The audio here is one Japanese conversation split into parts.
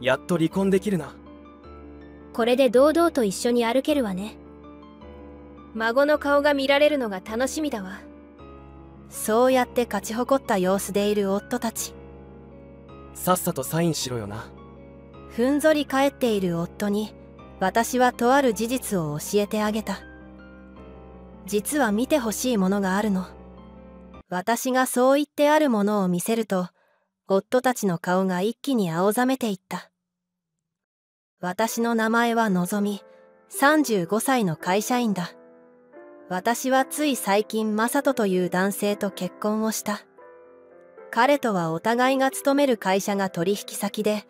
やっと離婚できるな。これで堂々と一緒に歩けるわね。孫の顔が見られるのが楽しみだわ。そうやって勝ち誇った様子でいる夫たち。さっさとサインしろよな。ふんぞり返っている夫に私はとある事実を教えてあげた。実は見てほしいものがあるの。私がそう言ってあるものを見せると夫たちの顔が一気に青ざめていった。私の名前はのぞみ、35歳の会社員だ。私はつい最近マサトという男性と結婚をした。彼とはお互いが勤める会社が取引先で、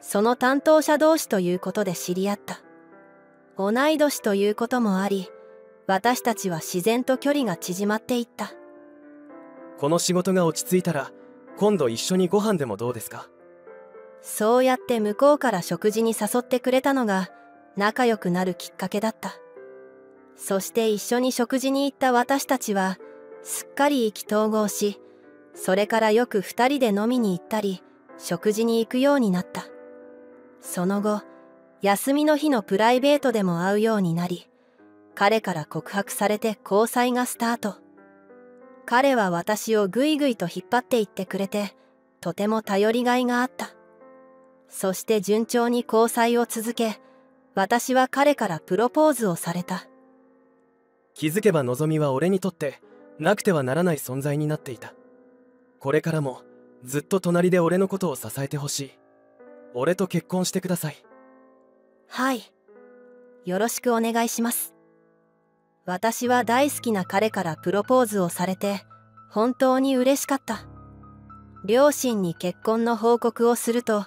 その担当者同士ということで知り合った。同い年ということもあり、私たちは自然と距離が縮まっていった。この仕事が落ち着いたら今度一緒にご飯でもどうですか。そうやって向こうから食事に誘ってくれたのが仲良くなるきっかけだった。そして一緒に食事に行った私たちはすっかり意気投合し、それからよく2人で飲みに行ったり食事に行くようになった。その後休みの日のプライベートでも会うようになり、彼から告白されて交際がスタート。彼は私をぐいぐいと引っ張っていってくれて、とても頼りがいがあった。そして順調に交際を続け、私は彼からプロポーズをされた。気づけばのぞみは俺にとってなくてはならない存在になっていた。これからもずっと隣で俺のことを支えてほしい。俺と結婚してください。はい。よろしくお願いします。私は大好きな彼からプロポーズをされて本当に嬉しかった。両親に結婚の報告をすると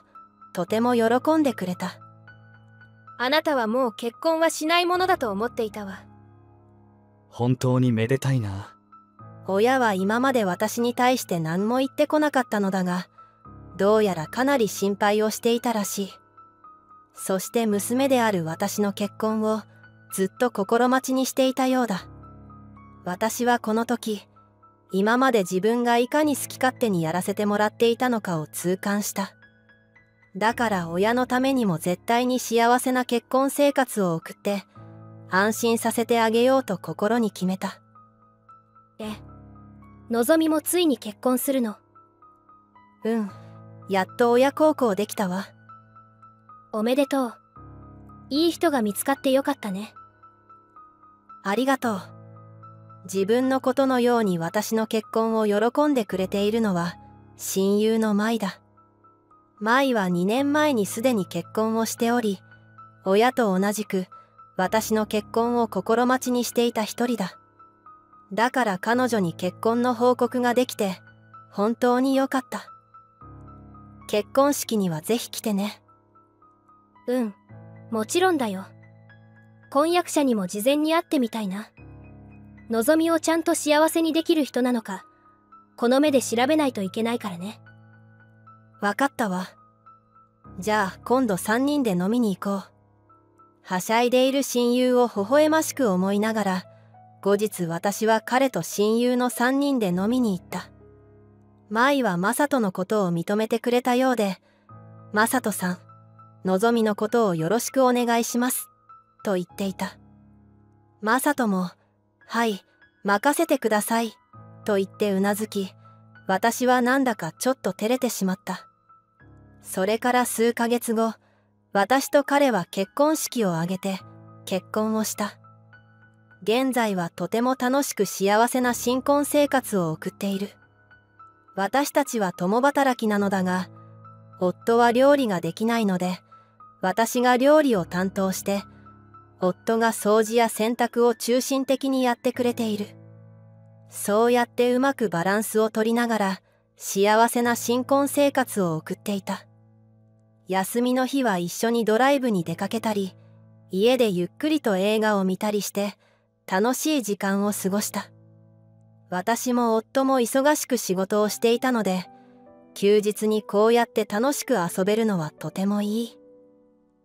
とても喜んでくれた。あなたはもう結婚はしないものだと思っていたわ。本当にめでたいな。親は今まで私に対して何も言ってこなかったのだが、どうやらかなり心配をしていたらしい。そして娘である私の結婚をずっと心待ちにしていたようだ。私はこの時、今まで自分がいかに好き勝手にやらせてもらっていたのかを痛感した。だから親のためにも絶対に幸せな結婚生活を送って、安心させてあげようと心に決めた。え、のぞみもついに結婚するの？うん、やっと親孝行できたわ。おめでとう。いい人が見つかってよかったね。ありがとう。自分のことのように私の結婚を喜んでくれているのは親友の舞だ。舞は2年前にすでに結婚をしており、親と同じく私の結婚を心待ちにしていた一人だ。だから彼女に結婚の報告ができて本当によかった。結婚式にはぜひ来てね。うん、もちろんだよ。婚約者にも事前に会ってみたいな。のぞみをちゃんと幸せにできる人なのか、この目で調べないといけないからね。わかったわ。じゃあ今度3人で飲みに行こう。はしゃいでいる親友を微笑ましく思いながら、後日私は彼と親友の3人で飲みに行った。舞はマサトのことを認めてくれたようで、マサトさん、のぞみのことをよろしくお願いします、と言っていた。マサトも、はい、任せてください、と言ってうなずき、私はなんだかちょっと照れてしまった。それから数ヶ月後、私と彼は結婚式を挙げて結婚をした。現在はとても楽しく幸せな新婚生活を送っている。私たちは共働きなのだが、夫は料理ができないので、私が料理を担当して、夫が掃除や洗濯を中心的にやってくれている。そうやってうまくバランスを取りながら幸せな新婚生活を送っていた。休みの日は一緒にドライブに出かけたり、家でゆっくりと映画を見たりして楽しい時間を過ごした。私も夫も忙しく仕事をしていたので、休日にこうやって楽しく遊べるのはとてもいい。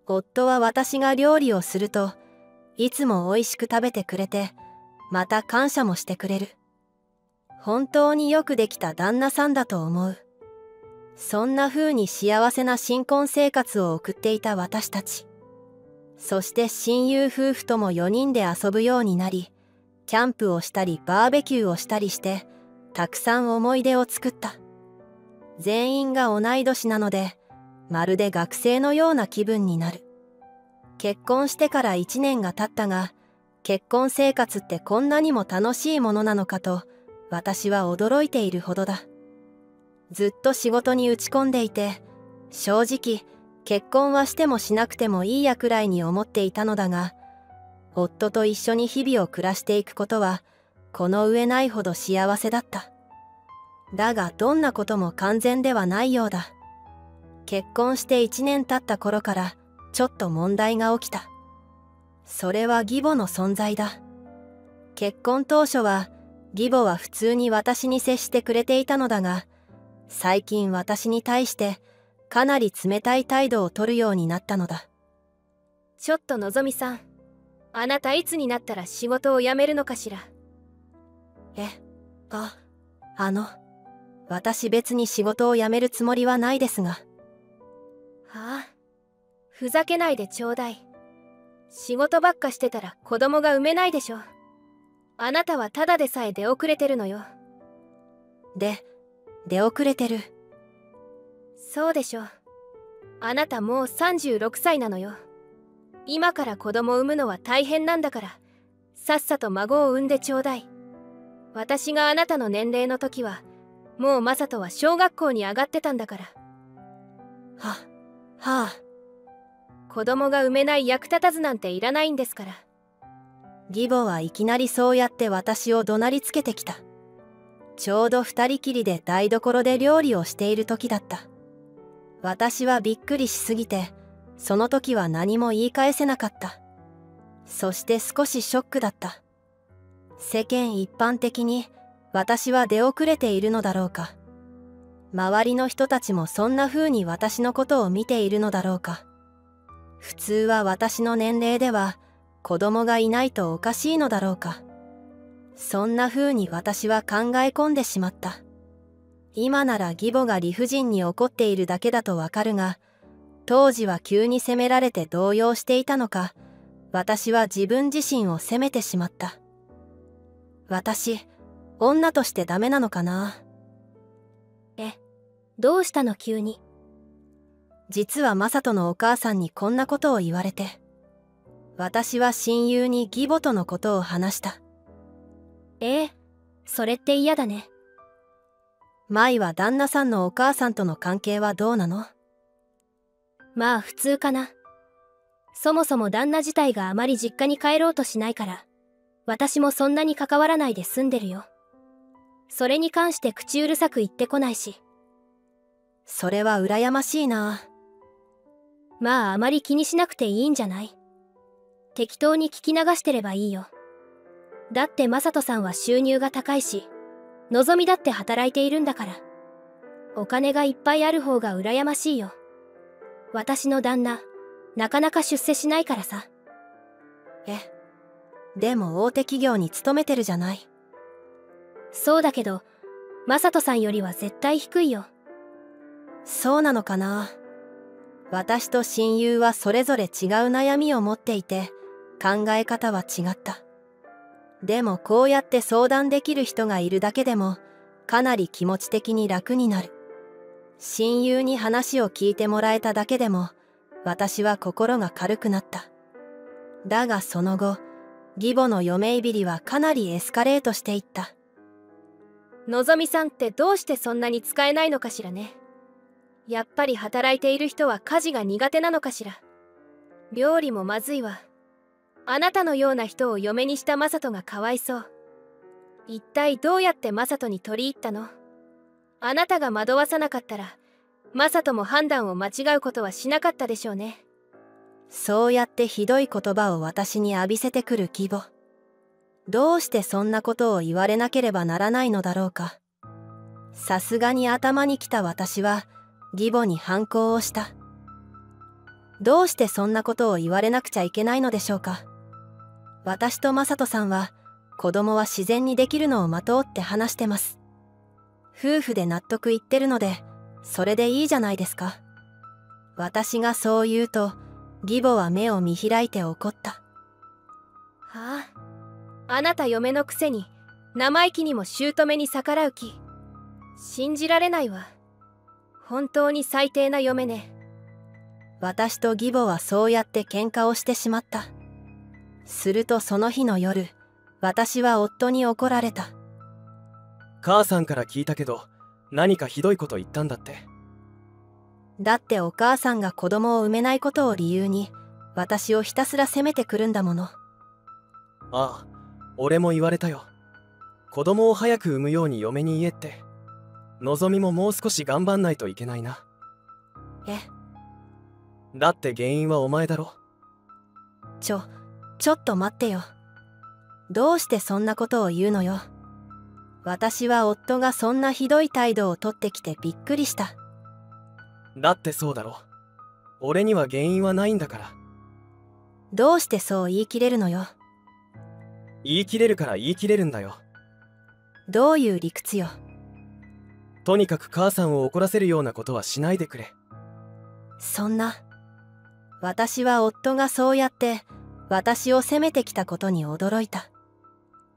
夫は私が料理をするといつも美味しく食べてくれて、また感謝もしてくれる。本当によくできた旦那さんだと思う。そんな風に幸せな新婚生活を送っていた私たち。そして親友夫婦とも4人で遊ぶようになり、キャンプをしたりバーベキューをしたりして、たくさん思い出を作った。全員が同い年なので、まるで学生のような気分になる。結婚してから1年が経ったが、結婚生活ってこんなにも楽しいものなのかと、私は驚いているほどだ。ずっと仕事に打ち込んでいて、正直、結婚はしてもしなくてもいいやくらいに思っていたのだが、夫と一緒に日々を暮らしていくことは、この上ないほど幸せだった。だがどんなことも完全ではないようだ。結婚して1年経った頃から、ちょっと問題が起きた。それは義母の存在だ。結婚当初は、義母は普通に私に接してくれていたのだが、最近私に対して、かなり冷たい態度をとるようになったのだ。ちょっとのぞみさん、あなたいつになったら仕事を辞めるのかしら。私別に仕事を辞めるつもりはないですが。ああ、ふざけないでちょうだい。仕事ばっかしてたら子供が産めないでしょ。あなたはただでさえ出遅れてるのよ。出遅れてる。そうでしょ。あなたもう36歳なのよ。今から子供を産むのは大変なんだから、さっさと孫を産んでちょうだい。私があなたの年齢の時は、もうマサトは小学校に上がってたんだから。子供が産めない役立たずなんていらないんですから。義母はいきなりそうやって私を怒鳴りつけてきた。ちょうど二人きりで台所で料理をしている時だった。私はびっくりしすぎて、その時は何も言い返せなかった。そして少しショックだった。世間一般的に私は出遅れているのだろうか。周りの人たちもそんな風に私のことを見ているのだろうか。普通は私の年齢では子供がいないとおかしいのだろうか。そんな風に私は考え込んでしまった。今なら義母が理不尽に怒っているだけだとわかるが、当時は急に責められて動揺していたのか、私は自分自身を責めてしまった。私、女としてダメなのかな？どうしたの急に。実はマサトのお母さんにこんなことを言われて、私は親友に義母とのことを話した。それって嫌だね。舞は旦那さんのお母さんとの関係はどうなの？まあ普通かな。そもそも旦那自体があまり実家に帰ろうとしないから、私もそんなに関わらないで済んでるよ。それに関して口うるさく言ってこないし。それは羨ましいな。まああまり気にしなくていいんじゃない？適当に聞き流してればいいよ。だってマサトさんは収入が高いし、のぞみだって働いているんだから。お金がいっぱいある方が羨ましいよ。私の旦那、なかなか出世しないからさ。でも大手企業に勤めてるじゃない。そうだけど、マサトさんよりは絶対低いよ。そうなのかな。私と親友はそれぞれ違う悩みを持っていて、考え方は違った。でもこうやって相談できる人がいるだけでもかなり気持ち的に楽になる。親友に話を聞いてもらえただけでも私は心が軽くなった。だがその後、義母の嫁いびりはかなりエスカレートしていった。のぞみさんってどうしてそんなに使えないのかしらね。やっぱり働いている人は家事が苦手なのかしら。料理もまずいわ。あなたのような人を嫁にしたマサトがかわいそう。一体どうやってマサトに取り入ったの？あなたが惑わさなかったら、マサトも判断を間違うことはしなかったでしょうね。そうやってひどい言葉を私に浴びせてくる義母。どうしてそんなことを言われなければならないのだろうか。さすがに頭にきた私は、義母に反抗をした。どうしてそんなことを言われなくちゃいけないのでしょうか。私とマサトさんは子供は自然にできるのをまとうって話してます。夫婦で納得いってるのでそれでいいじゃないですか。私がそう言うと義母は目を見開いて怒った。ああ、あなた嫁のくせに生意気にも姑に逆らう気。信じられないわ。本当に最低な嫁ね。私と義母はそうやって喧嘩をしてしまった。するとその日の夜、私は夫に怒られた。母さんから聞いたけど、何かひどいこと言ったんだって。だってお母さんが子供を産めないことを理由に、私をひたすら責めてくるんだもの。ああ、俺も言われたよ。子供を早く産むように嫁に言えって。のぞみももう少し頑張んないといけないな。え？だって原因はお前だろ。ちょっと待ってよ。どうしてそんなことを言うのよ。私は夫がそんなひどい態度をとってきてびっくりした。だってそうだろ。俺には原因はないんだから。どうしてそう言い切れるのよ。言い切れるから言い切れるんだよ。どういう理屈よ。とにかく母さんを怒らせるようなことはしないでくれ。そんな。私は夫がそうやって私を責めてきたことに驚いた。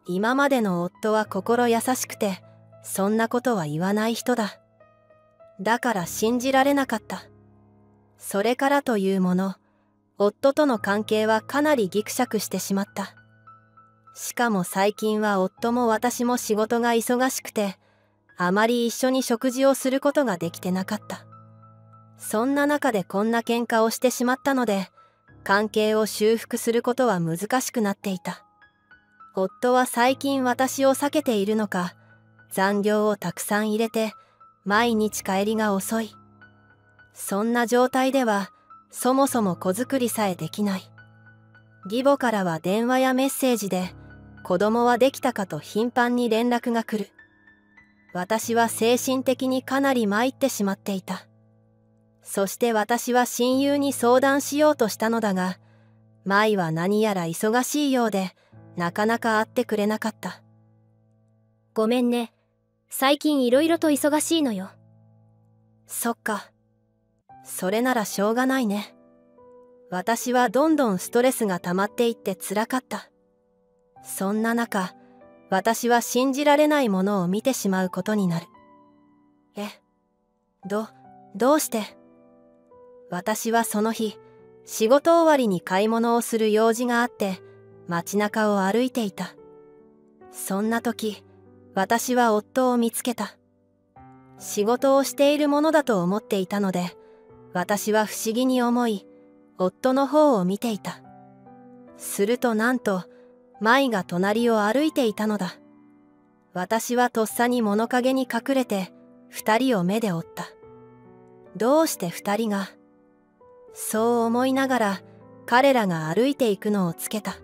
今までの夫は心優しくて、そんなことは言わない人だ。だから信じられなかった。それからというもの、夫との関係はかなりギクシャクしてしまった。しかも最近は夫も私も仕事が忙しくて、あまり一緒に食事をすることができてなかった。そんな中でこんな喧嘩をしてしまったので、関係を修復することは難しくなっていた。夫は最近私を避けているのか、残業をたくさん入れて、毎日帰りが遅い。そんな状態では、そもそも子作りさえできない。義母からは電話やメッセージで、子供はできたかと頻繁に連絡が来る。私は精神的にかなり参ってしまっていた。そして私は親友に相談しようとしたのだが、舞は何やら忙しいようで、なかなか会ってくれなかった。ごめんね。最近いろいろと忙しいのよ。そっか。それならしょうがないね。私はどんどんストレスが溜まっていって辛かった。そんな中、私は信じられないものを見てしまうことになる。え、どうして？私はその日、仕事終わりに買い物をする用事があって、街中を歩いていた。そんな時、私は夫を見つけた。仕事をしているものだと思っていたので、私は不思議に思い、夫の方を見ていた。するとなんと、舞が隣を歩いていたのだ。私はとっさに物陰に隠れて、二人を目で追った。どうして二人が？そう思いながら、彼らが歩いていくのをつけた。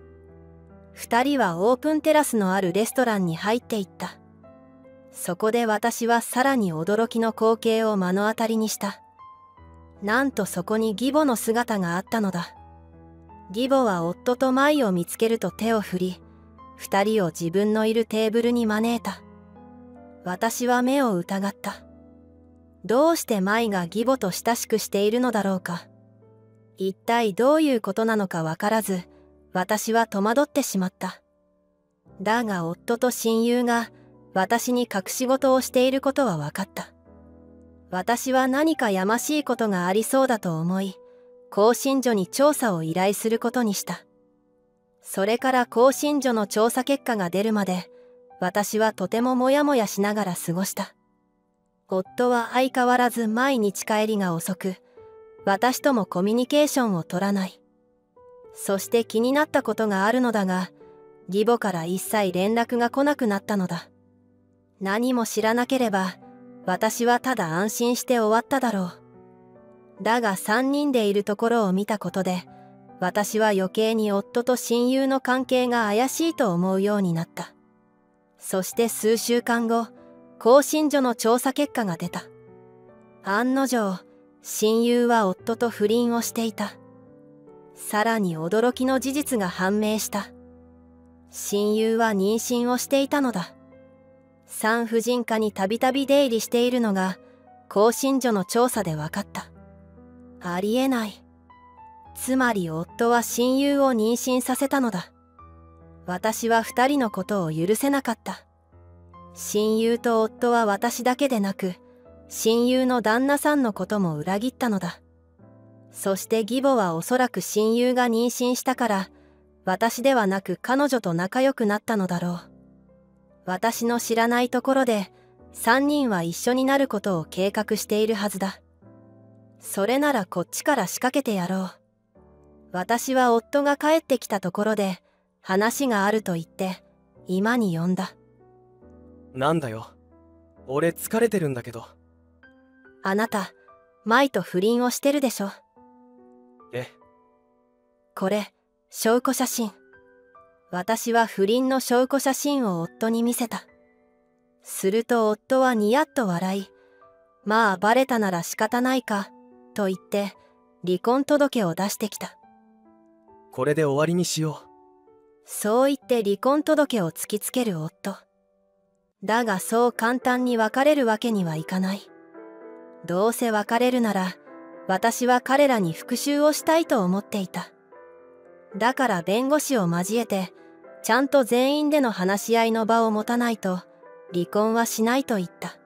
二人はオープンテラスのあるレストランに入っていった。そこで私はさらに驚きの光景を目の当たりにした。なんとそこに義母の姿があったのだ。義母は夫と舞を見つけると手を振り、二人を自分のいるテーブルに招いた。私は目を疑った。どうして舞が義母と親しくしているのだろうか。一体どういうことなのかわからず、私は戸惑ってしまった。だが夫と親友が私に隠し事をしていることは分かった。私は何かやましいことがありそうだと思い、興信所に調査を依頼することにした。それから興信所の調査結果が出るまで、私はとてもモヤモヤしながら過ごした。夫は相変わらず毎日帰りが遅く、私ともコミュニケーションを取らない。そして気になったことがあるのだが、義母から一切連絡が来なくなったのだ。何も知らなければ、私はただ安心して終わっただろう。だが三人でいるところを見たことで、私は余計に夫と親友の関係が怪しいと思うようになった。そして数週間後、興信所の調査結果が出た。案の定、親友は夫と不倫をしていた。さらに驚きの事実が判明した。親友は妊娠をしていたのだ。産婦人科にたびたび出入りしているのが、興信所の調査で分かった。ありえない。つまり夫は親友を妊娠させたのだ。私は2人のことを許せなかった。親友と夫は私だけでなく、親友の旦那さんのことも裏切ったのだ。そして義母はおそらく親友が妊娠したから、私ではなく彼女と仲良くなったのだろう。私の知らないところで3人は一緒になることを計画しているはずだ。それならこっちから仕掛けてやろう。私は夫が帰ってきたところで話があると言って今に呼んだ。なんだよ、俺疲れてるんだけど。あなた舞と不倫をしてるでしょ。え？これ証拠写真。私は不倫の証拠写真を夫に見せた。すると夫はニヤッと笑い、まあバレたなら仕方ないかと言って離婚届を出してきた。これで終わりにしよう。そう言って離婚届を突きつける夫。だがそう簡単に別れるわけにはいかない。どうせ別れるなら私は彼らに復讐をしたいと思っていた。だから弁護士を交えてちゃんと全員での話し合いの場を持たないと離婚はしないと言った。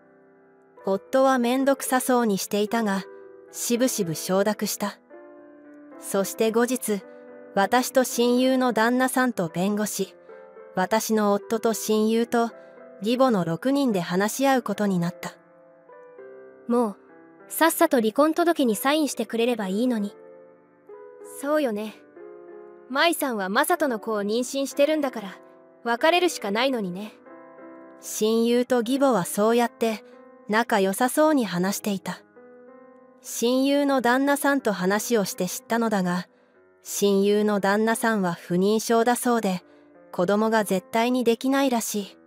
夫は面倒くさそうにしていたがしぶしぶ承諾した。そして後日、私と親友の旦那さんと弁護士、私の夫と親友と義母の6人で話し合うことになった。もうさっさと離婚届にサインしてくれればいいのに。そうよね。舞さんは雅人の子を妊娠してるんだから別れるしかないのにね。親友と義母はそうやって仲良さそうに話していた。親友の旦那さんと話をして知ったのだが、親友の旦那さんは不妊症だそうで子供が絶対にできないらしい。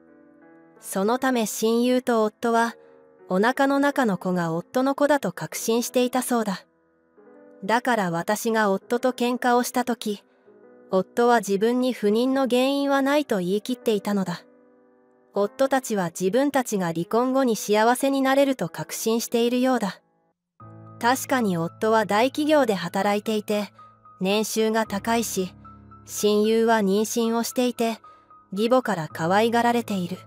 そのため親友と夫はお腹の中の子が夫の子だと確信していたそうだ。だから私が夫と喧嘩をした時、夫は自分に不妊の原因はないと言い切っていたのだ。夫たちは自分たちが離婚後に幸せになれると確信しているようだ。確かに夫は大企業で働いていて年収が高いし、親友は妊娠をしていて義母から可愛がられている。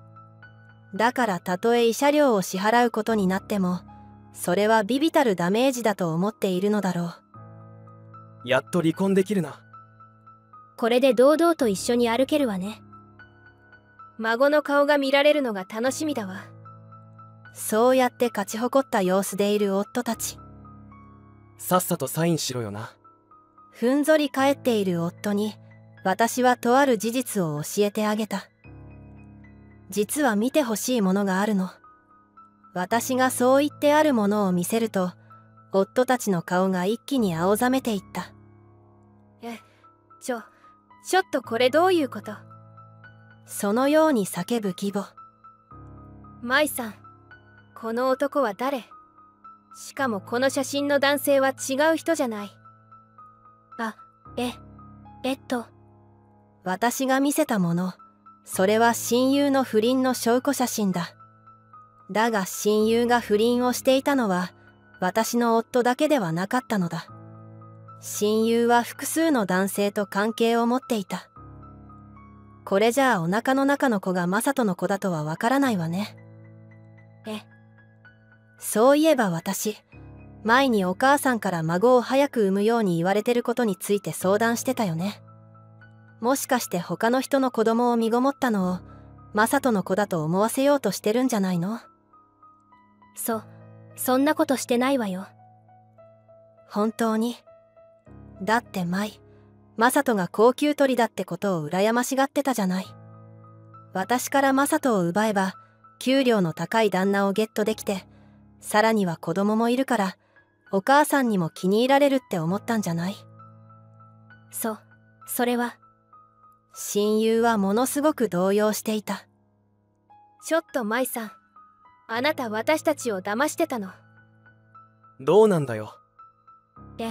だからたとえ慰謝料を支払うことになってもそれは微々たるダメージだと思っているのだろう。やっと離婚できるな。これで堂々と一緒に歩けるわね。孫の顔が見られるのが楽しみだわ。そうやって勝ち誇った様子でいる夫たち。さっさとサインしろよな。ふんぞり返っている夫に私はとある事実を教えてあげた。実は見てほしいものがあるの。私がそう言ってあるものを見せると夫たちの顔が一気に青ざめていった。ちょっとこれどういうこと。そのように叫ぶ義母。舞さん、この男は誰？しかもこの写真の男性は違う人じゃない。私が見せたもの、それは親友の不倫の証拠写真だ。だが親友が不倫をしていたのは私の夫だけではなかったのだ。親友は複数の男性と関係を持っていた。これじゃあお腹の中の子が雅人の子だとはわからないわね。そういえば私、前にお母さんから孫を早く産むように言われてることについて相談してたよね。もしかして他の人の子供を身ごもったのを雅人の子だと思わせようとしてるんじゃないの？そんなことしてないわよ。本当に？だって舞、雅人が高給取りだってことを羨ましがってたじゃない。私から雅人を奪えば給料の高い旦那をゲットできて、さらには子供もいるからお母さんにも気に入られるって思ったんじゃない？それは。親友はものすごく動揺していた。ちょっと舞さん、あなた私たちを騙してたの。どうなんだよ。義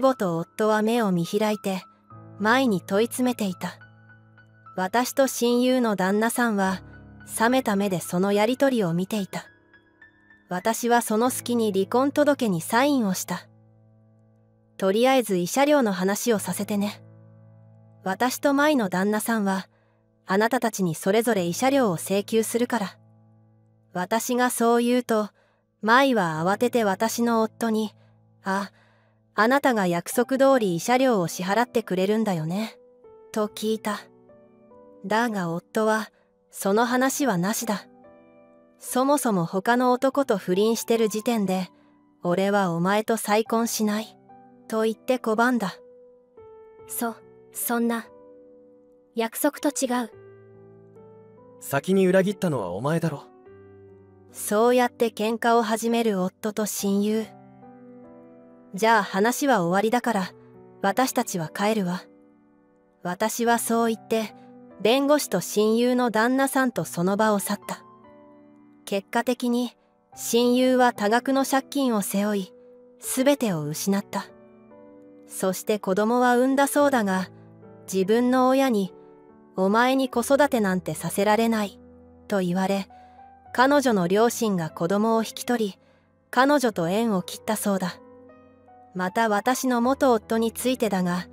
母と夫は目を見開いて舞に問い詰めていた。私と親友の旦那さんは冷めた目でそのやりとりを見ていた。私はその隙に離婚届にサインをした。とりあえず慰謝料の話をさせてね。私と舞の旦那さんは、あなたたちにそれぞれ慰謝料を請求するから。私がそう言うと、舞は慌てて私の夫に、あなたが約束通り慰謝料を支払ってくれるんだよね。と聞いた。だが夫は、その話はなしだ。そもそも他の男と不倫してる時点で、俺はお前と再婚しない。と言って拒んだ。そんな。約束と違う。先に裏切ったのはお前だろ。そうやって喧嘩を始める夫と親友。じゃあ話は終わりだから、私たちは帰るわ。私はそう言って、弁護士と親友の旦那さんとその場を去った。結果的に、親友は多額の借金を背負い、すべてを失った。そして子供は産んだそうだが、自分の親に、お前に子育てなんてさせられない、と言われ、彼女の両親が子供を引き取り、彼女と縁を切ったそうだ。また私の元夫についてだが、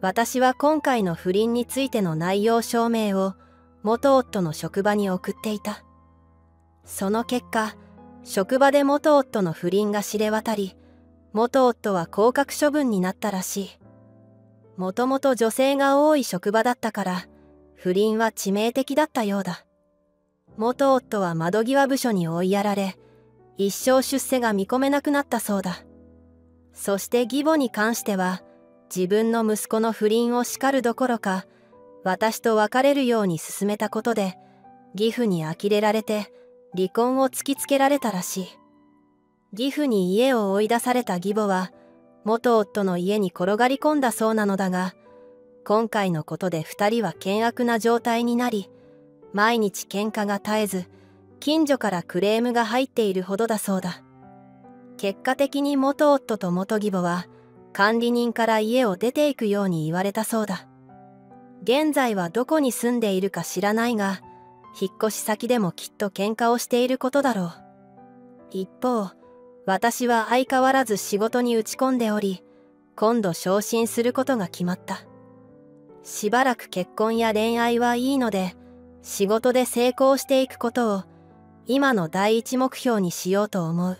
私は今回の不倫についての内容証明を元夫の職場に送っていた。その結果、職場で元夫の不倫が知れ渡り、元夫は降格処分になったらしい。もともと女性が多い職場だったから、不倫は致命的だったようだ。元夫は窓際部署に追いやられ、一生出世が見込めなくなったそうだ。そして義母に関しては、自分の息子の不倫を叱るどころか、私と別れるように勧めたことで、義父に呆れられて、離婚を突きつけられたらしい。義父に家を追い出された義母は、元夫の家に転がり込んだそうなのだが、今回のことで二人は険悪な状態になり、毎日喧嘩が絶えず、近所からクレームが入っているほどだそうだ。結果的に元夫と元義母は、管理人から家を出ていくように言われたそうだ。現在はどこに住んでいるか知らないが、引っ越し先でもきっと喧嘩をしていることだろう。一方、私は相変わらず仕事に打ち込んでおり、今度昇進することが決まった。しばらく結婚や恋愛はいいので、仕事で成功していくことを今の第一目標にしようと思う。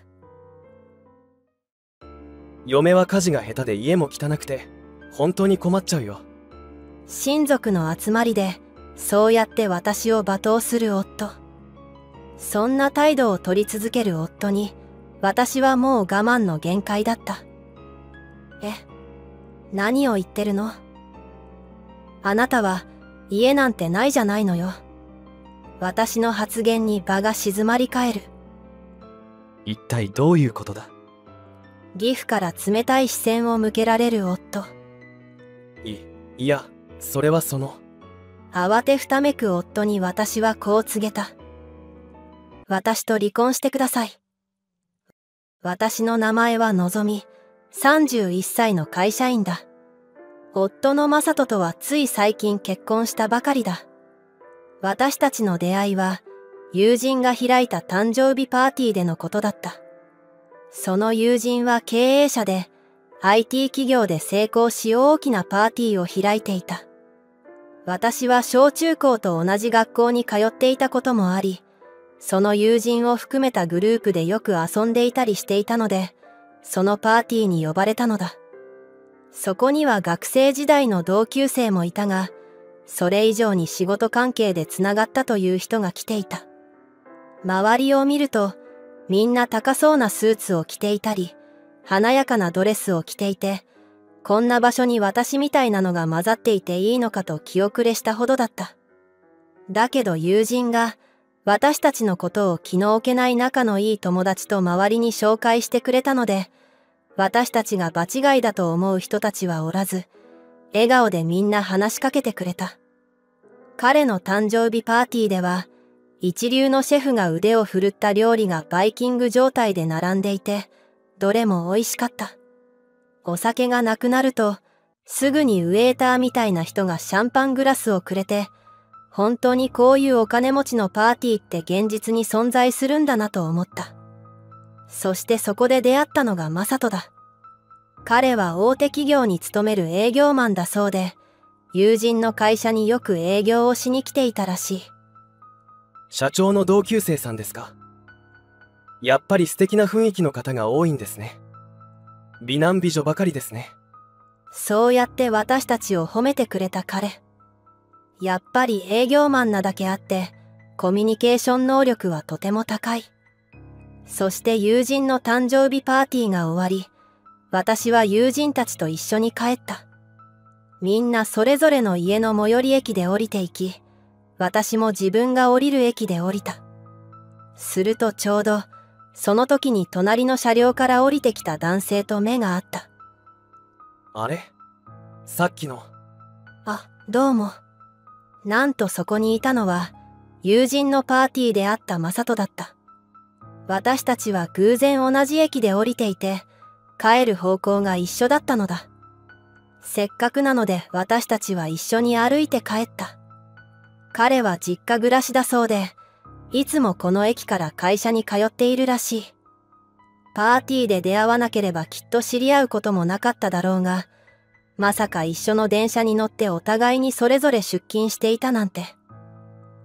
嫁は家事が下手で家も汚くて、本当に困っちゃうよ。親族の集まりで、そうやって私を罵倒する夫。そんな態度を取り続ける夫に、私はもう我慢の限界だった。何を言ってるの？あなたは家なんてないじゃないのよ。私の発言に場が静まり返る。一体どういうことだ？義父から冷たい視線を向けられる夫。いや、それはその。慌てふためく夫に私はこう告げた。私と離婚してください。私の名前はのぞみ、31歳の会社員だ。夫の正人とはつい最近結婚したばかりだ。私たちの出会いは、友人が開いた誕生日パーティーでのことだった。その友人は経営者で、IT 企業で成功し大きなパーティーを開いていた。私は小中高と同じ学校に通っていたこともあり、その友人を含めたグループでよく遊んでいたりしていたので、そのパーティーに呼ばれたのだ。そこには学生時代の同級生もいたが、それ以上に仕事関係でつながったという人が来ていた。周りを見ると、みんな高そうなスーツを着ていたり、華やかなドレスを着ていて、こんな場所に私みたいなのが混ざっていていいのかと気後れしたほどだった。だけど友人が、私たちのことを気の置けない仲のいい友達と周りに紹介してくれたので、私たちが場違いだと思う人たちはおらず、笑顔でみんな話しかけてくれた。彼の誕生日パーティーでは、一流のシェフが腕を振るった料理がバイキング状態で並んでいて、どれも美味しかった。お酒がなくなると、すぐにウェーターみたいな人がシャンパングラスをくれて、本当にこういうお金持ちのパーティーって現実に存在するんだなと思った。そしてそこで出会ったのがマサトだ。彼は大手企業に勤める営業マンだそうで、友人の会社によく営業をしに来ていたらしい。社長の同級生さんですか？やっぱり素敵な雰囲気の方が多いんですね。美男美女ばかりですね。そうやって私たちを褒めてくれた彼。やっぱり営業マンなだけあって、コミュニケーション能力はとても高い。そして友人の誕生日パーティーが終わり、私は友人たちと一緒に帰った。みんなそれぞれの家の最寄り駅で降りていき、私も自分が降りる駅で降りた。するとちょうど、その時に隣の車両から降りてきた男性と目が合った。あれ？さっきの。あ、どうも。なんとそこにいたのは、友人のパーティーで会ったマサトだった。私たちは偶然同じ駅で降りていて、帰る方向が一緒だったのだ。せっかくなので私たちは一緒に歩いて帰った。彼は実家暮らしだそうで、いつもこの駅から会社に通っているらしい。パーティーで出会わなければきっと知り合うこともなかっただろうが、まさか一緒の電車に乗ってお互いにそれぞれ出勤していたなんて。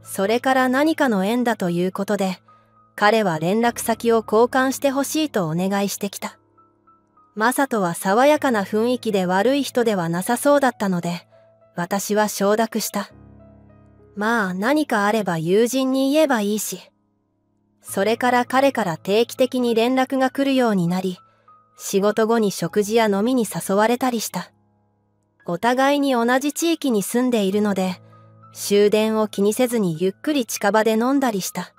それから何かの縁だということで、彼は連絡先を交換してほしいとお願いしてきた。マサトは爽やかな雰囲気で悪い人ではなさそうだったので、私は承諾した。まあ何かあれば友人に言えばいいし。それから彼から定期的に連絡が来るようになり、仕事後に食事や飲みに誘われたりした。お互いに同じ地域に住んでいるので、終電を気にせずにゆっくり近場で飲んだりした。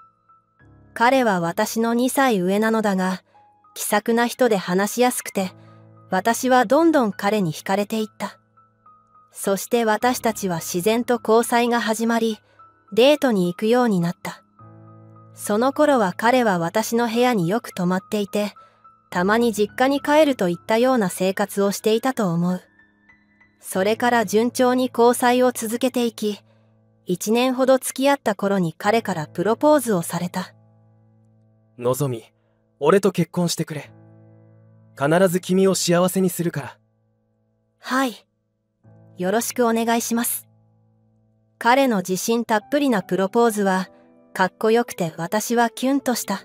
彼は私の2歳上なのだが、気さくな人で話しやすくて、私はどんどん彼に惹かれていった。そして私たちは自然と交際が始まり、デートに行くようになった。その頃は彼は私の部屋によく泊まっていて、たまに実家に帰るといったような生活をしていたと思う。それから順調に交際を続けていき、1年ほど付き合った頃に彼からプロポーズをされた。のぞみ、俺と結婚してくれ。必ず君を幸せにするから。はい。よろしくお願いします。彼の自信たっぷりなプロポーズは、かっこよくて私はキュンとした。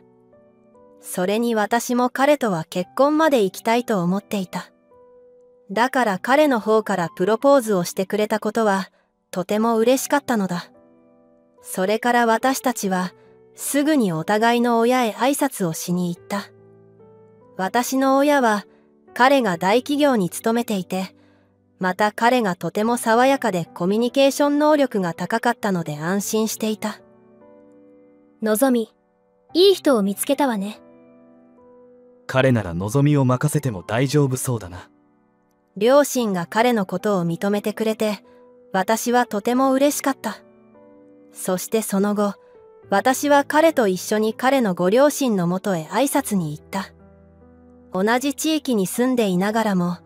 それに私も彼とは結婚まで行きたいと思っていた。だから彼の方からプロポーズをしてくれたことは、とても嬉しかったのだ。それから私たちは、すぐにお互いの親へ挨拶をしに行った。私の親は彼が大企業に勤めていて、また彼がとても爽やかでコミュニケーション能力が高かったので安心していた。のぞみ、いい人を見つけたわね。彼ならのぞみを任せても大丈夫そうだな。両親が彼のことを認めてくれて、私はとても嬉しかった。そしてその後、私は彼と一緒に彼のご両親のもとへ挨拶に行った。同じ地域に住んでいながらも、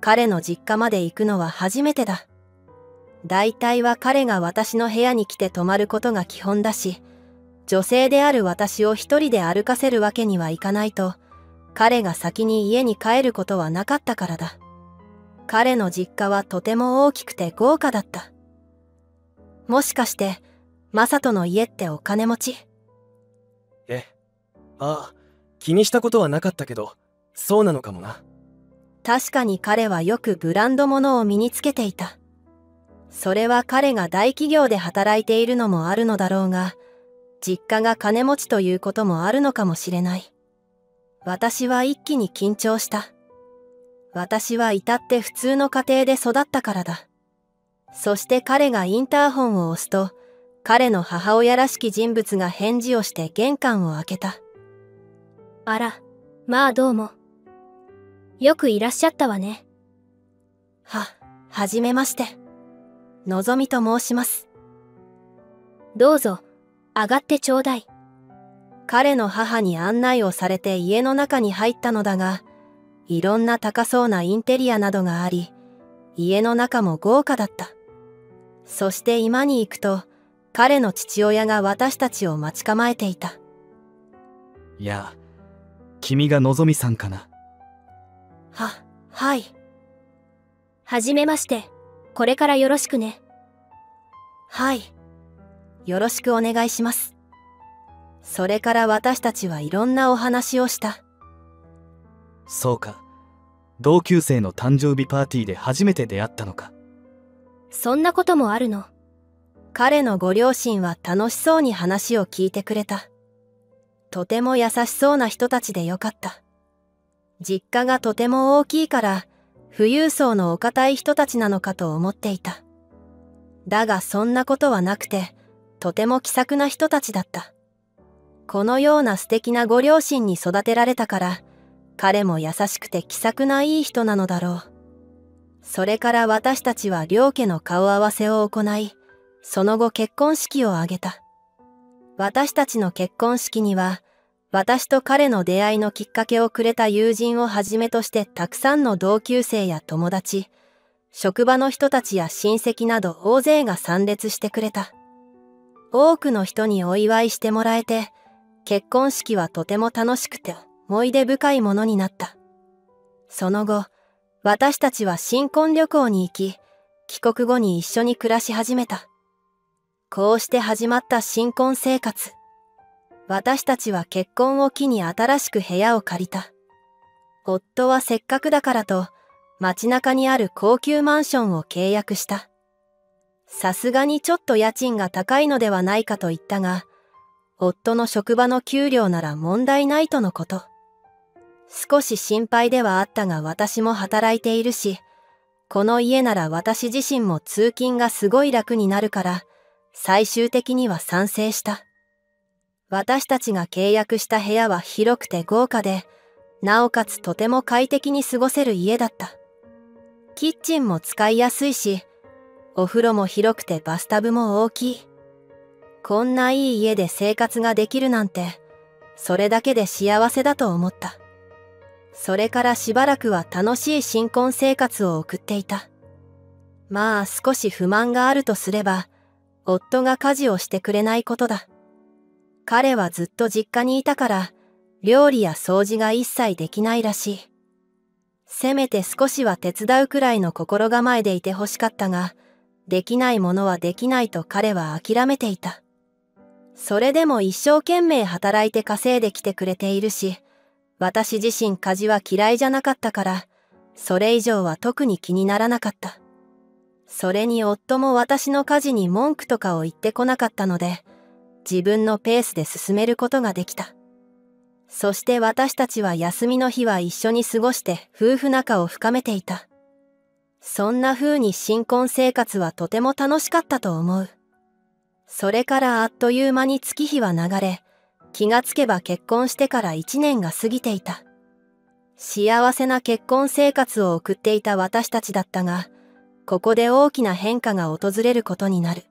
彼の実家まで行くのは初めてだ。大体は彼が私の部屋に来て泊まることが基本だし、女性である私を一人で歩かせるわけにはいかないと、彼が先に家に帰ることはなかったからだ。彼の実家はとても大きくて豪華だった。もしかして、マサトの家ってお金持ち？ああ、気にしたことはなかったけど、そうなのかもな。確かに彼はよくブランド物を身につけていた。それは彼が大企業で働いているのもあるのだろうが、実家が金持ちということもあるのかもしれない。私は一気に緊張した。私は至って普通の家庭で育ったからだ。そして彼がインターホンを押すと、彼の母親らしき人物が返事をして玄関を開けた。あら、まあどうも。よくいらっしゃったわね。はじめまして。のぞみと申します。どうぞ、上がってちょうだい。彼の母に案内をされて家の中に入ったのだが、いろんな高そうなインテリアなどがあり、家の中も豪華だった。そして今に行くと、彼の父親が私たちを待ち構えていた。いや、君がのぞみさんかな。はい。はじめまして。これからよろしくね。はい。よろしくお願いします。それから私たちはいろんなお話をした。そうか。同級生の誕生日パーティーで初めて出会ったのか。そんなこともあるの。彼のご両親は楽しそうに話を聞いてくれた。とても優しそうな人たちでよかった。実家がとても大きいから、富裕層のお堅い人たちなのかと思っていた。だがそんなことはなくて、とても気さくな人たちだった。このような素敵なご両親に育てられたから、彼も優しくて気さくないい人なのだろう。それから私たちは両家の顔合わせを行い、その後結婚式を挙げた。私たちの結婚式には、私と彼の出会いのきっかけをくれた友人をはじめとしてたくさんの同級生や友達、職場の人たちや親戚など大勢が参列してくれた。多くの人にお祝いしてもらえて、結婚式はとても楽しくて思い出深いものになった。その後、私たちは新婚旅行に行き、帰国後に一緒に暮らし始めた。こうして始まった新婚生活。私たちは結婚を機に新しく部屋を借りた。夫はせっかくだからと、街中にある高級マンションを契約した。さすがにちょっと家賃が高いのではないかと言ったが、夫の職場の給料なら問題ないとのこと。少し心配ではあったが私も働いているし、この家なら私自身も通勤がすごい楽になるから、最終的には賛成した。私たちが契約した部屋は広くて豪華で、なおかつとても快適に過ごせる家だった。キッチンも使いやすいし、お風呂も広くてバスタブも大きい。こんないい家で生活ができるなんて、それだけで幸せだと思った。それからしばらくは楽しい新婚生活を送っていた。まあ少し不満があるとすれば、夫が家事をしてくれないことだ。彼はずっと実家にいたから、料理や掃除が一切できないらしい。せめて少しは手伝うくらいの心構えでいてほしかったが、できないものはできないと彼は諦めていた。それでも一生懸命働いて稼いできてくれているし、私自身家事は嫌いじゃなかったから、それ以上は特に気にならなかった。それに夫も私の家事に文句とかを言ってこなかったので、自分のペースで進めることができた。そして私たちは休みの日は一緒に過ごして夫婦仲を深めていた。そんな風に新婚生活はとても楽しかったと思う。それからあっという間に月日は流れ、気がつけば結婚してから1年が過ぎていた。幸せな結婚生活を送っていた私たちだったが、ここで大きな変化が訪れることになる。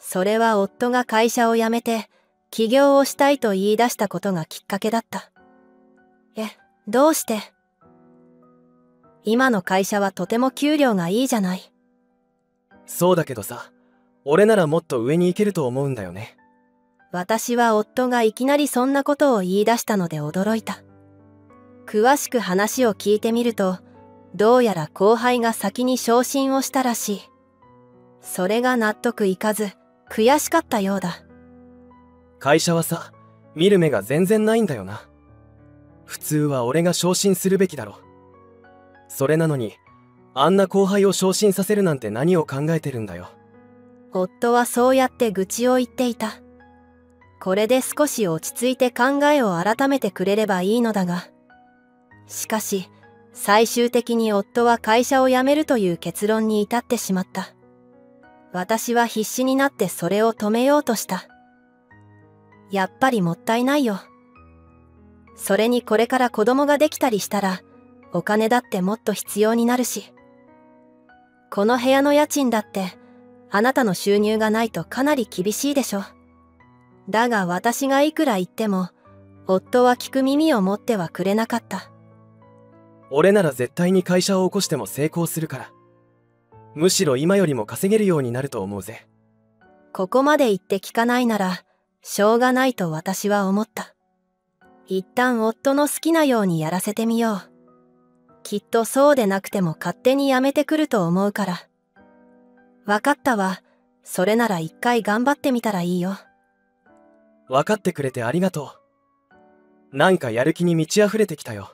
それは夫が会社を辞めて起業をしたいと言い出したことがきっかけだった。どうして？今の会社はとても給料がいいじゃない。そうだけどさ、俺ならもっと上に行けると思うんだよね。私は夫がいきなりそんなことを言い出したので驚いた。詳しく話を聞いてみると、どうやら後輩が先に昇進をしたらしい。それが納得いかず、悔しかったようだ。会社はさ、見る目が全然ないんだよな。普通は俺が昇進するべきだろ。それなのに、あんな後輩を昇進させるなんて何を考えてるんだよ。夫はそうやって愚痴を言っていた。これで少し落ち着いて考えを改めてくれればいいのだが。しかし、最終的に夫は会社を辞めるという結論に至ってしまった。私は必死になってそれを止めようとした。やっぱりもったいないよ。それにこれから子供ができたりしたら、お金だってもっと必要になるし。この部屋の家賃だって、あなたの収入がないとかなり厳しいでしょ。だが私がいくら言っても、夫は聞く耳を持ってはくれなかった。俺なら絶対に会社を起こしても成功するから。むしろ今よりも稼げるようになると思うぜ。ここまで言って聞かないならしょうがないと私は思った。一旦夫の好きなようにやらせてみよう。きっとそうでなくても勝手にやめてくると思うから。わかったわ。それなら一回頑張ってみたらいいよ。わかってくれてありがとう。なんかやる気に満ち溢れてきたよ。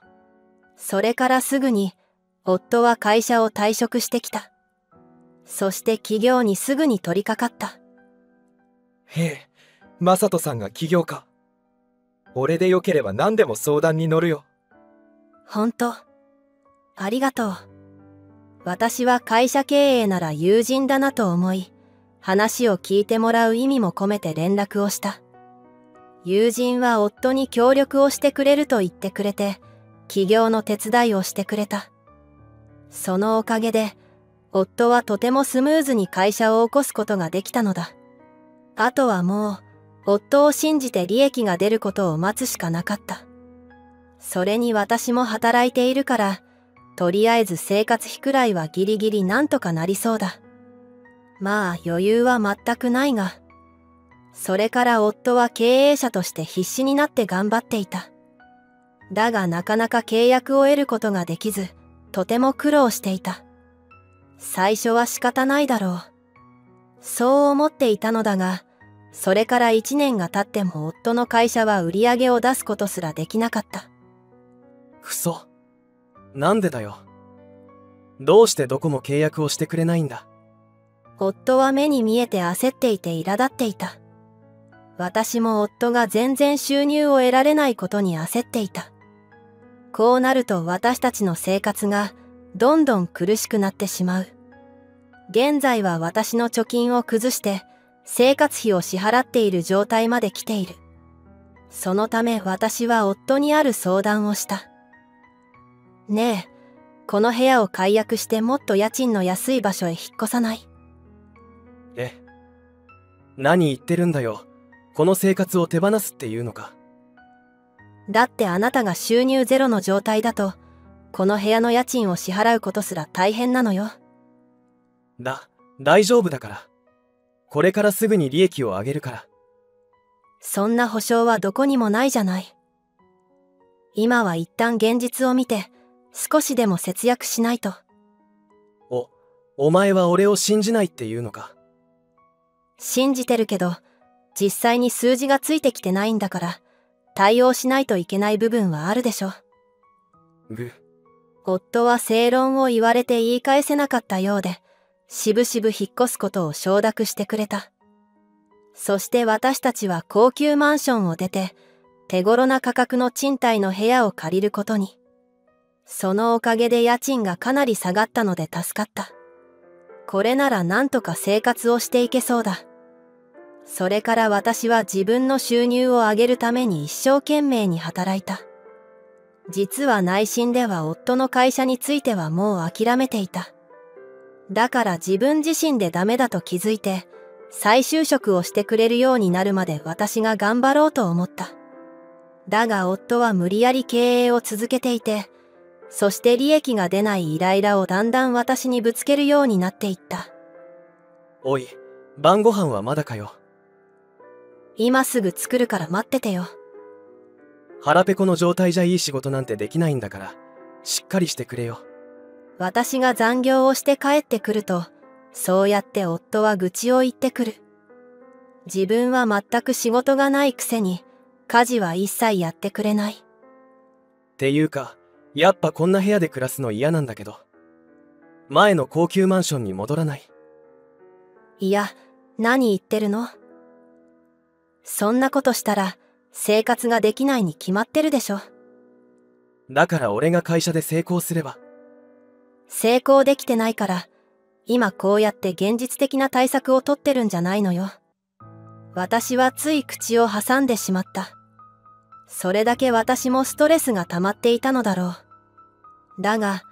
それからすぐに、夫は会社を退職してきた。そして起業にすぐに取り掛かった。へえ、マサトさんが起業家。俺でよければ何でも相談に乗るよ。ほんと。ありがとう。私は会社経営なら友人だなと思い、話を聞いてもらう意味も込めて連絡をした。友人は夫に協力をしてくれると言ってくれて、起業の手伝いをしてくれた。そのおかげで、夫はとてもスムーズに会社を起こすことができたのだ。あとはもう、夫を信じて利益が出ることを待つしかなかった。それに私も働いているから、とりあえず生活費くらいはギリギリなんとかなりそうだ。まあ余裕は全くないが。それから夫は経営者として必死になって頑張っていた。だがなかなか契約を得ることができず、とても苦労していた。最初は仕方ないだろう。そう思っていたのだが、それから1年が経っても夫の会社は売り上げを出すことすらできなかった。くそ。なんでだよ。どうしてどこも契約をしてくれないんだ。夫は目に見えて焦っていて苛立っていた。私も夫が全然収入を得られないことに焦っていた。こうなると私たちの生活がどんどん苦しくなってしまう。現在は私の貯金を崩して生活費を支払っている状態まで来ている。そのため私は夫にある相談をした。ねえ、この部屋を解約してもっと家賃の安い場所へ引っ越さない？え、何言ってるんだよ。この生活を手放すっていうのか。だってあなたが収入ゼロの状態だと、この部屋の家賃を支払うことすら大変なのよ。大丈夫だから。これからすぐに利益を上げるから。そんな保証はどこにもないじゃない。今は一旦現実を見て、少しでも節約しないと。お前は俺を信じないっていうのか。信じてるけど、実際に数字がついてきてないんだから、対応しないといけない部分はあるでしょ。夫は正論を言われて言い返せなかったようで、しぶしぶ引っ越すことを承諾してくれた。そして私たちは高級マンションを出て、手頃な価格の賃貸の部屋を借りることに。そのおかげで家賃がかなり下がったので助かった。これならなんとか生活をしていけそうだ。それから私は自分の収入を上げるために一生懸命に働いた。実は内心では夫の会社についてはもう諦めていた。だから自分自身でダメだと気づいて、再就職をしてくれるようになるまで私が頑張ろうと思った。だが夫は無理やり経営を続けていて、そして利益が出ないイライラをだんだん私にぶつけるようになっていった。おい、晩ご飯はまだかよ。今すぐ作るから待っててよ。腹ペコの状態じゃいい仕事なんてできないんだから、しっかりしてくれよ。私が残業をして帰ってくると、そうやって夫は愚痴を言ってくる。自分は全く仕事がないくせに、家事は一切やってくれない。っていうか、やっぱこんな部屋で暮らすの嫌なんだけど。前の高級マンションに戻らない？いや、何言ってるの？そんなことしたら、生活ができないに決まってるでしょ。だから俺が会社で成功すれば。成功できてないから、今こうやって現実的な対策を取ってるんじゃないのよ。私はつい口を挟んでしまった。それだけ私もストレスが溜まっていたのだろう。だが、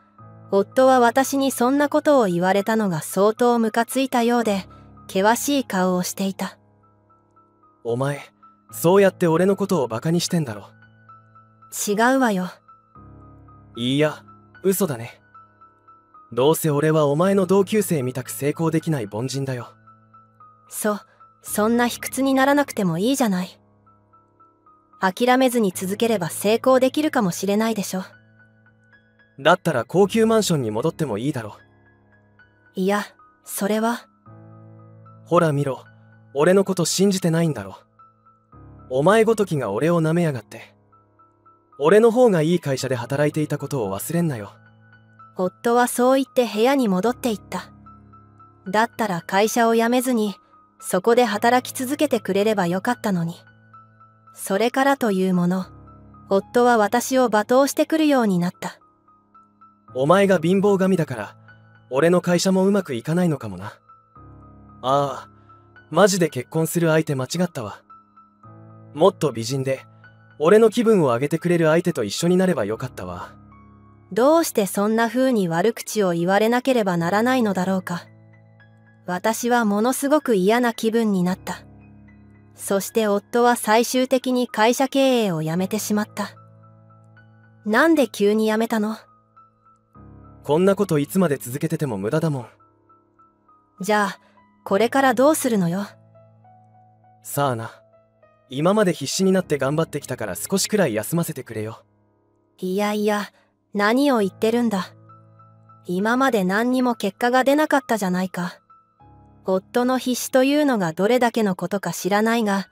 夫は私にそんなことを言われたのが相当ムカついたようで、険しい顔をしていた。お前、そうやって俺のことをバカにしてんだろ。違うわよ。いや、嘘だね。どうせ俺はお前の同級生みたく成功できない凡人だよ。そんな卑屈にならなくてもいいじゃない。諦めずに続ければ成功できるかもしれないでしょ。だったら高級マンションに戻ってもいいだろ。いや、それは。ほら見ろ、俺のこと信じてないんだろ。お前ごときが俺を舐めやがって。俺の方がいい会社で働いていたことを忘れんなよ。夫はそう言って部屋に戻っていった。だったら会社を辞めずに、そこで働き続けてくれればよかったのに。それからというもの、夫は私を罵倒してくるようになった。お前が貧乏神だから、俺の会社もうまくいかないのかもな。ああ、マジで結婚する相手間違ったわ。もっと美人で、俺の気分を上げてくれる相手と一緒になればよかったわ。どうしてそんな風に悪口を言われなければならないのだろうか。私はものすごく嫌な気分になった。そして夫は最終的に会社経営を辞めてしまった。なんで急に辞めたの？こんなこといつまで続けてても無駄だもん。じゃあ、これからどうするのよ。さあな。今まで必死になって頑張ってきたから少しくらい休ませてくれよ。いやいや、何を言ってるんだ。今まで何にも結果が出なかったじゃないか。夫の必死というのがどれだけのことか知らないが、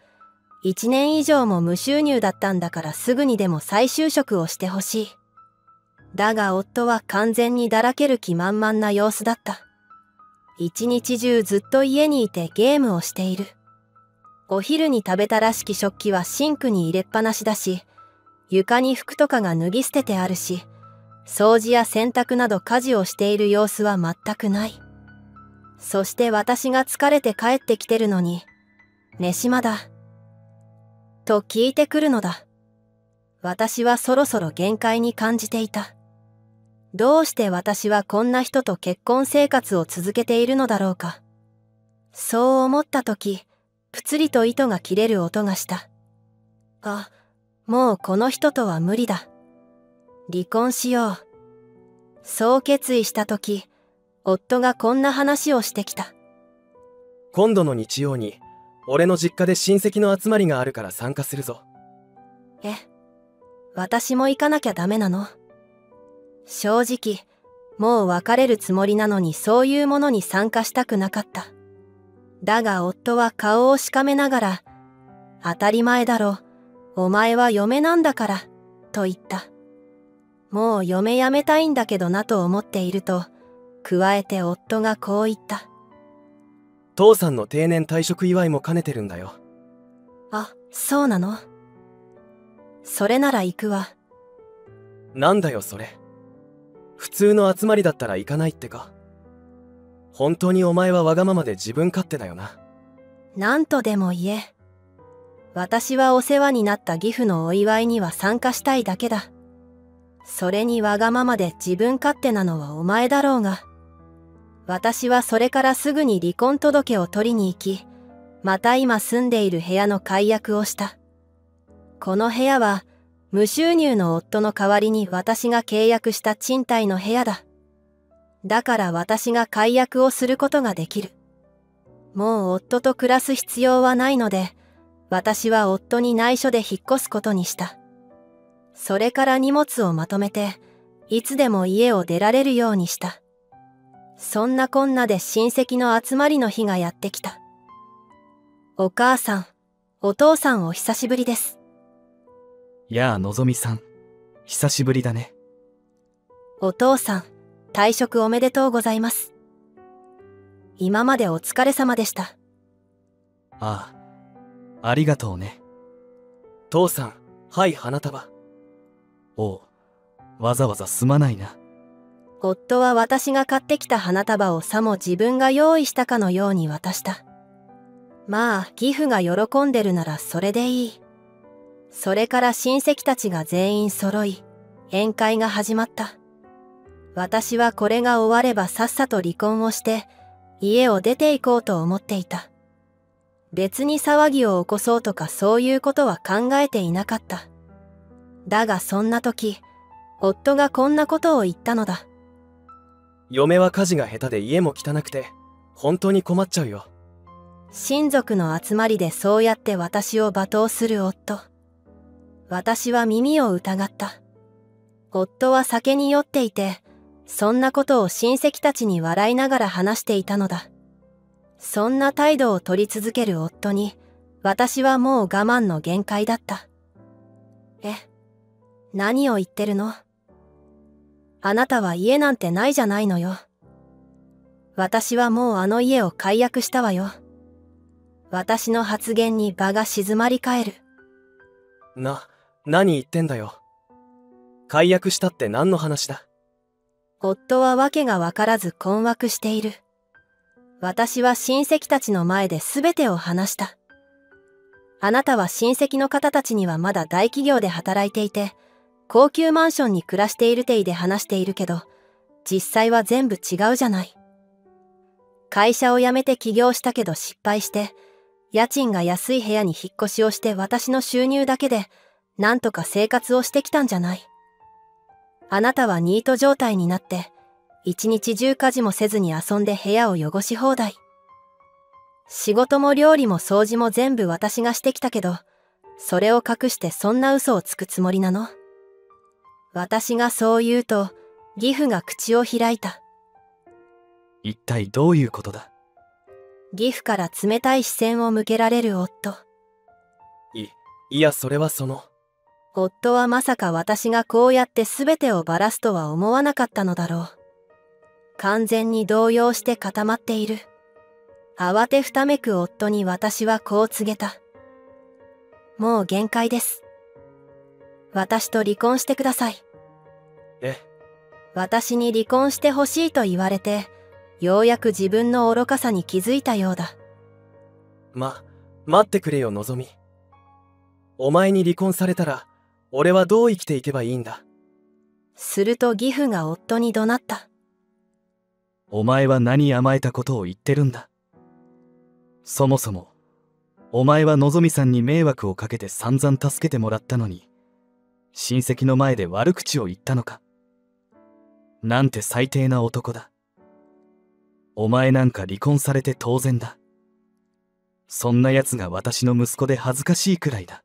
1年以上も無収入だったんだからすぐにでも再就職をしてほしい。だが夫は完全にだらける気満々な様子だった。一日中ずっと家にいてゲームをしている。お昼に食べたらしき食器はシンクに入れっぱなしだし、床に服とかが脱ぎ捨ててあるし、掃除や洗濯など家事をしている様子は全くない。そして私が疲れて帰ってきてるのに、寝島だ。と聞いてくるのだ。私はそろそろ限界に感じていた。どうして私はこんな人と結婚生活を続けているのだろうか。そう思ったとき、ぷつりと糸が切れる音がした。あ、もうこの人とは無理だ。離婚しよう。そう決意したとき、夫がこんな話をしてきた。今度の日曜に、俺の実家で親戚の集まりがあるから参加するぞ。え、私も行かなきゃダメなの？正直、もう別れるつもりなのにそういうものに参加したくなかった。だが夫は顔をしかめながら、当たり前だろ、お前は嫁なんだから、と言った。もう嫁やめたいんだけどなと思っていると、加えて夫がこう言った。父さんの定年退職祝いも兼ねてるんだよ。あ、そうなの？それなら行くわ。なんだよそれ。普通の集まりだったら行かないってか。本当にお前はわがままで自分勝手だよな。なんとでも言え。私はお世話になった義父のお祝いには参加したいだけだ。それにわがままで自分勝手なのはお前だろうが。私はそれからすぐに離婚届を取りに行き、また今住んでいる部屋の解約をした。この部屋は無収入の夫の代わりに私が契約した賃貸の部屋だ。だから私が解約をすることができる。もう夫と暮らす必要はないので、私は夫に内緒で引っ越すことにした。それから荷物をまとめて、いつでも家を出られるようにした。そんなこんなで親戚の集まりの日がやってきた。お母さん、お父さんお久しぶりです。やあ、のぞみさん。久しぶりだね。お父さん。退職おめでとうございます。今までお疲れ様でした。ああ、ありがとうね。父さん、はい、花束。おう、わざわざすまないな。夫は私が買ってきた花束をさも自分が用意したかのように渡した。まあ、義父が喜んでるならそれでいい。それから親戚たちが全員揃い、宴会が始まった。私はこれが終わればさっさと離婚をして家を出て行こうと思っていた。別に騒ぎを起こそうとかそういうことは考えていなかった。だがそんな時、夫がこんなことを言ったのだ。嫁は家事が下手で家も汚くて本当に困っちゃうよ。親族の集まりでそうやって私を罵倒する夫。私は耳を疑った。夫は酒に酔っていて、そんなことを親戚たちに笑いながら話していたのだ。そんな態度を取り続ける夫に、私はもう我慢の限界だった。え、何を言ってるの？あなたは家なんてないじゃないのよ。私はもうあの家を解約したわよ。私の発言に場が静まり返る。何言ってんだよ。解約したって何の話だ？夫は訳がわからず困惑している。私は親戚たちの前で全てを話した。あなたは親戚の方たちにはまだ大企業で働いていて、高級マンションに暮らしているていで話しているけど、実際は全部違うじゃない。会社を辞めて起業したけど失敗して、家賃が安い部屋に引っ越しをして私の収入だけで、なんとか生活をしてきたんじゃない。あなたはニート状態になって、一日中家事もせずに遊んで部屋を汚し放題。仕事も料理も掃除も全部私がしてきたけど、それを隠してそんな嘘をつくつもりなの？私がそう言うと、義父が口を開いた。一体どういうことだ？義父から冷たい視線を向けられる夫。いやそれはその。夫はまさか私がこうやって全てをばらすとは思わなかったのだろう。完全に動揺して固まっている。慌てふためく夫に私はこう告げた。もう限界です。私と離婚してください。え？私に離婚してほしいと言われて、ようやく自分の愚かさに気づいたようだ。待ってくれよ、のぞみ。お前に離婚されたら、俺はどう生きていけばいいんだ。すると義父が夫に怒鳴った。お前は何甘えたことを言ってるんだ。そもそも、お前はのぞみさんに迷惑をかけて散々助けてもらったのに、親戚の前で悪口を言ったのか。なんて最低な男だ。お前なんか離婚されて当然だ。そんな奴が私の息子で恥ずかしいくらいだ。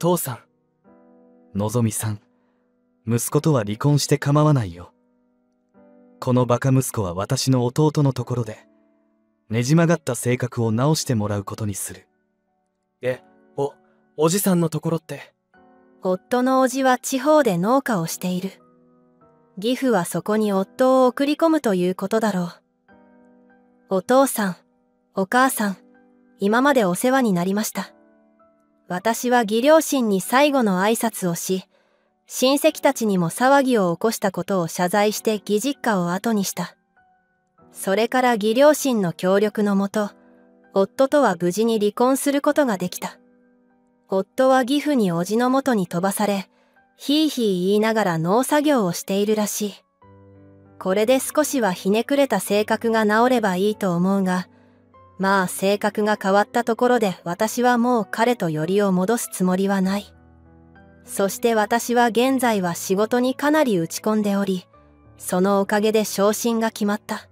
父さん。のぞみさん、息子とは離婚して構わないよ。このバカ息子は私の弟のところで、ねじ曲がった性格を直してもらうことにする。おじさんのところって。夫のおじは地方で農家をしている。義父はそこに夫を送り込むということだろう。お父さん、お母さん、今までお世話になりました。私は義両親に最後の挨拶をし、親戚たちにも騒ぎを起こしたことを謝罪して義実家を後にした。それから義両親の協力のもと、夫とは無事に離婚することができた。夫は義父に叔父の元に飛ばされ、ひいひい言いながら農作業をしているらしい。これで少しはひねくれた性格が治ればいいと思うが、まあ性格が変わったところで私はもう彼とよりを戻すつもりはない。そして私は現在は仕事にかなり打ち込んでおり、そのおかげで昇進が決まった。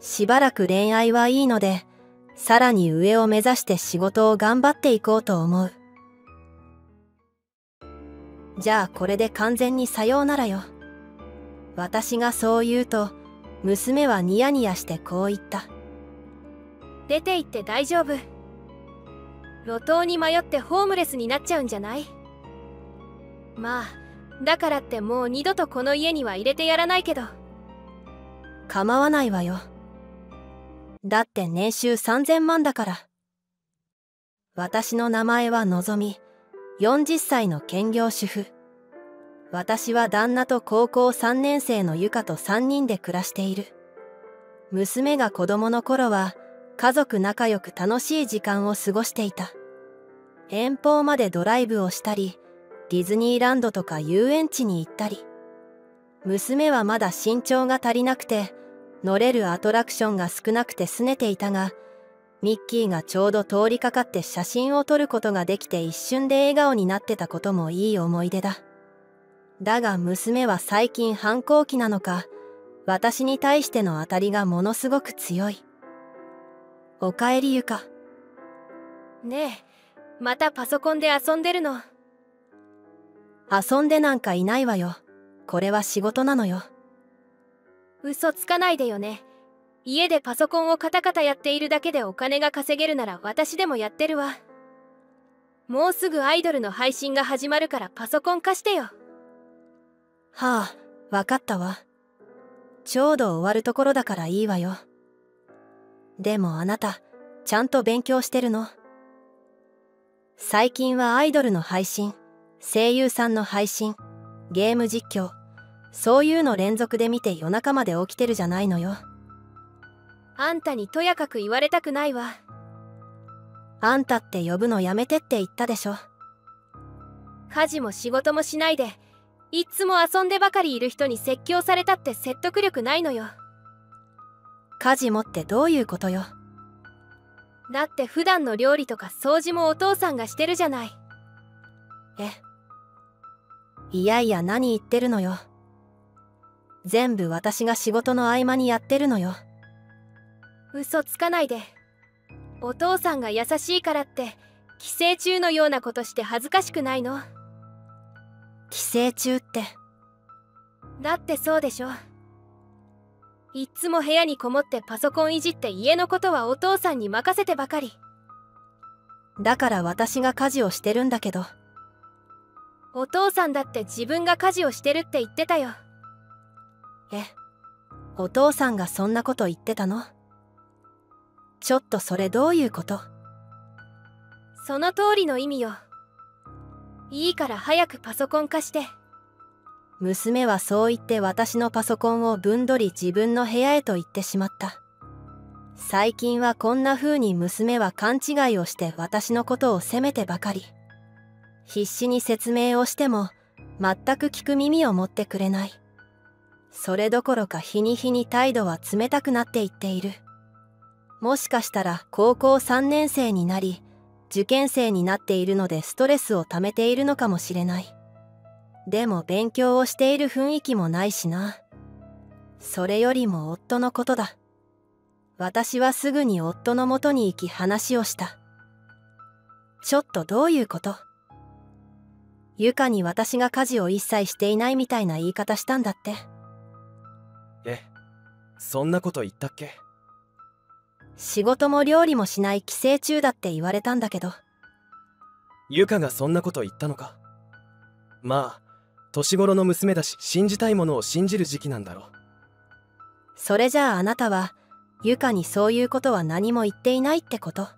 しばらく恋愛はいいので、さらに上を目指して仕事を頑張っていこうと思う。じゃあこれで完全にさようならよ。私がそう言うと、娘はニヤニヤしてこう言った。出て行って大丈夫。路頭に迷ってホームレスになっちゃうんじゃない？まあ、だからってもう二度とこの家には入れてやらないけど。構わないわよ。だって年収3000万だから。私の名前はのぞみ。40歳の兼業主婦。私は旦那と高校3年生のゆかと3人で暮らしている。娘が子供の頃は家族仲良く楽しい時間を過ごしていた。遠方までドライブをしたり、ディズニーランドとか遊園地に行ったり。娘はまだ身長が足りなくて、乗れるアトラクションが少なくて拗ねていたが、ミッキーがちょうど通りかかって写真を撮ることができて一瞬で笑顔になってたこともいい思い出だ。だが娘は最近反抗期なのか、私に対しての当たりがものすごく強い。おかえりゆか。ねえ、またパソコンで遊んでるの。遊んでなんかいないわよ。これは仕事なのよ。嘘つかないでよね。家でパソコンをカタカタやっているだけでお金が稼げるなら私でもやってるわ。もうすぐアイドルの配信が始まるからパソコン貸してよ。はあ、わかったわ。ちょうど終わるところだからいいわよ。でもあなた、ちゃんと勉強してるの？最近はアイドルの配信、声優さんの配信、ゲーム実況、そういうの連続で見て夜中まで起きてるじゃないのよ。あんたにとやかく言われたくないわ。あんたって呼ぶのやめてって言ったでしょ。家事も仕事もしないで、いつも遊んでばかりいる人に説教されたって説得力ないのよ。家事もってどういうことよ。だって普段の料理とか掃除もお父さんがしてるじゃない。え？いやいや何言ってるのよ。全部私が仕事の合間にやってるのよ。嘘つかないで。お父さんが優しいからって寄生虫のようなことして恥ずかしくないの？寄生虫って。だってそうでしょ。いっつも部屋にこもってパソコンいじって家のことはお父さんに任せてばかり。だから私が家事をしてるんだけど。お父さんだって自分が家事をしてるって言ってたよ。え、お父さんがそんなこと言ってたの？ちょっとそれどういうこと？その通りの意味よ。いいから早くパソコン貸して。娘はそう言って私のパソコンをぶんどり自分の部屋へと行ってしまった。最近はこんな風に娘は勘違いをして私のことを責めてばかり。必死に説明をしても全く聞く耳を持ってくれない。それどころか日に日に態度は冷たくなっていっている。もしかしたら高校3年生になり、受験生になっているのでストレスを溜めているのかもしれない。でも勉強をしている雰囲気もないしな。それよりも夫のことだ。私はすぐに夫のもとに行き話をした。ちょっとどういうこと？ゆかに私が家事を一切していないみたいな言い方したんだって。え、そんなこと言ったっけ？仕事も料理もしない寄生虫だって言われたんだけど。ゆかがそんなこと言ったのか？まあ、年頃の娘だし信じたいものを信じる時期なんだろう。それじゃああなたはゆかにそういうことは何も言っていないってこと？あ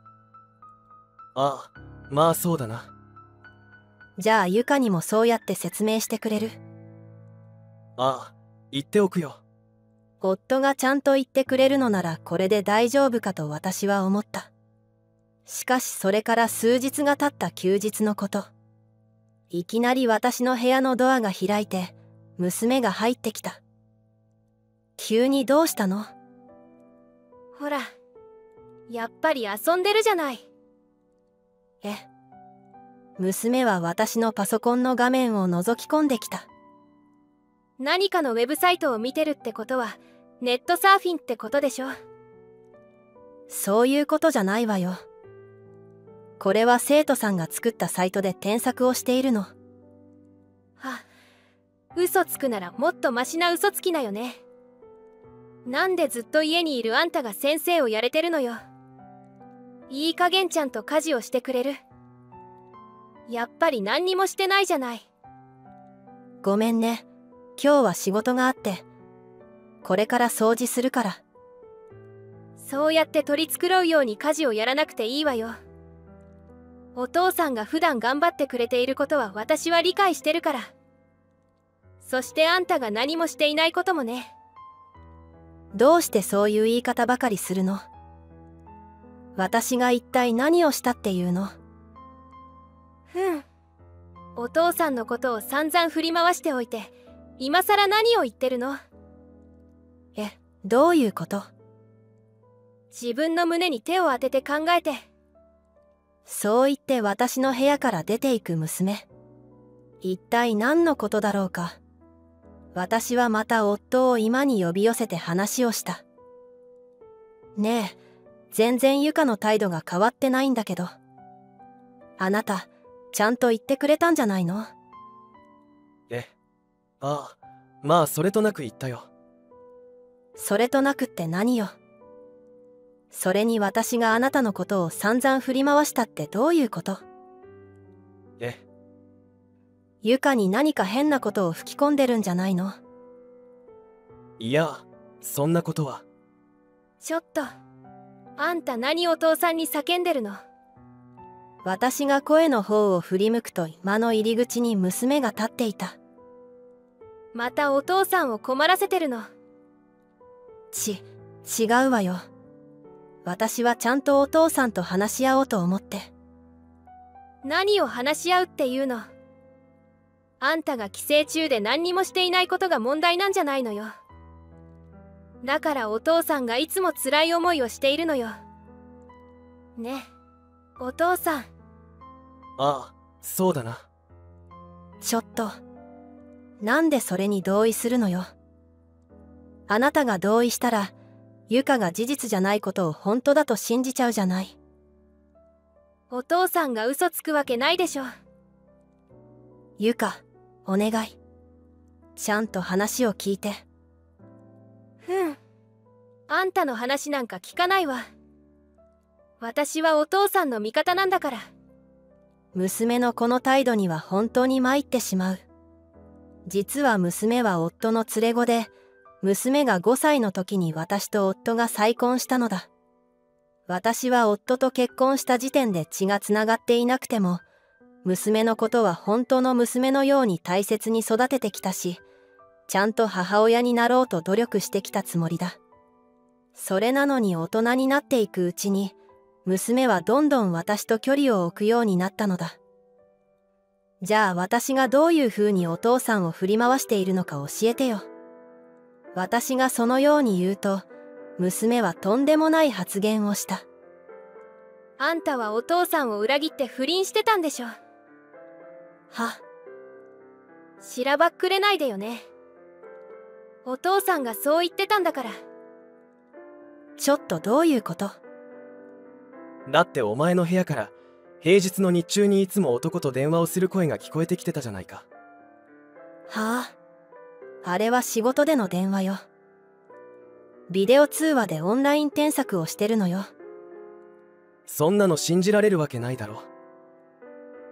あ、まあそうだな。じゃあゆかにもそうやって説明してくれる？ああ、言っておくよ。夫がちゃんと言ってくれるのならこれで大丈夫かと私は思った。しかしそれから数日が経った休日のこと。いきなり私の部屋のドアが開いて娘が入ってきた。急にどうしたの？ほら、やっぱり遊んでるじゃない。え、娘は私のパソコンの画面を覗き込んできた。何かのウェブサイトを見てるってことはネットサーフィンってことでしょ。そういうことじゃないわよ。これは生徒さんが作ったサイトで添削をしているの。あ、嘘つくならもっとマシな嘘つきなよね。なんでずっと家にいるあんたが先生をやれてるのよ。いい加減ちゃんと家事をしてくれる？やっぱり何にもしてないじゃない。ごめんね。今日は仕事があって。これから掃除するから。そうやって取り繕うように家事をやらなくていいわよ。お父さんが普段頑張ってくれていることは私は理解してるから。そしてあんたが何もしていないこともね。どうしてそういう言い方ばかりするの？私が一体何をしたっていうの？うん。お父さんのことを散々振り回しておいて、今さら何を言ってるの？え、どういうこと？自分の胸に手を当てて考えて。そう言って私の部屋から出ていく娘。一体何のことだろうか。私はまた夫を居間に呼び寄せて話をした。ねえ、全然ゆかの態度が変わってないんだけど。あなた、ちゃんと言ってくれたんじゃないの？ああ、まあそれとなく言ったよ。それとなくって何よ。それに私があなたのことを散々振り回したってどういうこと？ゆかに何か変なことを吹き込んでるんじゃないの？いや、そんなことは。ちょっと、あんた何お父さんに叫んでるの？私が声の方を振り向くと今の入り口に娘が立っていた。またお父さんを困らせてるの？違うわよ。私はちゃんとお父さんと話し合おうと思って。何を話し合うっていうの？あんたが帰省中で何にもしていないことが問題なんじゃないのよ。だからお父さんがいつも辛い思いをしているのよ。ねえ、お父さん。ああ、そうだな。ちょっと。なんでそれに同意するのよ。あなたが同意したら、ゆかが事実じゃないことを本当だと信じちゃうじゃない。お父さんが嘘つくわけないでしょ。ゆか、お願い。ちゃんと話を聞いて。うん。あんたの話なんか聞かないわ。私はお父さんの味方なんだから。娘のこの態度には本当に参ってしまう。実は娘は夫の連れ子で、娘が5歳の時に私と夫が再婚したのだ。私は夫と結婚した時点で血がつながっていなくても、娘のことは本当の娘のように大切に育ててきたし、ちゃんと母親になろうと努力してきたつもりだ。それなのに大人になっていくうちに、娘はどんどん私と距離を置くようになったのだ。じゃあ私がどういうふうにお父さんを振り回しているのか教えてよ。私がそのように言うと、娘はとんでもない発言をした。あんたはお父さんを裏切って不倫してたんでしょ。は。しらばっくれないでよね。お父さんがそう言ってたんだから。ちょっとどういうこと？だってお前の部屋から、平日の日中にいつも男と電話をする声が聞こえてきてたじゃないか。はあ、あれは仕事での電話よ。ビデオ通話でオンライン添削をしてるのよ。そんなの信じられるわけないだろ。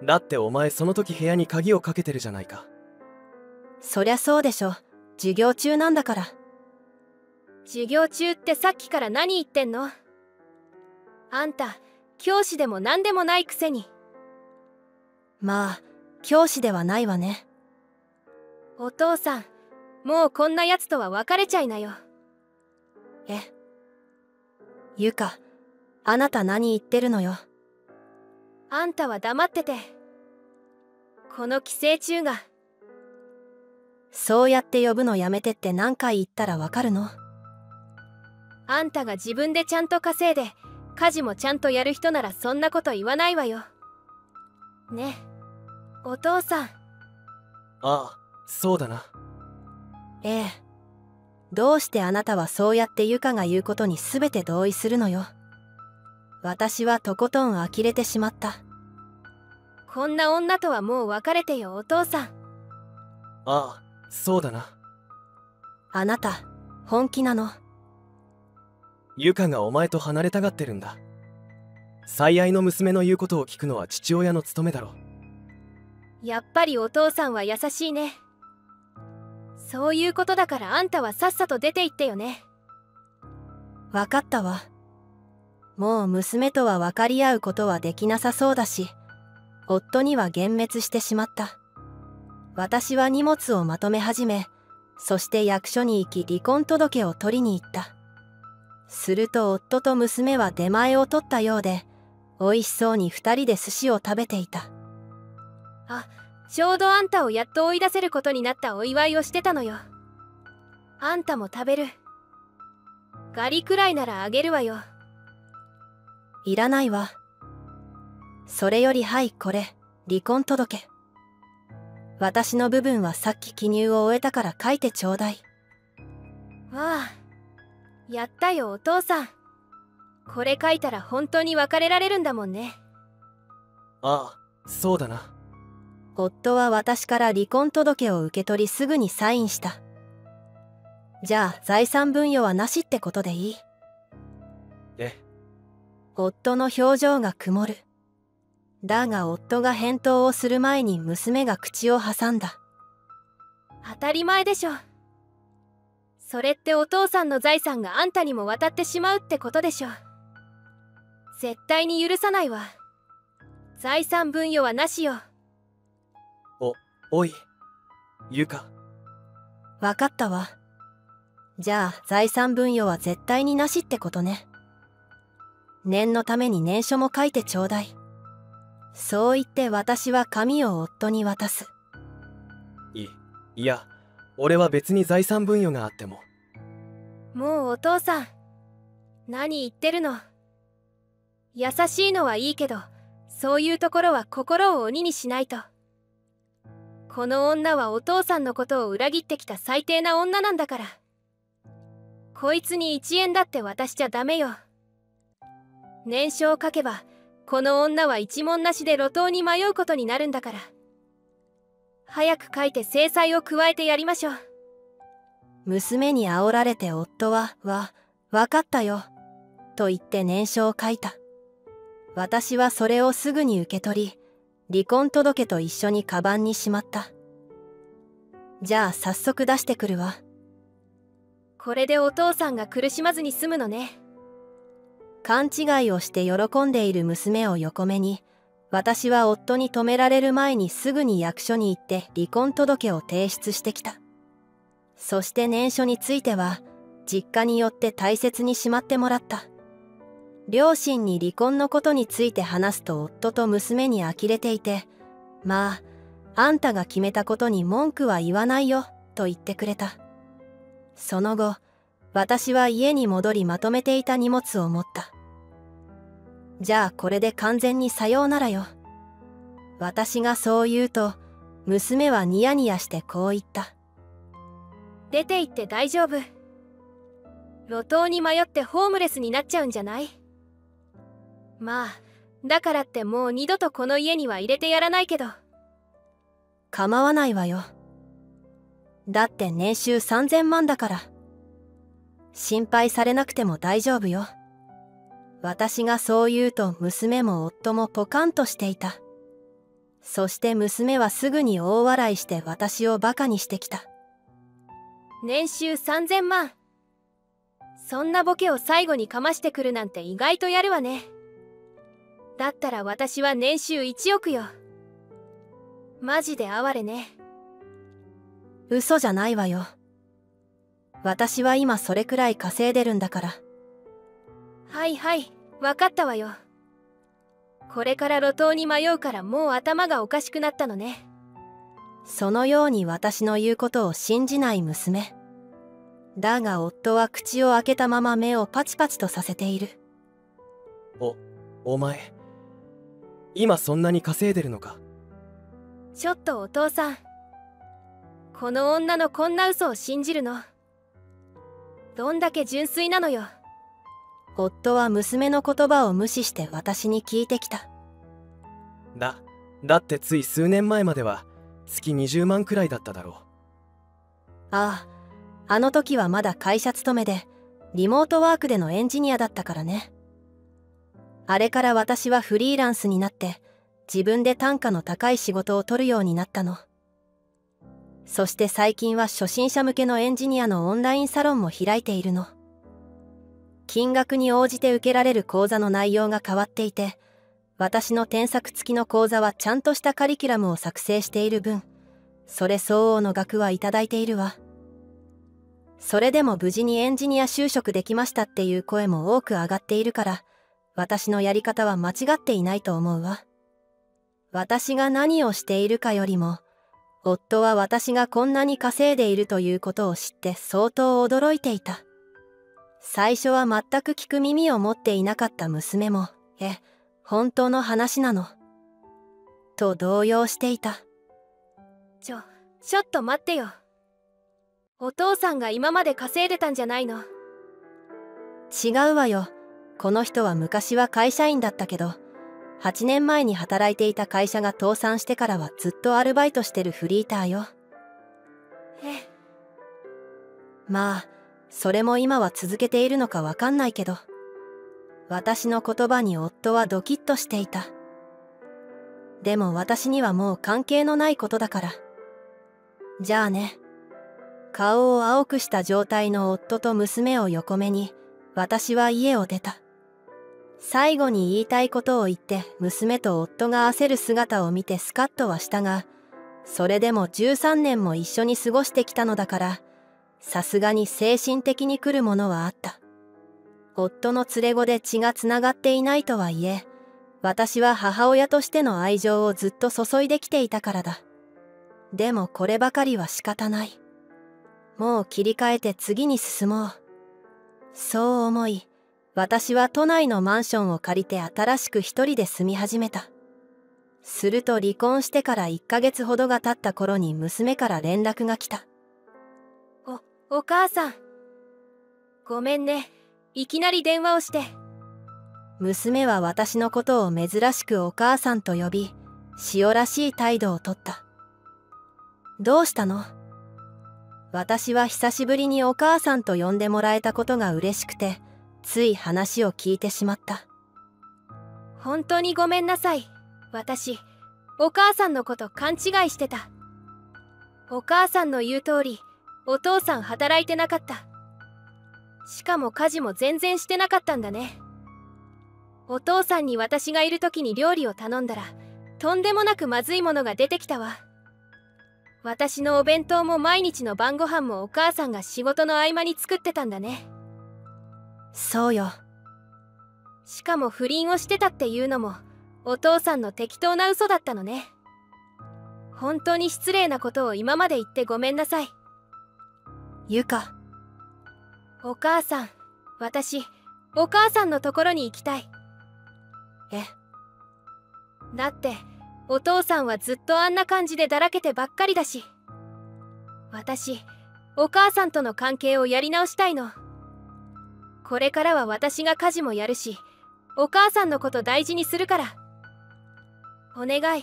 だってお前その時部屋に鍵をかけてるじゃないか。そりゃそうでしょ。授業中なんだから。授業中ってさっきから何言ってんの？あんた、教師でも何でもないくせに。まあ、教師ではないわね。お父さん、もうこんなやつとは別れちゃいなよ。ゆか、あなた何言ってるのよ。あんたは黙ってて。この寄生虫が。そうやって呼ぶのやめてって何回言ったらわかるの？あんたが自分でちゃんと稼いで、家事もちゃんとやる人ならそんなこと言わないわよ。ねえ、お父さん。ああ、そうだな。どうしてあなたはそうやってゆかが言うことに全て同意するのよ。私はとことん呆れてしまった。こんな女とはもう別れてよ、お父さん。ああ、そうだな。あなた、本気なの？ゆかがお前と離れたがってるんだ。最愛の娘の言うことを聞くのは父親の務めだろ。やっぱりお父さんは優しいね。そういうことだからあんたはさっさと出て行ってよね。わかったわ。もう娘とは分かり合うことはできなさそうだし、夫には幻滅してしまった。私は荷物をまとめ始め、そして役所に行き離婚届を取りに行った。すると夫と娘は出前を取ったようで、美味しそうに二人で寿司を食べていた。あ、ちょうどあんたをやっと追い出せることになったお祝いをしてたのよ。あんたも食べる？ガリくらいならあげるわよ。いらないわ。それよりはいこれ、離婚届。私の部分はさっき記入を終えたから書いてちょうだい。わあ、やったよお父さん。これ書いたら本当に別れられるんだもんね。あ、そうだな。夫は私から離婚届を受け取り、すぐにサインした。じゃあ財産分与はなしってことでいい？え？夫の表情が曇る。だが夫が返答をする前に娘が口を挟んだ。当たり前でしょ。それってお父さんの財産があんたにも渡ってしまうってことでしょ。絶対に許さないわ。財産分与はなしよ。おい、ゆか。分かったわ。じゃあ財産分与は絶対になしってことね。念のために念書も書いてちょうだい。そう言って私は紙を夫に渡す。いや、俺は別に財産分与があっても。もうお父さん、何言ってるの。優しいのはいいけど、そういうところは心を鬼にしないと。この女はお父さんのことを裏切ってきた最低な女なんだから。こいつに1円だって渡しちゃダメよ。念書を書けば、この女は一文なしで路頭に迷うことになるんだから。早く書いて制裁を加えてやりましょう。娘に煽られて夫は、わかったよ。と言って念書を書いた。私はそれをすぐに受け取り、離婚届と一緒にカバンにしまった。じゃあ早速出してくるわ。これでお父さんが苦しまずに済むのね。勘違いをして喜んでいる娘を横目に、私は夫に止められる前にすぐに役所に行って離婚届を提出してきた。そして念書については、実家によって大切にしまってもらった。両親に離婚のことについて話すと夫と娘に呆れていて、まあ、あんたが決めたことに文句は言わないよ、と言ってくれた。その後、私は家に戻りまとめていた荷物を持った。じゃあこれで完全にさようならよ。私がそう言うと、娘はニヤニヤしてこう言った。出て行って大丈夫。路頭に迷ってホームレスになっちゃうんじゃない？まあ、だからってもう二度とこの家には入れてやらないけど。構わないわよ。だって年収3000万だから。心配されなくても大丈夫よ。私がそう言うと娘も夫もポカンとしていた。そして娘はすぐに大笑いして私をバカにしてきた。年収3000万。そんなボケを最後にかましてくるなんて意外とやるわね。だったら私は年収1億よ。マジで哀れね。嘘じゃないわよ。私は今それくらい稼いでるんだから。はい、わかったわよ。これから路頭に迷うからもう頭がおかしくなったのね。そのように私の言うことを信じない娘。だが夫は口を開けたまま目をパチパチとさせている。お前、今そんなに稼いでるのか。ちょっとお父さん。この女のこんな嘘を信じるの。どんだけ純粋なのよ。夫は娘の言葉を無視して私に聞いてきた。だってつい数年前までは月20万くらいだっただろう。ああ。あの時はまだ会社勤めでリモートワークでのエンジニアだったからね。あれから私はフリーランスになって自分で単価の高い仕事を取るようになったの。そして最近は初心者向けのエンジニアのオンラインサロンも開いているの。金額に応じて受けられる講座の内容が変わっていて、私の添削付きの講座はちゃんとしたカリキュラムを作成している分、それ相応の額はいただいているわ。それでも無事にエンジニア就職できましたっていう声も多く上がっているから、私のやり方は間違っていないと思うわ。私が何をしているかよりも、夫は私がこんなに稼いでいるということを知って相当驚いていた。最初は全く聞く耳を持っていなかった娘も、本当の話なの。と動揺していた。ちょっと待ってよ。お父さんが今まで稼いでたんじゃないの？違うわよ。この人は昔は会社員だったけど、8年前に働いていた会社が倒産してからはずっとアルバイトしてるフリーターよ。ええ。まあ、それも今は続けているのかわかんないけど、私の言葉に夫はドキッとしていた。でも私にはもう関係のないことだから。じゃあね。顔を青くした状態の夫と娘を横目に、私は家を出た。最後に言いたいことを言って娘と夫が焦る姿を見てスカッとはしたが、それでも13年も一緒に過ごしてきたのだから、さすがに精神的に来るものはあった。夫の連れ子で血がつながっていないとはいえ、私は母親としての愛情をずっと注いできていたからだ。でもこればかりは仕方ない。もう切り替えて次に進もう。そう思い、私は都内のマンションを借りて新しく一人で住み始めた。すると離婚してから1ヶ月ほどが経った頃に娘から連絡が来た。お母さん。ごめんね。いきなり電話をして。娘は私のことを珍しくお母さんと呼び、塩らしい態度をとった。どうしたの？私は久しぶりにお母さんと呼んでもらえたことが嬉しくて、つい話を聞いてしまった。本当にごめんなさい。私、お母さんのこと勘違いしてた。お母さんの言う通り、お父さん働いてなかった。しかも家事も全然してなかったんだね。お父さんに私がいる時に料理を頼んだら、とんでもなくまずいものが出てきたわ。私のお弁当も毎日の晩ご飯もお母さんが仕事の合間に作ってたんだね。そうよ。しかも不倫をしてたっていうのもお父さんの適当な嘘だったのね。本当に失礼なことを今まで言ってごめんなさい。ゆか。お母さん、私、お母さんのところに行きたい。え？だって、お父さんはずっとあんな感じでだらけてばっかりだし。私、お母さんとの関係をやり直したいの。これからは私が家事もやるし、お母さんのこと大事にするから。お願い。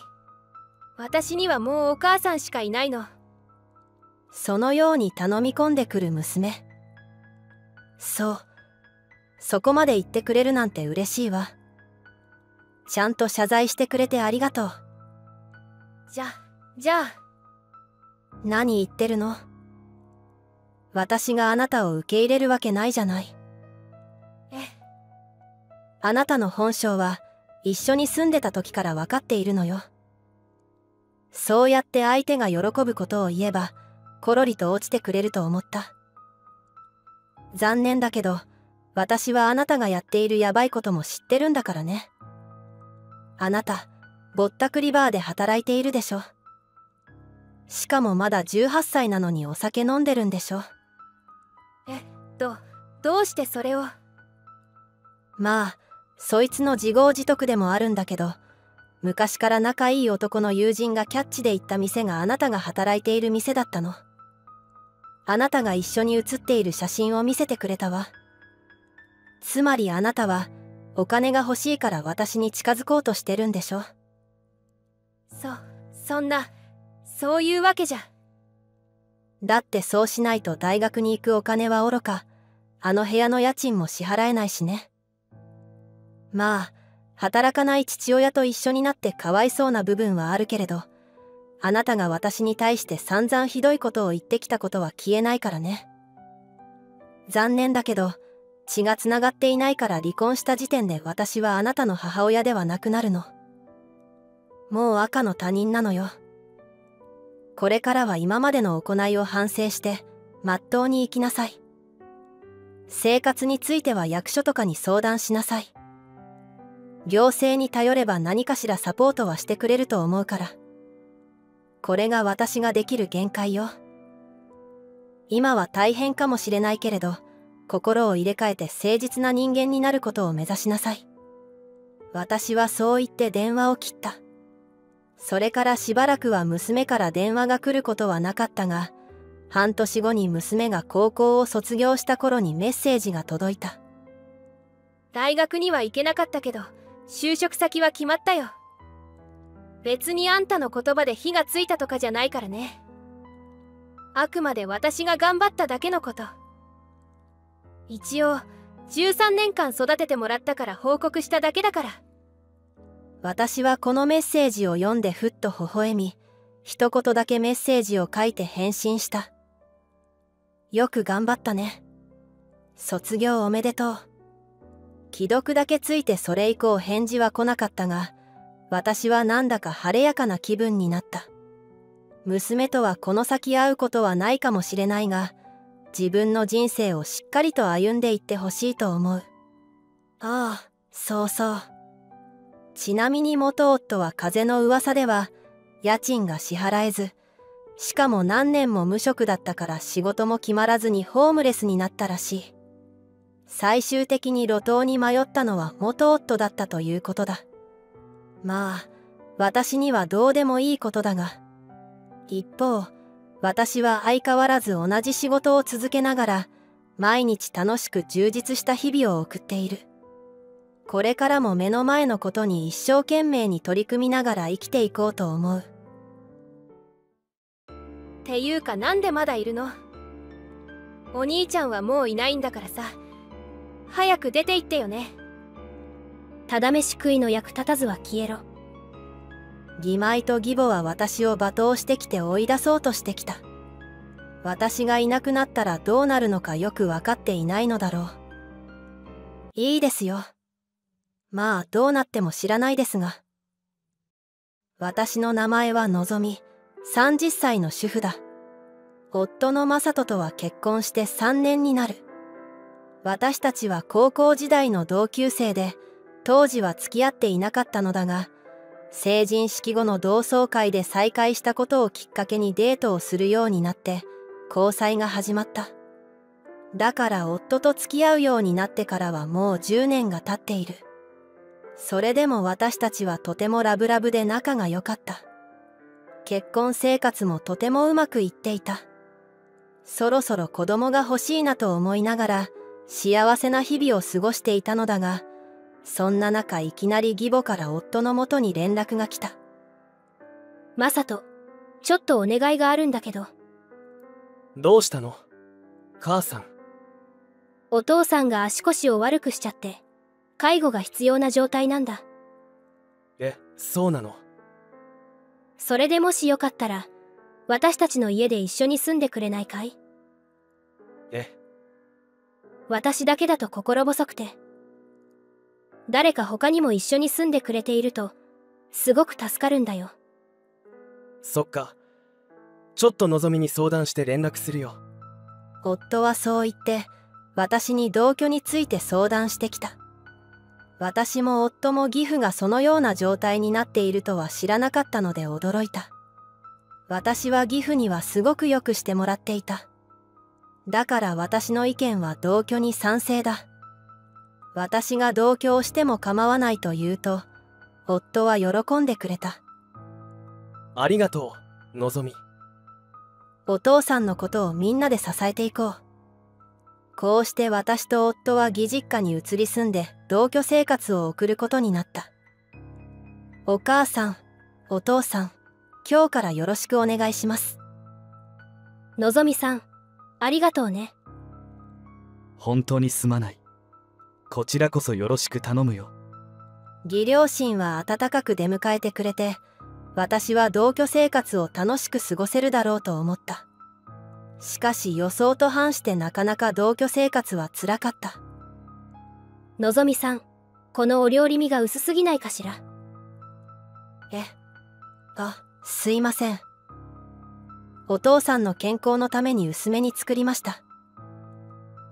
私にはもうお母さんしかいないの。そのように頼み込んでくる娘。そう。そこまで言ってくれるなんて嬉しいわ。ちゃんと謝罪してくれてありがとう。じゃあ。何言ってるの？私があなたを受け入れるわけないじゃない。え？あなたの本性は一緒に住んでた時から分かっているのよ。そうやって相手が喜ぶことを言えば、コロリと落ちてくれると思った。残念だけど、私はあなたがやっているやばいことも知ってるんだからね。あなた、ぼったくりバーで働いているでしょ。しかもまだ18歳なのにお酒飲んでるんでしょ。どうしてそれを。まあ、そいつの自業自得でもあるんだけど、昔から仲いい男の友人がキャッチで行った店があなたが働いている店だったの。あなたが一緒に写っている写真を見せてくれたわ。つまりあなたは、お金が欲しいから私に近づこうとしてるんでしょ。そういうわけじゃ。だってそうしないと大学に行くお金はおろか、あの部屋の家賃も支払えないしね。まあ、働かない父親と一緒になってかわいそうな部分はあるけれど、あなたが私に対して散々ひどいことを言ってきたことは消えないからね。残念だけど、血がつながっていないから離婚した時点で私はあなたの母親ではなくなるの。もう赤の他人なのよ。これからは今までの行いを反省して、まっとうに生きなさい。生活については役所とかに相談しなさい。行政に頼れば何かしらサポートはしてくれると思うから。これが私ができる限界よ。今は大変かもしれないけれど、心を入れ替えて誠実な人間になることを目指しなさい。私はそう言って電話を切った。それからしばらくは娘から電話が来ることはなかったが、半年後に娘が高校を卒業した頃にメッセージが届いた。大学には行けなかったけど、就職先は決まったよ。別にあんたの言葉で火がついたとかじゃないからね。あくまで私が頑張っただけのこと。一応13年間育ててもらったから報告しただけだから。私はこのメッセージを読んでふっと微笑み、一言だけメッセージを書いて返信した。よく頑張ったね。卒業おめでとう。既読だけついてそれ以降返事は来なかったが、私はなんだか晴れやかな気分になった。娘とはこの先会うことはないかもしれないが、自分の人生をしっかりと歩んでいってほしいと思う。ああ、そうそう。ちなみに元夫は風の噂では家賃が支払えず、しかも何年も無職だったから仕事も決まらずにホームレスになったらしい。最終的に路頭に迷ったのは元夫だったということだ。まあ私にはどうでもいいことだが、一方私は相変わらず同じ仕事を続けながら毎日楽しく充実した日々を送っている。これからも目の前のことに一生懸命に取り組みながら生きていこうと思う。っていうかなんでまだいるの？お兄ちゃんはもういないんだからさ、早く出て行ってよね。ただ飯食いの役立たずは消えろ。義妹と義母は私を罵倒してきて追い出そうとしてきた。私がいなくなったらどうなるのかよく分かっていないのだろう。いいですよ。まあどうなっても知らないですが。私の名前はのぞみ、30歳の主婦だ。夫の正人とは結婚して3年になる。私たちは高校時代の同級生で、当時は付き合っていなかったのだが、成人式後の同窓会で再会したことをきっかけにデートをするようになって交際が始まった。だから夫と付き合うようになってからはもう10年が経っている。それでも私たちはとてもラブラブで仲が良かった。結婚生活もとてもうまくいっていた。そろそろ子供が欲しいなと思いながら幸せな日々を過ごしていたのだが、そんな中いきなり義母から夫のもとに連絡が来た。マサト、ちょっとお願いがあるんだけど。どうしたの？母さん。お父さんが足腰を悪くしちゃって介護が必要な状態なんだ。え、そうなの？それでもしよかったら私たちの家で一緒に住んでくれないかい？え？私だけだと心細くて。誰か他にも一緒に住んでくれているとすごく助かるんだよ。そっか。ちょっとのぞみに相談して連絡するよ。夫はそう言って私に同居について相談してきた。私も夫も義父がそのような状態になっているとは知らなかったので驚いた。私は義父にはすごくよくしてもらっていた。だから私の意見は同居に賛成だ。私が同居をしても構わないと言うと、夫は喜んでくれた。ありがとう、のぞみ。お父さんのことをみんなで支えていこう。こうして私と夫は義実家に移り住んで同居生活を送ることになった。お母さん、お父さん、今日からよろしくお願いします。のぞみさん、ありがとうね。本当にすまない。こちらこそよろしく頼むよ。義両親は温かく出迎えてくれて、私は同居生活を楽しく過ごせるだろうと思った。しかし予想と反してなかなか同居生活はつらかった。のぞみさん、このお料理味が薄すぎないかしら？え、あ、すいません。お父さんの健康のために薄めに作りました。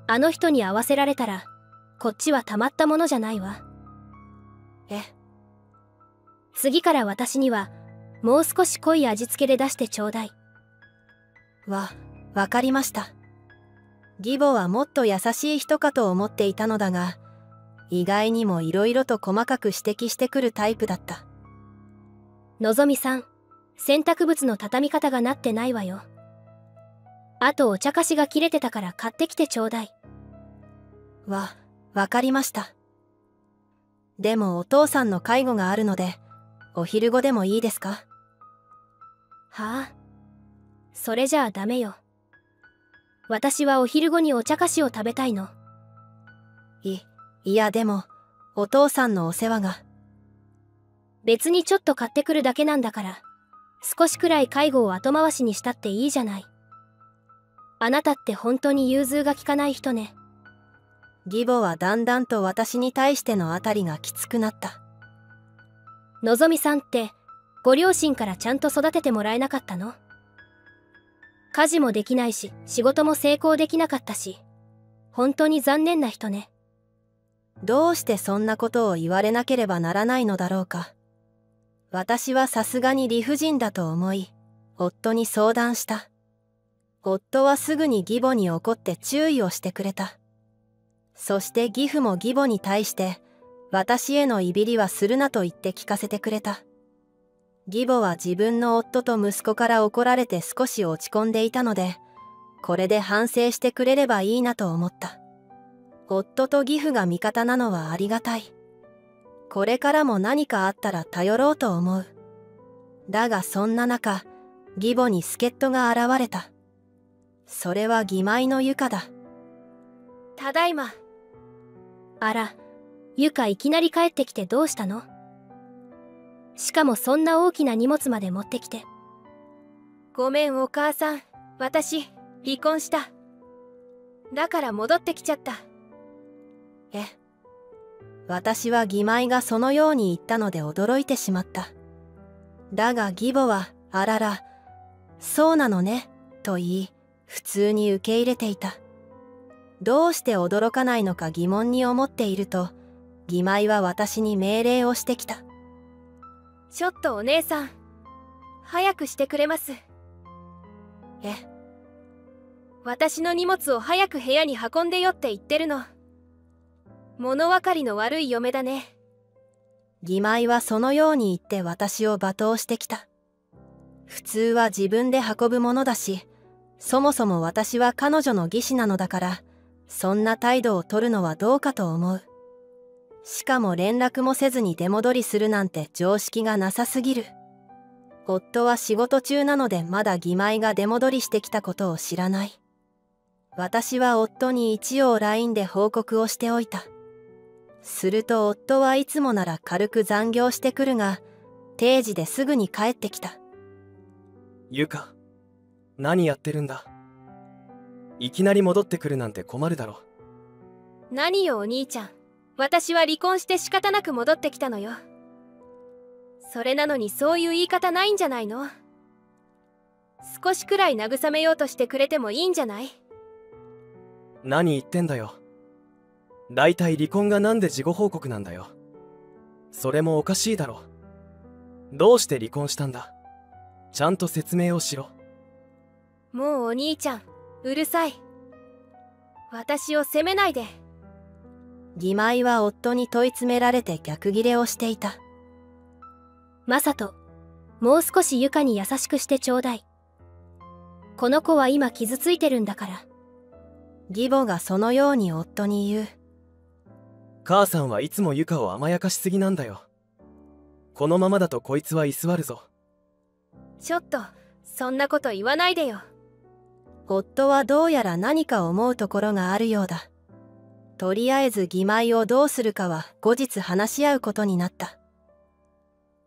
あの人に合わせられたらこっちはたまったものじゃないわ。え？次から私にはもう少し濃い味付けで出してちょうだい。わかりました。義母はもっと優しい人かと思っていたのだが、意外にもいろいろと細かく指摘してくるタイプだった。のぞみさん、洗濯物の畳み方がなってないわよ。あとお茶菓子が切れてたから買ってきてちょうだい。わかりました。でもお父さんの介護があるので、お昼後でもいいですか？はあ、それじゃあダメよ。私はお昼後にお茶菓子を食べたいの。いやでも、お父さんのお世話が。別にちょっと買ってくるだけなんだから、少しくらい介護を後回しにしたっていいじゃない。あなたって本当に融通が利かない人ね。義母はだんだんと私に対してのあたりがきつくなった。のぞみさんって、ご両親からちゃんと育ててもらえなかったの？家事もできないし、仕事も成功できなかったし、本当に残念な人ね。どうしてそんなことを言われなければならないのだろうか。私はさすがに理不尽だと思い、夫に相談した。夫はすぐに義母に怒って注意をしてくれた。そして義父も義母に対して、私へのいびりはするなと言って聞かせてくれた。義母は自分の夫と息子から怒られて少し落ち込んでいたので、これで反省してくれればいいなと思った。夫と義父が味方なのはありがたい。これからも何かあったら頼ろうと思う。だがそんな中、義母に助っ人が現れた。それは義妹のゆかだ。ただいま。あら、ゆかいきなり帰ってきてどうしたの？しかもそんな大きな荷物まで持ってきて。ごめんお母さん、私、離婚した。だから戻ってきちゃった。私は義妹がそのように言ったので驚いてしまった。だが義母は、あらら、そうなのね、と言い、普通に受け入れていた。どうして驚かないのか疑問に思っていると、義妹は私に命令をしてきた。ちょっとお姉さん、早くしてくれます。私の荷物を早く部屋に運んでよって言ってるの。物分かりの悪い嫁だね。義妹はそのように言って私を罵倒してきた。普通は自分で運ぶものだし、そもそも私は彼女の義士なのだから、そんな態度を取るのはどうかと思う。しかも連絡もせずに出戻りするなんて常識がなさすぎる。夫は仕事中なのでまだ義妹が出戻りしてきたことを知らない。私は夫に一応 LINE で報告をしておいた。すると夫はいつもなら軽く残業してくるが、定時ですぐに帰ってきた。ゆか、何やってるんだ。いきなり戻ってくるなんて困るだろ。何よお兄ちゃん。私は離婚して仕方なく戻ってきたのよ。それなのにそういう言い方ないんじゃないの？少しくらい慰めようとしてくれてもいいんじゃない？何言ってんだよ。だいたい離婚がなんで事後報告なんだよ。それもおかしいだろ。どうして離婚したんだ。ちゃんと説明をしろ。もうお兄ちゃん、うるさい。私を責めないで。義妹は夫に問い詰められて逆ギレをしていた。マサト、もう少しゆかに優しくしてちょうだい。この子は今傷ついてるんだから。義母がそのように夫に言う。母さんはいつもゆかを甘やかしすぎなんだよ。このままだとこいつは居座るぞ。ちょっと、そんなこと言わないでよ。夫はどうやら何か思うところがあるようだ。とりあえず義妹をどうするかは後日話し合うことになった。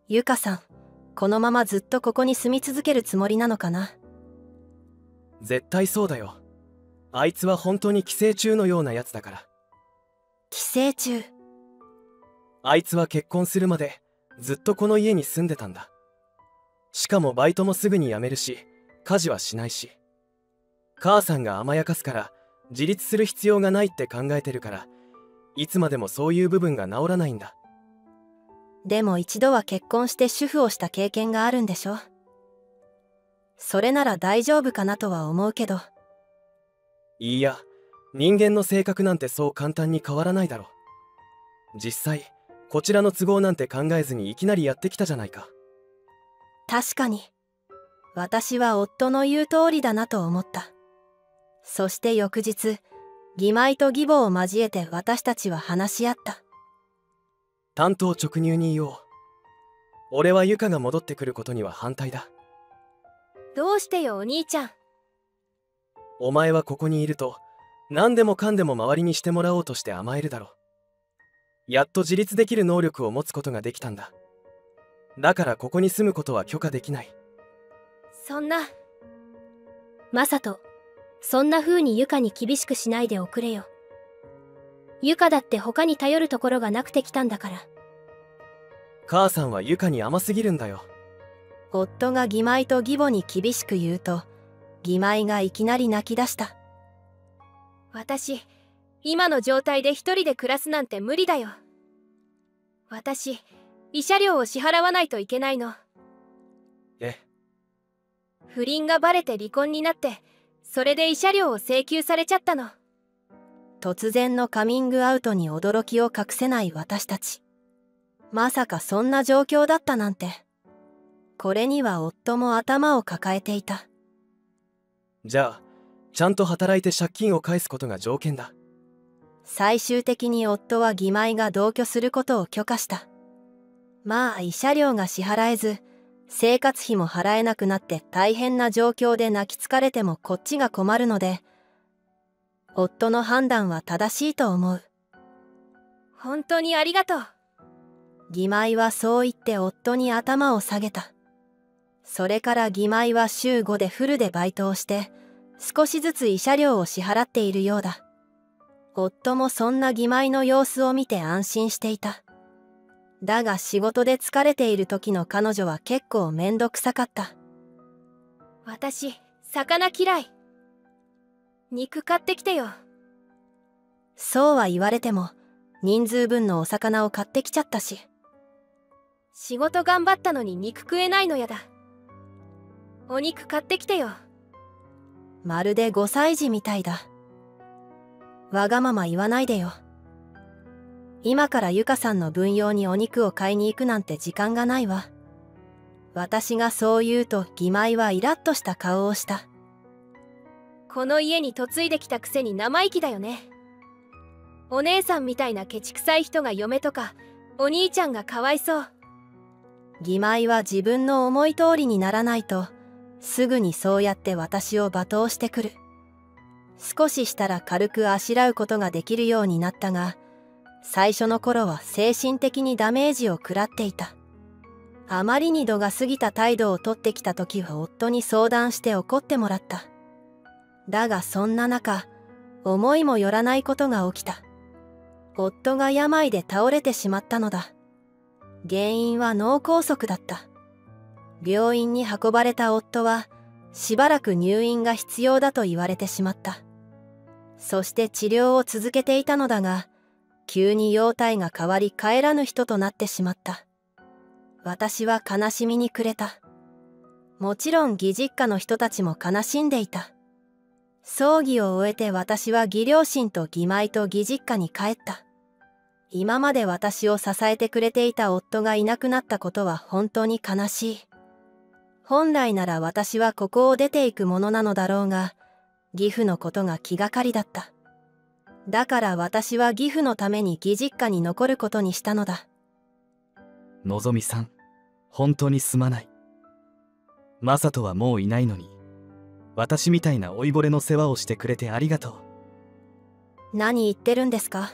ゆかさん、このままずっとここに住み続けるつもりなのかな？絶対そうだよ。あいつは本当に寄生虫のようなやつだから。寄生虫？あいつは結婚するまでずっとこの家に住んでたんだ。しかもバイトもすぐに辞めるし、家事はしないし。母さんが甘やかすから、自立する必要がないって考えてるから、いつまでもそういう部分が治らないんだ。でも一度は結婚して主婦をした経験があるんでしょ？それなら大丈夫かなとは思うけど。いや、人間の性格なんてそう簡単に変わらないだろ。実際、こちらの都合なんて考えずにいきなりやってきたじゃないか。確かに。私は夫の言う通りだなと思った。そして翌日、義妹と義母を交えて私たちは話し合った。単刀直入に言おう。俺はユカが戻ってくることには反対だ。どうしてよお兄ちゃん。お前はここにいると何でもかんでも周りにしてもらおうとして甘えるだろ。やっと自立できる能力を持つことができたんだ。だからここに住むことは許可できない。そんなマサト、そんな風にユカに厳しくしないでおくれよ。ユカだって他に頼るところがなくてきたんだから。母さんはユカに甘すぎるんだよ。夫が義妹と義母に厳しく言うと、義妹がいきなり泣き出した。私今の状態で一人で暮らすなんて無理だよ。私慰謝料を支払わないといけないの。え？不倫がバレて離婚になって、それで慰謝料を請求されちゃったの。突然のカミングアウトに驚きを隠せない私たち。まさかそんな状況だったなんて。これには夫も頭を抱えていた。じゃあちゃんと働いて借金を返すことが条件だ。最終的に夫は義妹が同居することを許可した。まあ慰謝料が支払えず生活費も払えなくなって大変な状況で泣き疲れてもこっちが困るので、夫の判断は正しいと思う。本当にありがとう。義妹はそう言って夫に頭を下げた。それから義妹は週5でフルでバイトをして少しずつ慰謝料を支払っているようだ。夫もそんな義妹の様子を見て安心していた。だが仕事で疲れている時の彼女は結構めんどくさかった。私魚嫌い。肉買ってきてよ。そうは言われても人数分のお魚を買ってきちゃったし。仕事頑張ったのに肉食えないのやだ。お肉買ってきてよ。まるで5歳児みたいだ。わがまま言わないでよ。今からゆかさんの分用にお肉を買いに行くなんて時間がないわ。私がそう言うと義妹はイラッとした顔をした。この家に嫁いできたくせに生意気だよね。お姉さんみたいなケチくさい人が嫁とか、お兄ちゃんがかわいそう。義妹は自分の思い通りにならないとすぐにそうやって私を罵倒してくる。少ししたら軽くあしらうことができるようになったが、最初の頃は精神的にダメージを食らっていた。あまりに度が過ぎた態度をとってきた時は夫に相談して怒ってもらった。だがそんな中、思いもよらないことが起きた。夫が病で倒れてしまったのだ。原因は脳梗塞だった。病院に運ばれた夫はしばらく入院が必要だと言われてしまった。そして治療を続けていたのだが、急に容体が変わり帰らぬ人となってしまった。私は悲しみに暮れた。もちろん義実家の人たちも悲しんでいた。葬儀を終えて私は義両親と義妹と義実家に帰った。今まで私を支えてくれていた夫がいなくなったことは本当に悲しい。本来なら私はここを出ていくものなのだろうが、義父のことが気がかりだった。だから私は義父のために義実家に残ることにしたのだ。のぞみさん、本当にすまない。マサトはもういないのに、私みたいな老いぼれの世話をしてくれてありがとう。何言ってるんですか。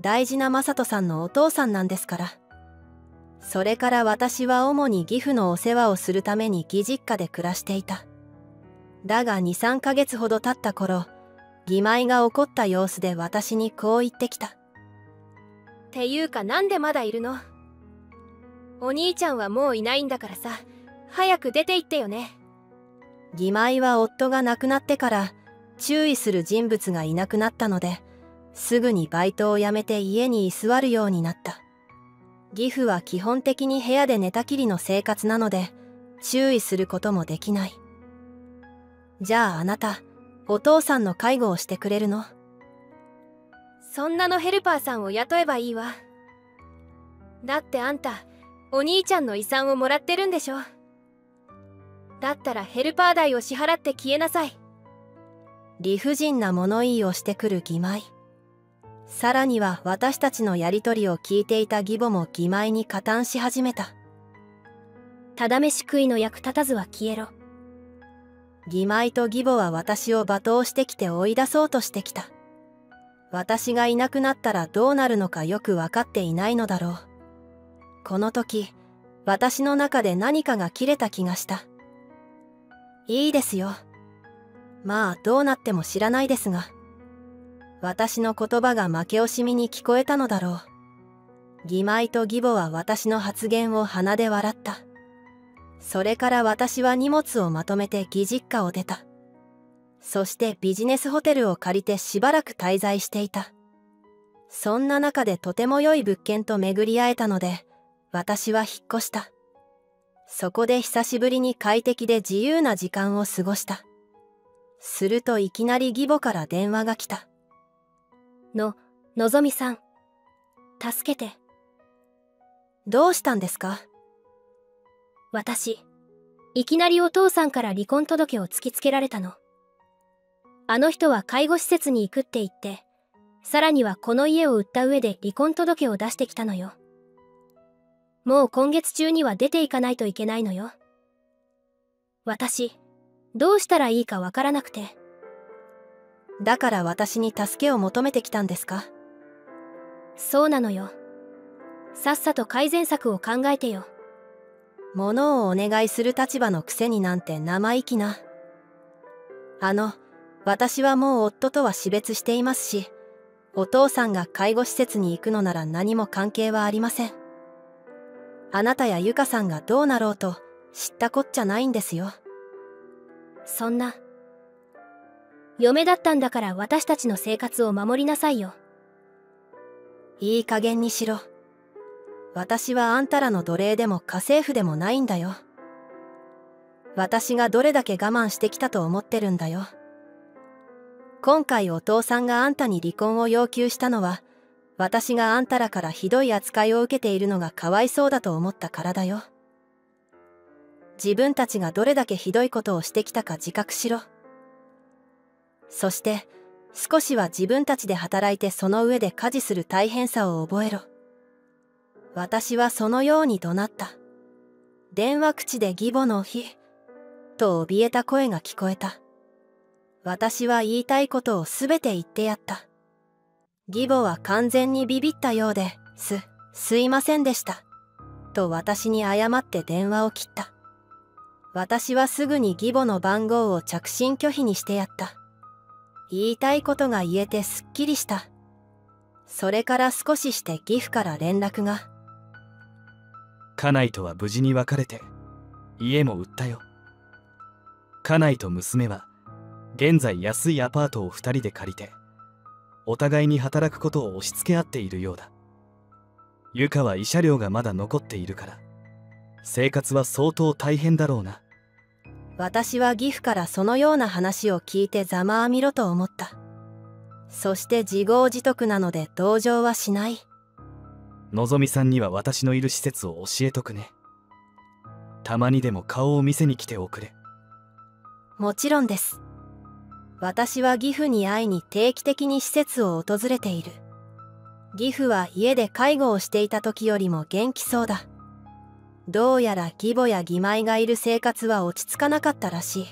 大事なマサトさんのお父さんなんですから。それから私は主に義父のお世話をするために義実家で暮らしていた。だが 2、3 ヶ月ほど経った頃、義妹が怒った様子で私にこう言ってきた。っていうかなんでまだいるの。お兄ちゃんはもういないんだからさ、早く出て行ってよね。義妹は夫が亡くなってから注意する人物がいなくなったので、すぐにバイトを辞めて家に居座るようになった。義父は基本的に部屋で寝たきりの生活なので注意することもできない。じゃああなた、お父さんの介護をしてくれるの？そんなのヘルパーさんを雇えばいいわ。だってあんたお兄ちゃんの遺産をもらってるんでしょ。だったらヘルパー代を支払って消えなさい。理不尽な物言いをしてくる義妹。さらには私たちのやり取りを聞いていた義母も欺瞞に加担し始めた。ただ飯食いの役立たずは消えろ。義妹と義母は私を罵倒してきて追い出そうとしてきた。私がいなくなったらどうなるのかよく分かっていないのだろう。この時、私の中で何かが切れた気がした。いいですよ。まあどうなっても知らないですが。私の言葉が負け惜しみに聞こえたのだろう。義妹と義母は私の発言を鼻で笑った。それから私は荷物をまとめて義実家を出た。そしてビジネスホテルを借りてしばらく滞在していた。そんな中でとても良い物件と巡り合えたので、私は引っ越した。そこで久しぶりに快適で自由な時間を過ごした。するといきなり義母から電話が来た。のぞみさん、助けて。どうしたんですか？私、いきなりお父さんから離婚届を突きつけられたの。あの人は介護施設に行くって言って、さらにはこの家を売った上で離婚届を出してきたのよ。もう今月中には出ていかないといけないのよ。私、どうしたらいいかわからなくて。だから私に助けを求めてきたんですか？そうなのよ。さっさと改善策を考えてよ。物をお願いする立場のくせになんて生意気な。私はもう夫とは死別していますし、お父さんが介護施設に行くのなら何も関係はありません。あなたやゆかさんがどうなろうと知ったこっちゃないんですよ。そんな。嫁だったんだから私たちの生活を守りなさいよ。いい加減にしろ。私はあんたらの奴隷でも家政婦でもないんだよ。私がどれだけ我慢してきたと思ってるんだよ。今回お父さんがあんたに離婚を要求したのは、私があんたらからひどい扱いを受けているのがかわいそうだと思ったからだよ。自分たちがどれだけひどいことをしてきたか自覚しろ。そして少しは自分たちで働いてその上で家事する大変さを覚えろ。私はそのように怒鳴った。電話口で義母の日と怯えた声が聞こえた。私は言いたいことをすべて言ってやった。義母は完全にビビったようで、すいませんでした。と私に謝って電話を切った。私はすぐに義母の番号を着信拒否にしてやった。言いたいことが言えてすっきりした。それから少しして義父から連絡が。家内とは無事に別れて、家も売ったよ。家内と娘は、現在安いアパートを2人で借りて、お互いに働くことを押し付け合っているようだ。ゆかは慰謝料がまだ残っているから、生活は相当大変だろうな。私は義父からそのような話を聞いてざまあみろと思った。そして自業自得なので同情はしない。のぞみさんには私のいる施設を教えとくね。たまにでも顔を見せに来ておくれ。もちろんです。私は義父に会いに定期的に施設を訪れている。義父は家で介護をしていた時よりも元気そうだ。どうやら義母や義妹がいる生活は落ち着かなかったらしい。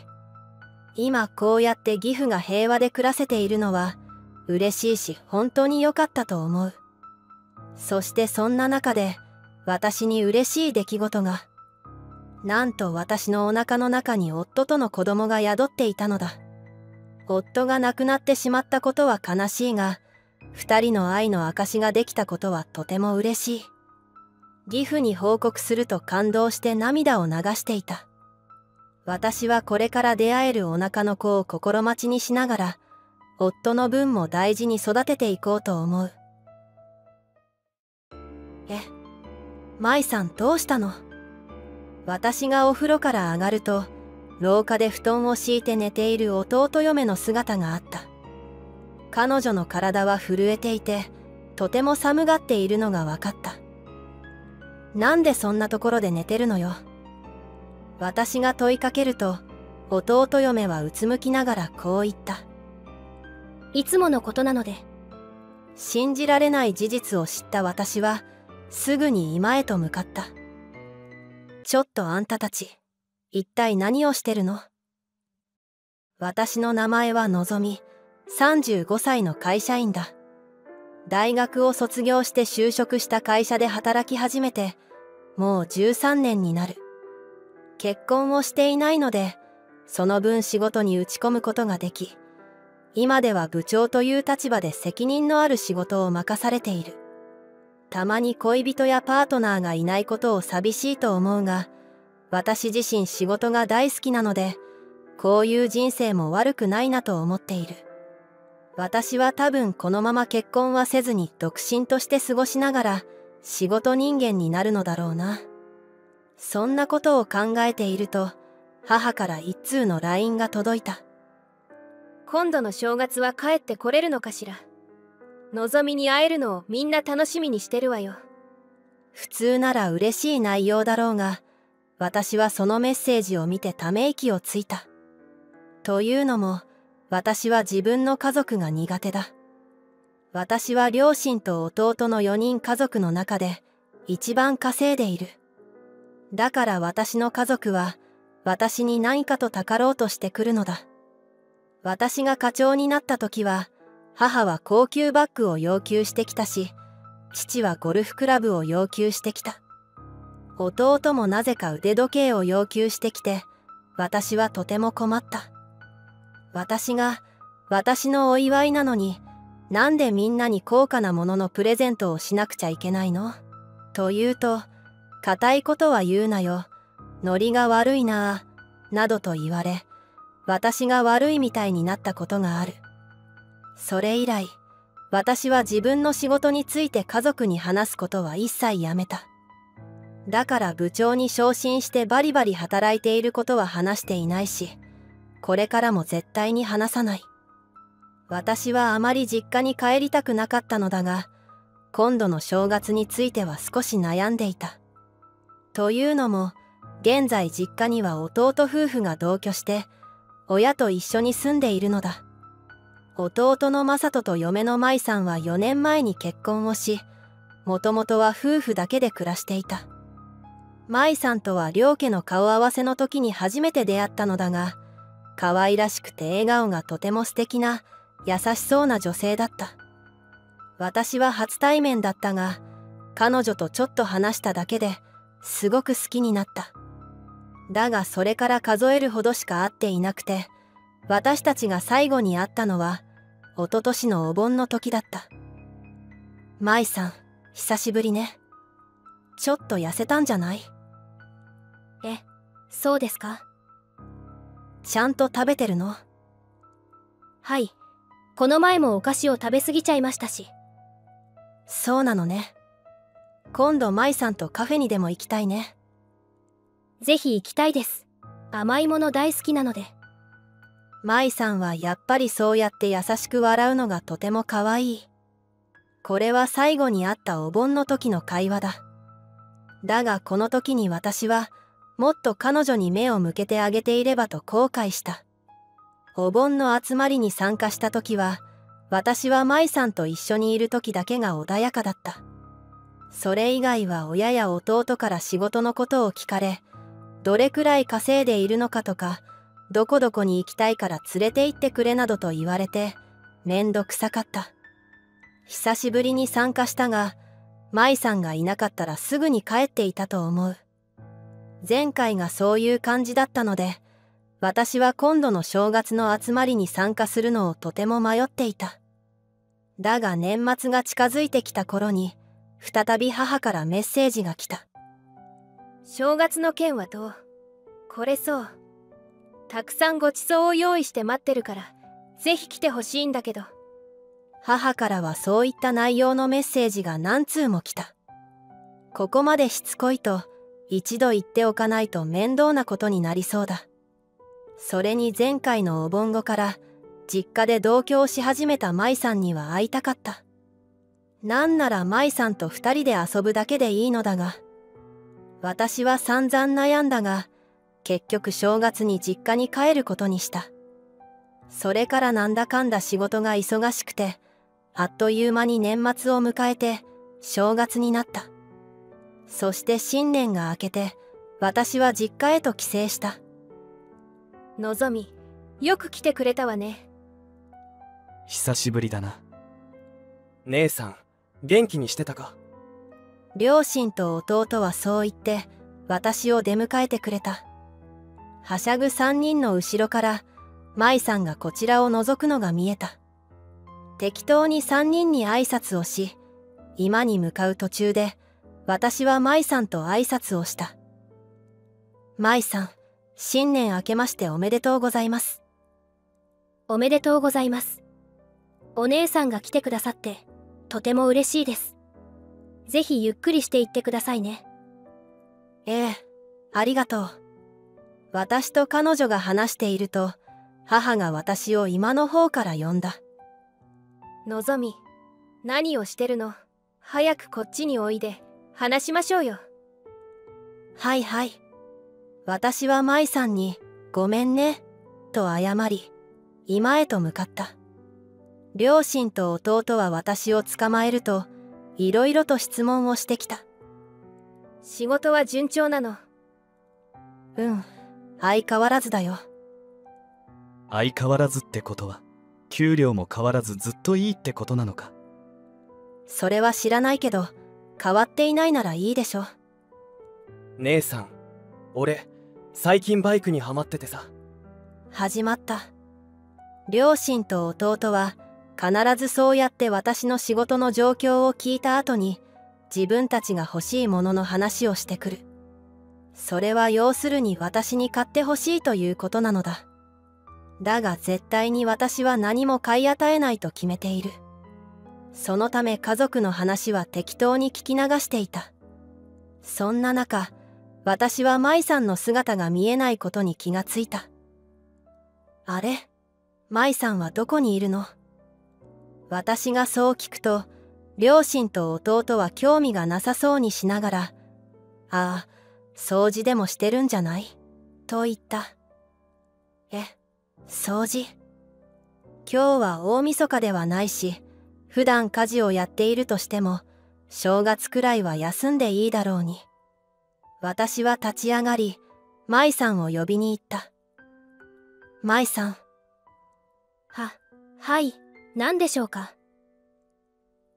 今こうやって義父が平和で暮らせているのは嬉しいし本当に良かったと思う。そしてそんな中で私に嬉しい出来事が。なんと私のお腹の中に夫との子供が宿っていたのだ。夫が亡くなってしまったことは悲しいが、二人の愛の証ができたことはとても嬉しい。義父に報告すると感動して涙を流していた。私はこれから出会えるお腹の子を心待ちにしながら、夫の分も大事に育てていこうと思う。舞さんどうしたの？私がお風呂から上がると、廊下で布団を敷いて寝ている弟嫁の姿があった。彼女の体は震えていて、とても寒がっているのが分かった。なんでそんなところで寝てるのよ。私が問いかけると、弟嫁はうつむきながらこう言った。いつものことなので。信じられない事実を知った私はすぐに居間へと向かった。ちょっとあんたたち一体何をしてるの？私の名前はのぞみ、35歳の会社員だ。大学を卒業して就職した会社で働き始めてもう13年になる。結婚をしていないのでその分仕事に打ち込むことができ、今では部長という立場で責任のある仕事を任されている。たまに恋人やパートナーがいないことを寂しいと思うが、私自身仕事が大好きなのでこういう人生も悪くないなと思っている。私は多分このまま結婚はせずに独身として過ごしながら仕事人間になるのだろうな。そんなことを考えていると母から一通の LINE が届いた。今度の正月は帰ってこれるのかしら。のぞみに会えるのをみんな楽しみにしてるわよ。普通なら嬉しい内容だろうが、私はそのメッセージを見てため息をついた。というのも私は自分の家族が苦手だ。私は両親と弟の4人家族の中で一番稼いでいる。だから私の家族は私に何かとたかろうとしてくるのだ。私が課長になった時は母は高級バッグを要求してきたし、父はゴルフクラブを要求してきた。弟もなぜか腕時計を要求してきて、私はとても困った。私が私のお祝いなのになんでみんなに高価なもののプレゼントをしなくちゃいけないのと言うと、固いことは言うなよ、ノリが悪いなぁなどと言われ、私が悪いみたいになったことがある。それ以来私は自分の仕事について家族に話すことは一切やめた。だから部長に昇進してバリバリ働いていることは話していないし、これからも絶対に話さない。私はあまり実家に帰りたくなかったのだが、今度の正月については少し悩んでいた。というのも、現在実家には弟夫婦が同居して、親と一緒に住んでいるのだ。弟の正人と嫁の舞さんは4年前に結婚をし、もともとは夫婦だけで暮らしていた。舞さんとは両家の顔合わせの時に初めて出会ったのだが、可愛らしくて笑顔がとても素敵な優しそうな女性だった。私は初対面だったが、彼女とちょっと話しただけですごく好きになった。だがそれから数えるほどしか会っていなくて、私たちが最後に会ったのは一昨年のお盆の時だった。舞さん、久しぶりね。ちょっと痩せたんじゃない？え、そうですか？ちゃんと食べてるの？はい、この前もお菓子を食べ過ぎちゃいましたし。そうなのね。今度舞さんとカフェにでも行きたいね。ぜひ行きたいです。甘いもの大好きなので。舞さんはやっぱりそうやって優しく笑うのがとても可愛い。これは最後に会ったお盆の時の会話だ。だがこの時に私はもっと彼女に目を向けてあげていればと後悔した。お盆の集まりに参加した時は、私は舞さんと一緒にいる時だけが穏やかだった。それ以外は親や弟から仕事のことを聞かれ、どれくらい稼いでいるのかとか、どこどこに行きたいから連れて行ってくれなどと言われて、めんどくさかった。久しぶりに参加したが、舞さんがいなかったらすぐに帰っていたと思う。前回がそういう感じだったので、私は今度の正月の集まりに参加するのをとても迷っていた。だが年末が近づいてきた頃に、再び母からメッセージが来た。正月の件はどう？これそう。たくさんごちそうを用意して待ってるから、ぜひ来てほしいんだけど。母からはそういった内容のメッセージが何通も来た。ここまでしつこいと、一度言っておかないと面倒なことになりそうだ。それに前回のお盆後から実家で同居をし始めた舞さんには会いたかった。なんなら舞さんと2人で遊ぶだけでいいのだが、私は散々悩んだが、結局正月に実家に帰ることにした。それからなんだかんだ仕事が忙しくて、あっという間に年末を迎えて正月になった。そして新年が明けて私は実家へと帰省した。のぞみ、よく来てくれたわね。久しぶりだな。姉さん、元気にしてたか？両親と弟はそう言って私を出迎えてくれた。はしゃぐ3人の後ろから舞さんがこちらを覗くのが見えた。適当に3人に挨拶をし、今に向かう途中で私は舞さんと挨拶をした。舞さん、新年明けましておめでとうございます。おめでとうございます。お姉さんが来てくださってとても嬉しいです。ぜひゆっくりしていってくださいね。ええ、ありがとう。私と彼女が話していると、母が私を今の方から呼んだ。のぞみ、何をしてるの？早くこっちにおいで、話しましょうよ。はいはい。私は舞さんに、ごめんね、と謝り、今へと向かった。両親と弟は私を捕まえると、いろいろと質問をしてきた。仕事は順調なの？うん、相変わらずだよ。相変わらずってことは、給料も変わらずずっといいってことなのか？それは知らないけど、変わっていないならいいでしょ。姉さん、俺、最近バイクにはまっててさ。始まった。両親と弟は、必ずそうやって私の仕事の状況を聞いた後に、自分たちが欲しいものの話をしてくる。それは要するに私に買ってほしいということなのだ。だが絶対に私は何も買い与えないと決めている。そのため家族の話は適当に聞き流していた。そんな中、私は舞さんの姿が見えないことに気がついた。あれ？舞さんはどこにいるの？私がそう聞くと、両親と弟は興味がなさそうにしながら、ああ、掃除でもしてるんじゃない？と言った。え、掃除？今日は大晦日ではないし、普段家事をやっているとしても、正月くらいは休んでいいだろうに。私は立ち上がり、舞さんを呼びに行った。舞さん。はい、何でしょうか？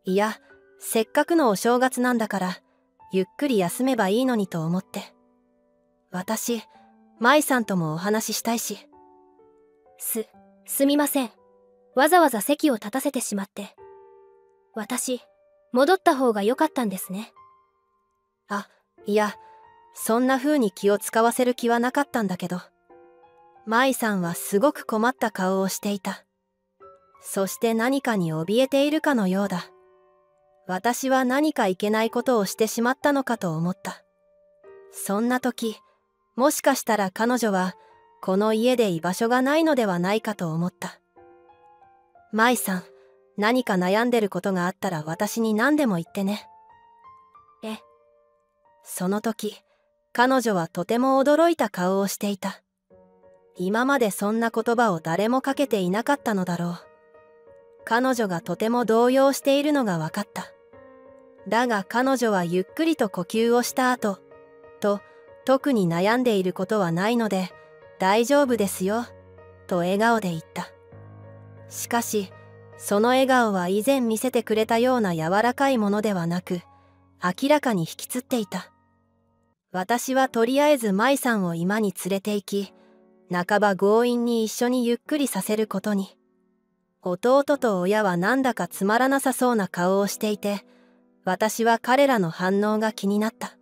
いや、せっかくのお正月なんだから、ゆっくり休めばいいのにと思って。私、舞さんともお話ししたいし。すみません。わざわざ席を立たせてしまって。私、戻った方が良かったんですね。あ、いや、そんな風に気を使わせる気はなかったんだけど。舞さんはすごく困った顔をしていた。そして何かに怯えているかのようだ。私は何かいけないことをしてしまったのかと思った。そんな時、もしかしたら彼女は、この家で居場所がないのではないかと思った。舞さん、何か悩んでることがあったら私に何でも言ってね。え。その時、彼女はとても驚いた顔をしていた。今までそんな言葉を誰もかけていなかったのだろう。彼女がとても動揺しているのが分かった。だが彼女はゆっくりと呼吸をした後、特に悩んでいることはないので、大丈夫ですよ、と笑顔で言った。しかし、その笑顔は以前見せてくれたような柔らかいものではなく、明らかに引きつっていた。私はとりあえず舞さんを今に連れて行き、半ば強引に一緒にゆっくりさせることに。弟と親はなんだかつまらなさそうな顔をしていて、私は彼らの反応が気になった。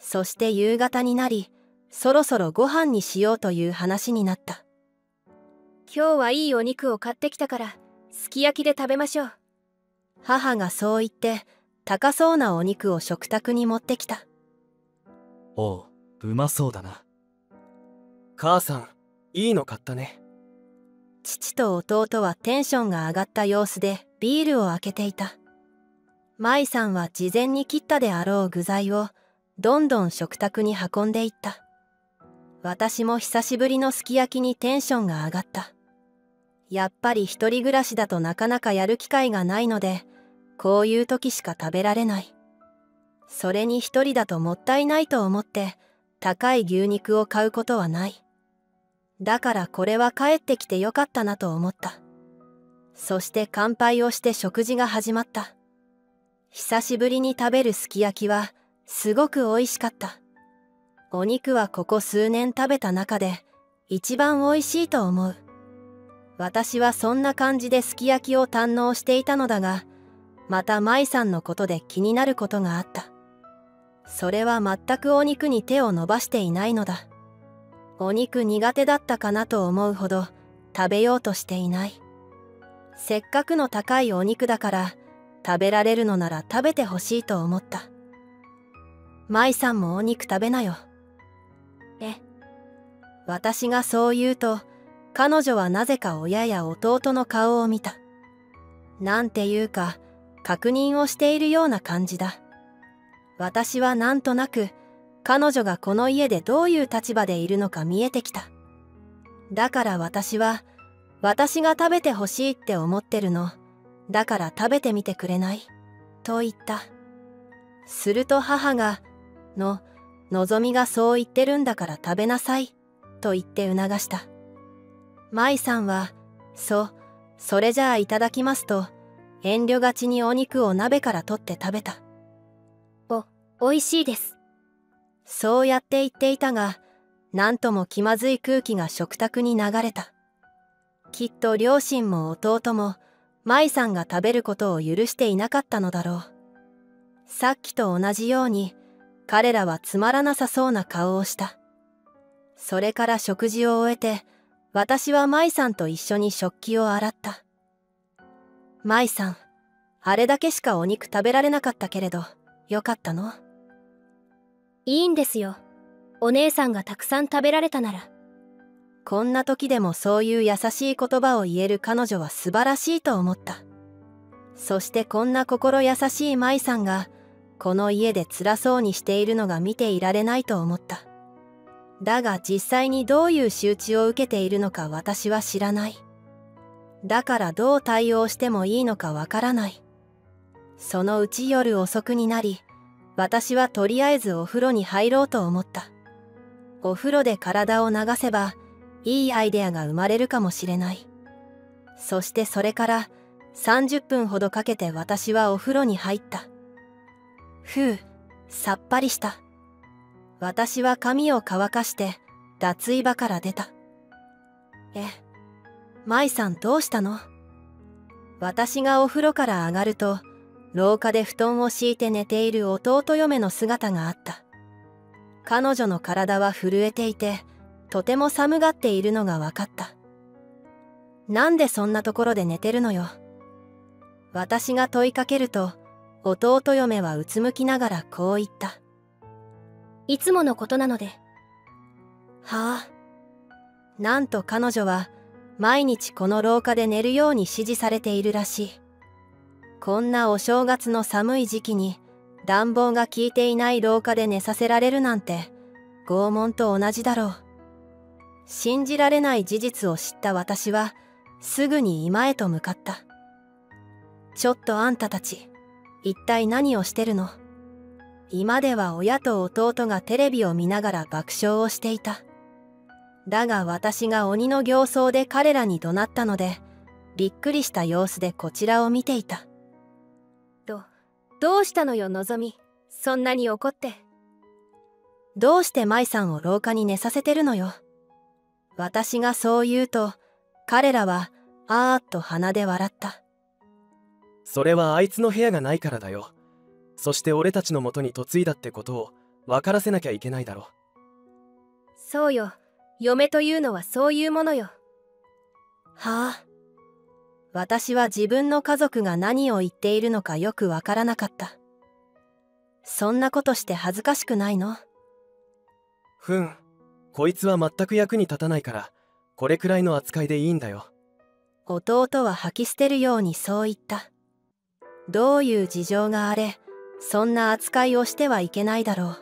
そして夕方になり、そろそろご飯にしようという話になった。今日はいいお肉を買ってきたから、すき焼きで食べましょう。母がそう言って、高そうなお肉を食卓に持ってきた。おう、うまそうだな。母さん、いいの買ったね。父と弟はテンションが上がった様子でビールを開けていた。舞さんは事前に切ったであろう具材をどんどん食卓に運んでいった。私も久しぶりのすき焼きにテンションが上がった。やっぱり一人暮らしだとなかなかやる機会がないので、こういう時しか食べられない。それに一人だともったいないと思って、高い牛肉を買うことはない。だからこれは帰ってきてよかったなと思った。そして乾杯をして食事が始まった。久しぶりに食べるすき焼きは、すごく美味しかった。お肉はここ数年食べた中で、一番美味しいと思う。私はそんな感じですき焼きを堪能していたのだが、また舞さんのことで気になることがあった。それは全くお肉に手を伸ばしていないのだ。お肉苦手だったかなと思うほど食べようとしていない。せっかくの高いお肉だから食べられるのなら食べてほしいと思った。舞さんもお肉食べなよ。私がそう言うと、彼女はなぜか親や弟の顔を見た。なんていうか、確認をしているような感じだ。私はなんとなく、彼女がこの家でどういう立場でいるのか見えてきた。だから私は、私が食べてほしいって思ってるの。だから食べてみてくれない?と言った。すると母が、のぞみがそう言ってるんだから食べなさい。と言って促した。舞さんは、それじゃあいただきますと、遠慮がちにお肉を鍋から取って食べた。おいしいです。そうやって言っていたが、なんとも気まずい空気が食卓に流れた。きっと両親も弟も、舞さんが食べることを許していなかったのだろう。さっきと同じように、彼らはつまらなさそうな顔をした。それから食事を終えて、私は舞さんと一緒に食器を洗った。舞さん、あれだけしかお肉食べられなかったけれど、よかったの?いいんですよ。お姉さんがたくさん食べられたなら。こんな時でもそういう優しい言葉を言える彼女は素晴らしいと思った。そしてこんな心優しい舞さんが、この家で辛そうにしているのが見ていられないと思った。だが実際にどういう仕打ちを受けているのか私は知らない。だからどう対応してもいいのかわからない。そのうち夜遅くになり、私はとりあえずお風呂に入ろうと思った。お風呂で体を流せば、いいアイデアが生まれるかもしれない。そしてそれから30分ほどかけて私はお風呂に入った。ふう、さっぱりした。私は髪を乾かして脱衣場から出た。舞さんどうしたの?私がお風呂から上がると、廊下で布団を敷いて寝ている弟嫁の姿があった。彼女の体は震えていて、とても寒がっているのが分かった。なんでそんなところで寝てるのよ。私が問いかけると、弟嫁はうつむきながらこう言った。いつものことなので。はあ。なんと彼女は毎日この廊下で寝るように指示されているらしい。こんなお正月の寒い時期に暖房が効いていない廊下で寝させられるなんて拷問と同じだろう。信じられない事実を知った私はすぐに居間へと向かった。ちょっとあんたたち、一体何をしてるの?今では親と弟がテレビを見ながら爆笑をしていた。だが私が鬼の形相で彼らに怒鳴ったので、びっくりした様子でこちらを見ていた。どうしたのよのぞみ、そんなに怒って。どうして舞さんを廊下に寝させてるのよ。私がそう言うと、彼らはあーっと鼻で笑った。それはあいつの部屋がないからだよ。そして俺たちのもとに嫁いだってことを分からせなきゃいけないだろう。そうよ、嫁というのはそういうものよ。はあ。私は自分の家族が何を言っているのかよく分からなかった。そんなことして恥ずかしくないの?こいつは全く役に立たないから、これくらいの扱いでいいんだよ。弟は吐き捨てるようにそう言った。どういう事情があれ、そんな扱いをしてはいけないだろう。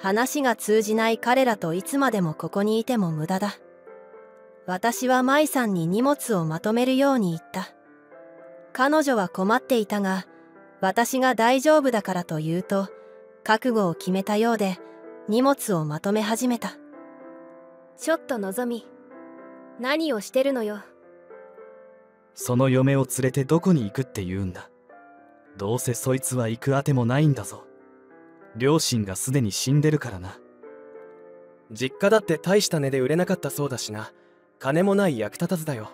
話が通じない彼らといつまでもここにいても無駄だ。私は舞さんに荷物をまとめるように言った。彼女は困っていたが、私が大丈夫だからと言うと、覚悟を決めたようで、荷物をまとめ始めた。ちょっとのぞみ、何をしてるのよ。その嫁を連れてどこに行くって言うんだ。どうせそいつは行くあてもないんだぞ。両親がすでに死んでるからな。実家だって大した値で売れなかったそうだしな。金もない役立たずだよ。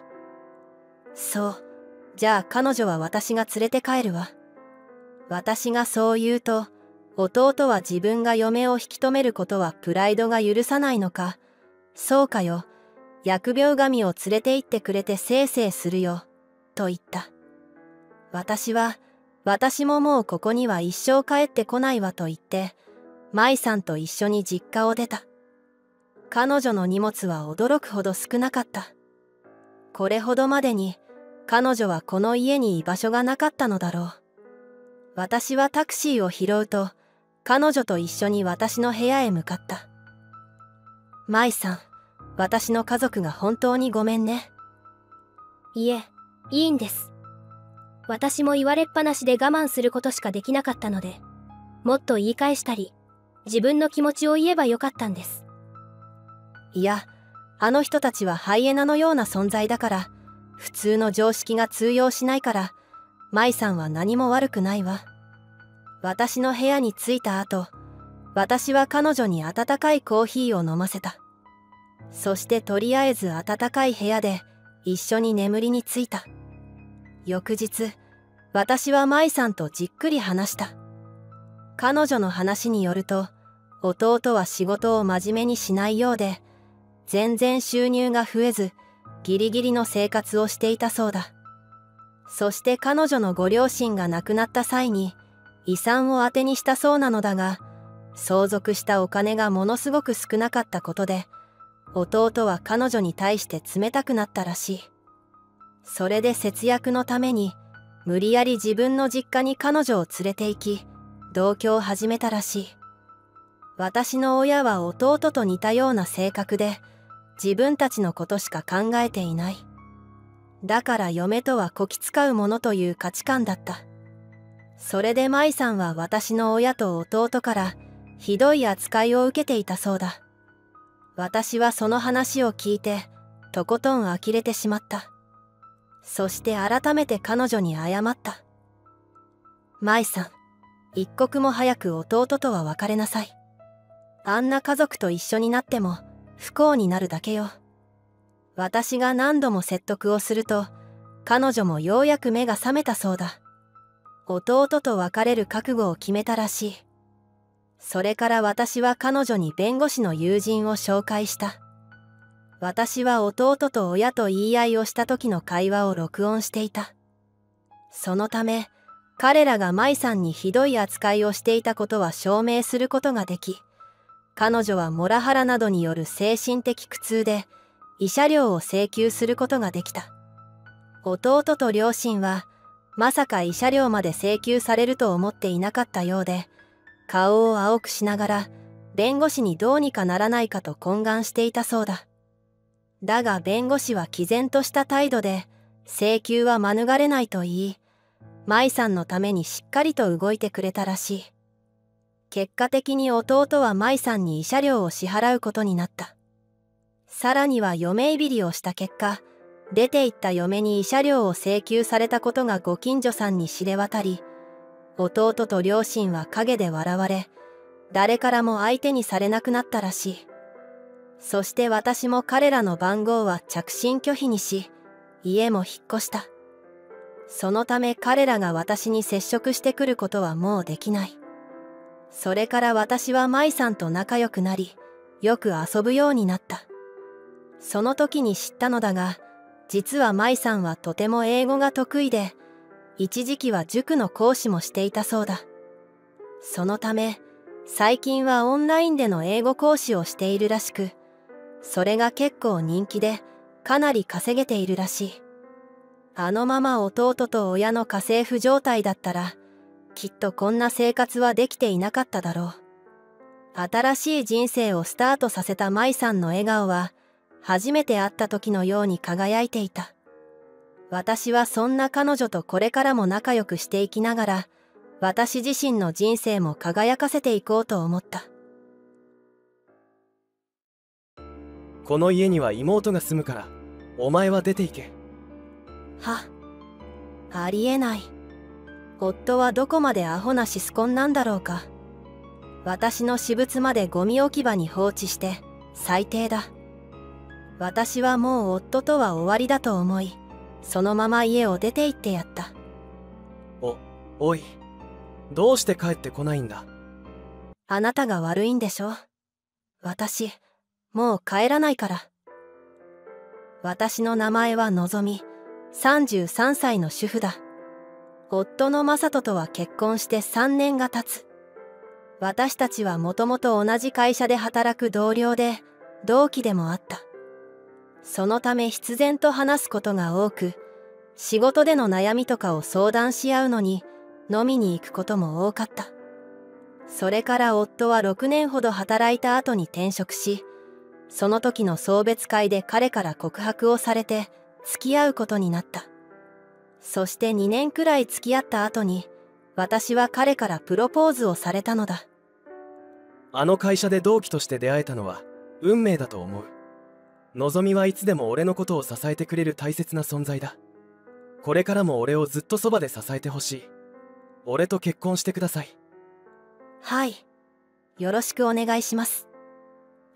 そう、じゃあ彼女は私が連れて帰るわ。私がそう言うと、弟は自分が嫁を引き止めることはプライドが許さないのか。そうかよ、疫病神を連れて行ってくれてせいせいするよ、と言った。私ももうここには一生帰ってこないわと言って、舞さんと一緒に実家を出た。彼女の荷物は驚くほど少なかった。これほどまでに、彼女はこの家に居場所がなかったのだろう。私はタクシーを拾うと、彼女と一緒に私の部屋へ向かった。舞さん、私の家族が本当にごめんね。いえ、いいんです。私も言われっぱなしで我慢することしかできなかったので、もっと言い返したり、自分の気持ちを言えばよかったんです。いや、あの人たちはハイエナのような存在だから、普通の常識が通用しないから、舞さんは何も悪くないわ。私の部屋に着いた後、私は彼女に温かいコーヒーを飲ませた。そしてとりあえず暖かい部屋で一緒に眠りについた。翌日、私は舞さんとじっくり話した。彼女の話によると、弟は仕事を真面目にしないようで、全然収入が増えず、ギリギリの生活をしていたそうだ。そして彼女のご両親が亡くなった際に、遺産を当てにしたそうなのだが、相続したお金がものすごく少なかったことで、弟は彼女に対して冷たくなったらしい。それで節約のために無理やり自分の実家に彼女を連れて行き、同居を始めたらしい。私の親は弟と似たような性格で、自分たちのことしか考えていない。だから嫁とはこき使うものという価値観だった。それで舞さんは私の親と弟からひどい扱いを受けていたそうだ。私はその話を聞いて、とことん呆れてしまった。そして改めて彼女に謝った。舞さん、一刻も早く弟とは別れなさい。あんな家族と一緒になっても不幸になるだけよ。私が何度も説得をすると、彼女もようやく目が覚めたそうだ。弟と別れる覚悟を決めたらしい。それから私は彼女に弁護士の友人を紹介した。私は弟と親と言い合いをした時の会話を録音していた。そのため、彼らが舞さんにひどい扱いをしていたことは証明することができ、彼女はモラハラなどによる精神的苦痛で、慰謝料を請求することができた。弟と両親は、まさか慰謝料まで請求されると思っていなかったようで、顔を青くしながら、弁護士にどうにかならないかと懇願していたそうだ。だが弁護士は毅然とした態度で、請求は免れないと言い、舞さんのためにしっかりと動いてくれたらしい。結果的に弟は舞さんに慰謝料を支払うことになった。さらには嫁いびりをした結果、出て行った嫁に慰謝料を請求されたことがご近所さんに知れ渡り、弟と両親は陰で笑われ、誰からも相手にされなくなったらしい。そして私も彼らの番号は着信拒否にし、家も引っ越した。そのため彼らが私に接触してくることはもうできない。それから私は舞さんと仲良くなり、よく遊ぶようになった。その時に知ったのだが、実は舞さんはとても英語が得意で、一時期は塾の講師もしていたそうだ。そのため、最近はオンラインでの英語講師をしているらしく、それが結構人気で、かなり稼げているらしい。あのまま弟と親の家政婦状態だったら、きっとこんな生活はできていなかっただろう。新しい人生をスタートさせた舞さんの笑顔は、初めて会った時のように輝いていた。私はそんな彼女とこれからも仲良くしていきながら、私自身の人生も輝かせていこうと思った。この家には妹が住むから、お前は出ていけ。は、ありえない。夫はどこまでアホなシスコンなんだろうか。私の私物までゴミ置き場に放置して、最低だ。私はもう夫とは終わりだと思い、そのまま家を出て行ってやった。おい、どうして帰ってこないんだ。あなたが悪いんでしょ。私、もう帰らないから。私の名前はのぞみ、33歳の主婦だ。夫の正人とは結婚して3年が経つ。私たちはもともと同じ会社で働く同僚で、同期でもあった。そのため必然と話すことが多く、仕事での悩みとかを相談し合うのに、飲みに行くことも多かった。それから夫は6年ほど働いた後に転職し、その時の送別会で彼から告白をされて、付き合うことになった。そして2年くらい付き合った後に、私は彼からプロポーズをされたのだ。あの会社で同期として出会えたのは運命だと思う。のぞみはいつでも俺のことを支えてくれる大切な存在だ。これからも俺をずっとそばで支えてほしい。俺と結婚してください。はい。よろしくお願いします。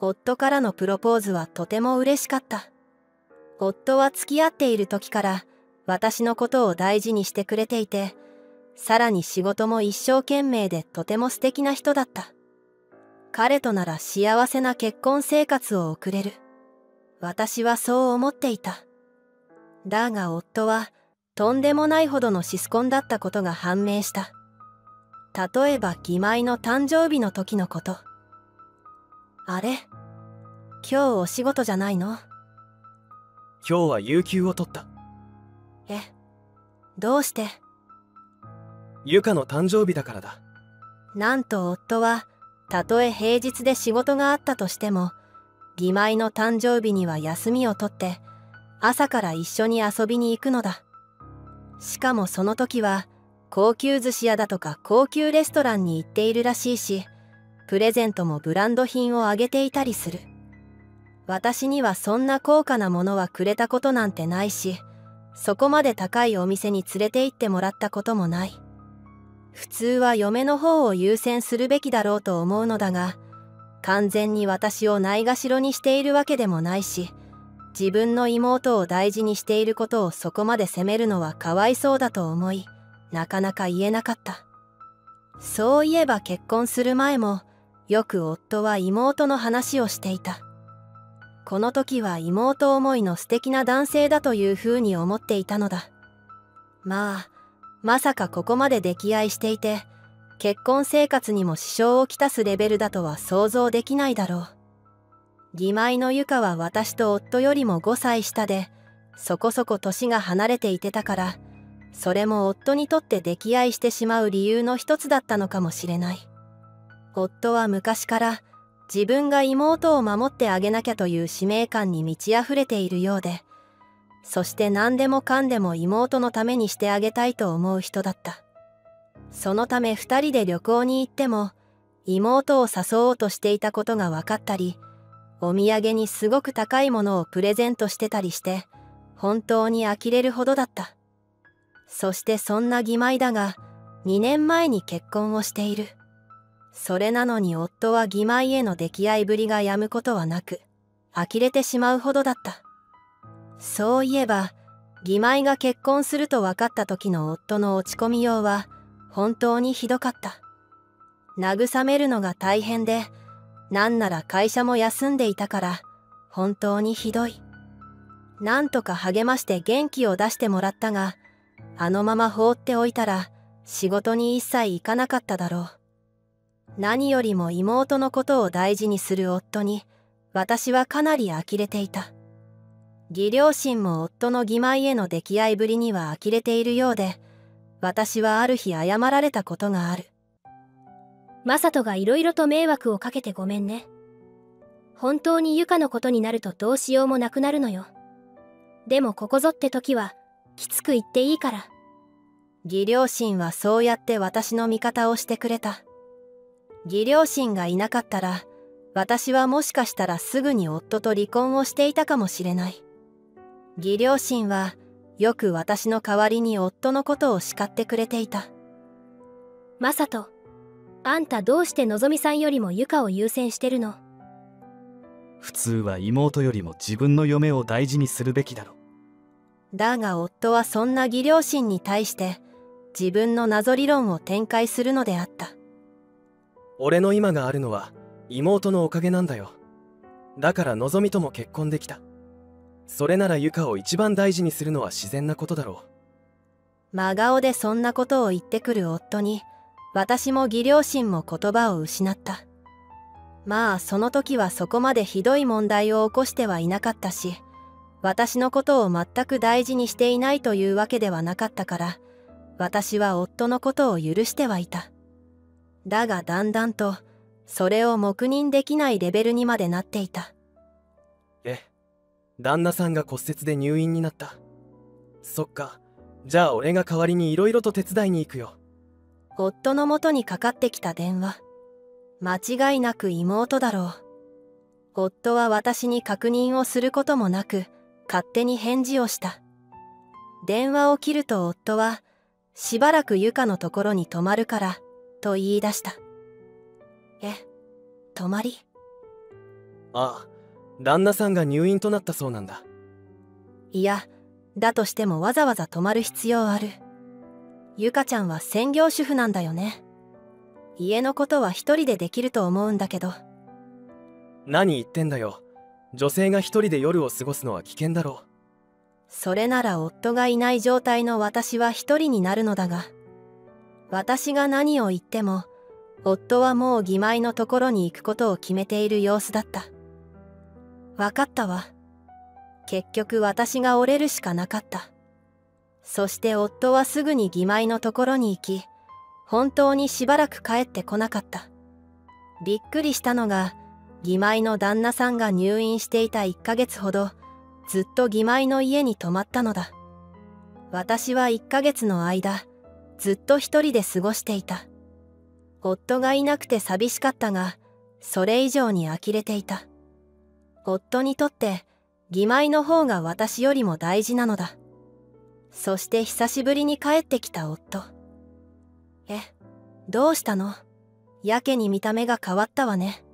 夫からのプロポーズはとても嬉しかった。夫は付き合っている時から私のことを大事にしてくれていて、さらに仕事も一生懸命でとても素敵な人だった。彼となら幸せな結婚生活を送れる。私はそう思っていた。だが夫はとんでもないほどのシスコンだったことが判明した。例えば義妹の誕生日の時のこと。あれ？今日お仕事じゃないの？今日は有給を取った。え、どうして？ゆかの誕生日だからだ。なんと夫はたとえ平日で仕事があったとしても、義妹の誕生日には休みを取って朝から一緒に遊びに行くのだ。しかもその時は高級寿司屋だとか高級レストランに行っているらしいし、プレゼントもブランド品をあげていたりする。私にはそんな高価なものはくれたことなんてないし、そこまで高いお店に連れて行ってもらったこともない。普通は嫁の方を優先するべきだろうと思うのだが、完全に私をないがしろにしているわけでもないし、自分の妹を大事にしていることをそこまで責めるのはかわいそうだと思い、なかなか言えなかった。そういえば結婚する前もよく夫は妹の話をしていた。この時は妹思いの素敵な男性だというふうに思っていたのだ。まさかここまで溺愛していて、結婚生活にも支障をきたすレベルだとは想像できないだろう。義妹のゆかは私と夫よりも5歳下で、そこそこ年が離れていてたから、それも夫にとって溺愛してしまう理由の一つだったのかもしれない。夫は昔から自分が妹を守ってあげなきゃという使命感に満ち溢れているようで、そして何でもかんでも妹のためにしてあげたいと思う人だった。そのため2人で旅行に行っても、妹を誘おうとしていたことが分かったり、お土産にすごく高いものをプレゼントしてたりして、本当に呆れるほどだった。そしてそんな義妹だが、2年前に結婚をしている。それなのに夫は義妹への溺愛ぶりがやむことはなく、呆れてしまうほどだった。そういえば、義妹が結婚すると分かった時の夫の落ち込みようは、本当にひどかった。慰めるのが大変で、なんなら会社も休んでいたから、本当にひどい。なんとか励まして元気を出してもらったが、あのまま放っておいたら、仕事に一切行かなかっただろう。何よりも妹のことを大事にする夫に、私はかなり呆れていた。義両親も夫の義妹への溺愛ぶりには呆れているようで、私はある日謝られたことがある。正人がいろいろと迷惑をかけてごめんね。本当にユカのことになるとどうしようもなくなるのよ。でもここぞって時はきつく言っていいから。義両親はそうやって私の味方をしてくれた。義両親がいなかったら私はもしかしたらすぐに夫と離婚をしていたかもしれない。義両親はよく私の代わりに夫のことを叱ってくれていた。マサト、あんたどうしてのぞみさんよりもゆかを優先してるの？普通は妹よりも自分の嫁を大事にするべきだろ。だが夫はそんな義両親に対して自分の謎理論を展開するのであった。俺の今があるのは妹のおかげなんだよ。だからのぞみとも結婚できた。それならゆかを一番大事にするのは自然なことだろう。真顔でそんなことを言ってくる夫に私も義両親も言葉を失った。まあその時はそこまでひどい問題を起こしてはいなかったし、私のことを全く大事にしていないというわけではなかったから、私は夫のことを許してはいた。だがだんだんとそれを黙認できないレベルにまでなっていた。え、旦那さんが骨折で入院になった。そっか、じゃあ俺が代わりにいろいろと手伝いに行くよ。夫の元にかかってきた電話。間違いなく妹だろう。夫は私に確認をすることもなく勝手に返事をした。電話を切ると夫は「しばらくゆかのところに泊まるから」と言い出した。え、泊まり？ああ、旦那さんが入院となったそうなんだ。いや、だとしてもわざわざ泊まる必要ある。ゆかちゃんは専業主婦なんだよね。家のことは一人でできると思うんだけど。何言ってんだよ。女性が一人で夜を過ごすのは危険だろう。それなら夫がいない状態の私は一人になるのだが、私が何を言っても夫はもう義妹のところに行くことを決めている様子だった。分かったわ。結局私が折れるしかなかった。そして夫はすぐに義妹のところに行き、本当にしばらく帰ってこなかった。びっくりしたのが、義妹の旦那さんが入院していた1ヶ月ほどずっと義妹の家に泊まったのだ。私は1ヶ月の間ずっと一人で過ごしていた。夫がいなくて寂しかったが、それ以上に呆れていた。夫にとって義妹の方が私よりも大事なのだ。そして久しぶりに帰ってきた夫。え、どうしたの？やけに見た目が変わったわね。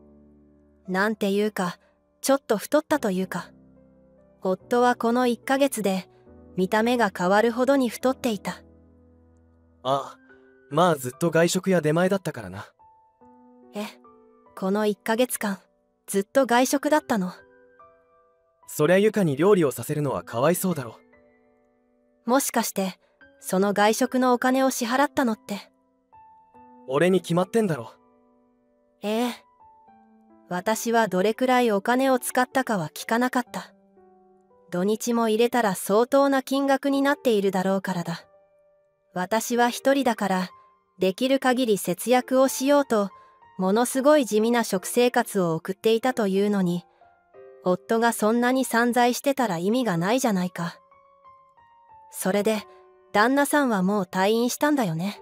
なんていうか、ちょっと太ったというか。夫はこの1ヶ月で見た目が変わるほどに太っていた。ああ、まあずっと外食や出前だったからな。え、この1ヶ月間ずっと外食だったの？そりゃゆかに料理をさせるのはかわいそうだろ。もしかしてその外食のお金を支払ったのって俺に決まってんだろ。ええ、私はどれくらいお金を使ったかは聞かなかった。土日も入れたら相当な金額になっているだろうからだ。私は一人だからできる限り節約をしようと、ものすごい地味な食生活を送っていたというのに、夫がそんなに散財してたら意味がないじゃないか。それで旦那さんはもう退院したんだよね。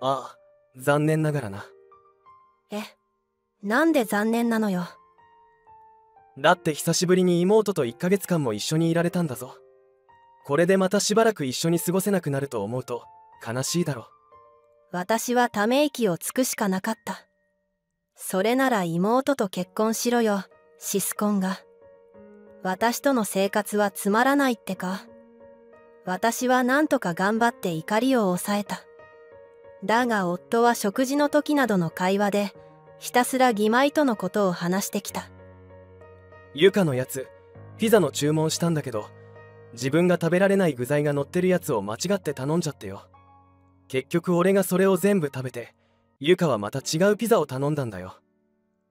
ああ、残念ながらな。え、なんで残念なのよ。だって久しぶりに妹と1ヶ月間も一緒にいられたんだぞ。これでまたしばらく一緒に過ごせなくなると思うと悲しいだろ。私はため息をつくしかなかった。それなら妹と結婚しろよ、シスコンが。私との生活はつまらないってか。私はなんとか頑張って怒りを抑えた。だが夫は食事の時などの会話でひたすら義妹とのことを話してきた。ゆかのやつ、ピザの注文したんだけど、自分が食べられない具材が乗ってるやつを間違って頼んじゃってよ。結局俺がそれを全部食べて、ゆかはまた違うピザを頼んだんだよ。